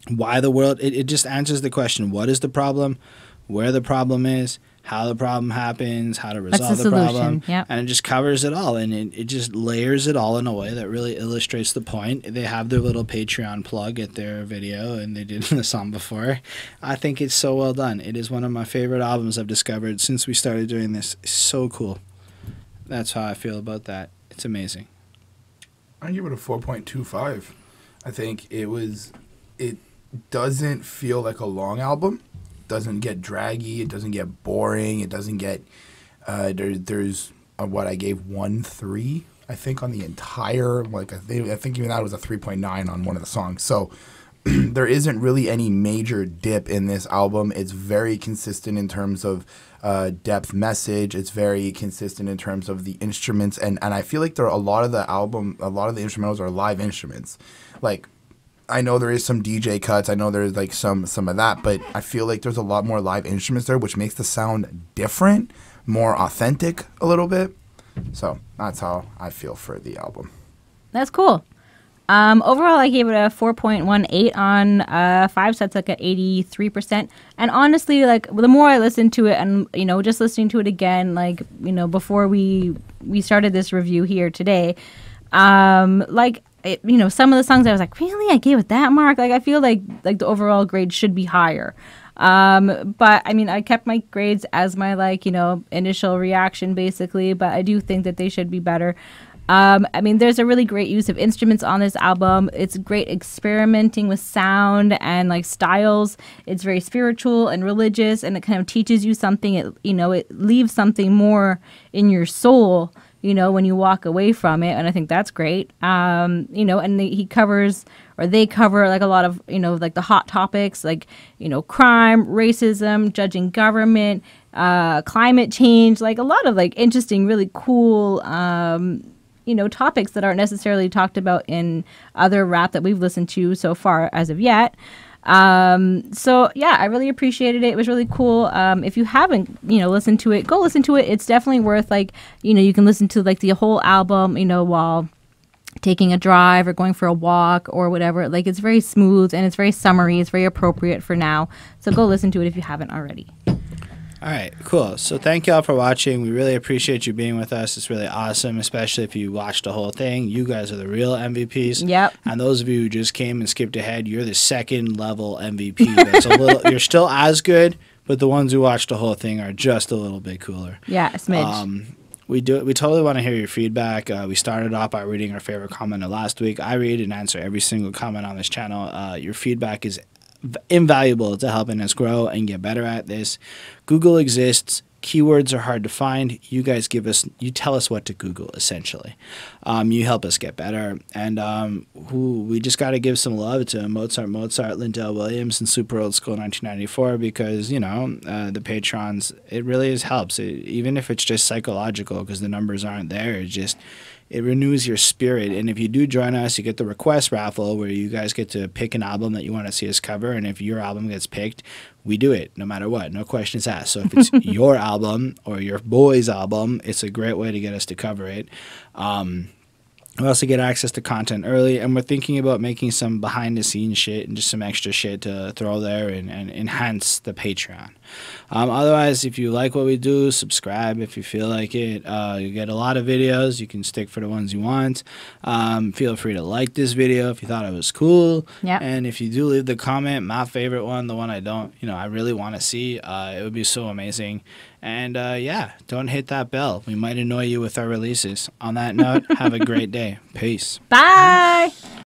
why the world... It just answers the question, what is the problem, where the problem is, how the problem happens, how to resolve the problem. Yep. And it just covers it all. And it just layers it all in a way that really illustrates the point. They have their little Patreon plug at their video, and they did the song before. I think it's so well done. It is one of my favorite albums I've discovered since we started doing this. It's so cool. That's how I feel about that. It's amazing. I give it a 4.25. I think it doesn't feel like a long album. Doesn't get draggy, it doesn't get boring, it doesn't get what I gave 1.3, I think, on the entire, like, I think even that was a 3.9 on one of the songs. So there isn't really any major dip in this album. It's very consistent in terms of depth, message. It's very consistent in terms of the instruments, and I feel like there are a lot of the instrumentals are live instruments. Like, I know there is some DJ cuts. I know there's, like, some of that, but I feel like there's a lot more live instruments there, which makes the sound different, more authentic a little bit. So that's how I feel for the album. That's cool. Overall, I gave it a 4.18 on 5, so that's like an 83%. And honestly, like, the more I listened to it, and, you know, just listening to it again, like, you know, before we started this review here today, like, it, you know, some of the songs I was like, really, I gave it that mark? Like, I feel like the overall grade should be higher. But I mean, I kept my grades as my, like, you know, initial reaction basically, but I do think that they should be better. I mean, there's a really great use of instruments on this album. It's great experimenting with sound and, like, styles. It's very spiritual and religious, and it kind of teaches you something. It, you know, it leaves something more in your soul, you know, when you walk away from it, and I think that's great. You know, and they cover, like, a lot of, you know, like, the hot topics, like, you know, crime, racism, judging government, climate change, like, a lot of, like, interesting, really cool, you know, topics that aren't necessarily talked about in other rap that we've listened to so far as of yet. So yeah, I really appreciated it. It was really cool. If you haven't, you know, listened to it, go listen to it. It's definitely worth, like, you know, you can listen to, like, the whole album, you know, while taking a drive or going for a walk or whatever. Like, it's very smooth and it's very summery. It's very appropriate for now. So go listen to it if you haven't already. All right, cool. So thank y'all for watching. We really appreciate you being with us. It's really awesome, especially if you watched the whole thing. You guys are the real MVPs. Yep. And those of you who just came and skipped ahead, you're the second level MVP. That's a little. You're still as good, but the ones who watched the whole thing are just a little bit cooler. Yeah, a smidge. We totally want to hear your feedback. We started off by reading our favorite commenter last week. I read and answer every single comment on this channel. Your feedback is invaluable to helping us grow and get better at this. Google exists. Keywords are hard to find. You guys give us, you tell us what to Google, essentially. You help us get better. And we just got to give some love to Mozart, Lindell Williams, and Super Old School 1994 because, you know, the patrons, it really helps. Even if it's just psychological because the numbers aren't there, it just... it renews your spirit. And if you do join us, you get the request raffle where you guys get to pick an album that you want to see us cover. And if your album gets picked, we do it no matter what. No questions asked. So if it's your album or your boy's album, it's a great way to get us to cover it. We also get access to content early, and we're thinking about making some behind-the-scenes shit and just some extra shit to throw there and enhance the Patreon. Otherwise, if you like what we do, subscribe if you feel like it. You get a lot of videos. You can stick for the ones you want. Feel free to like this video if you thought it was cool. Yeah. And if you do leave the comment, my favorite one, the one I don't, you know, I really want to see, it would be so amazing. And, yeah, don't hit that bell. We might annoy you with our releases. On that note, have a great day. Peace. Bye.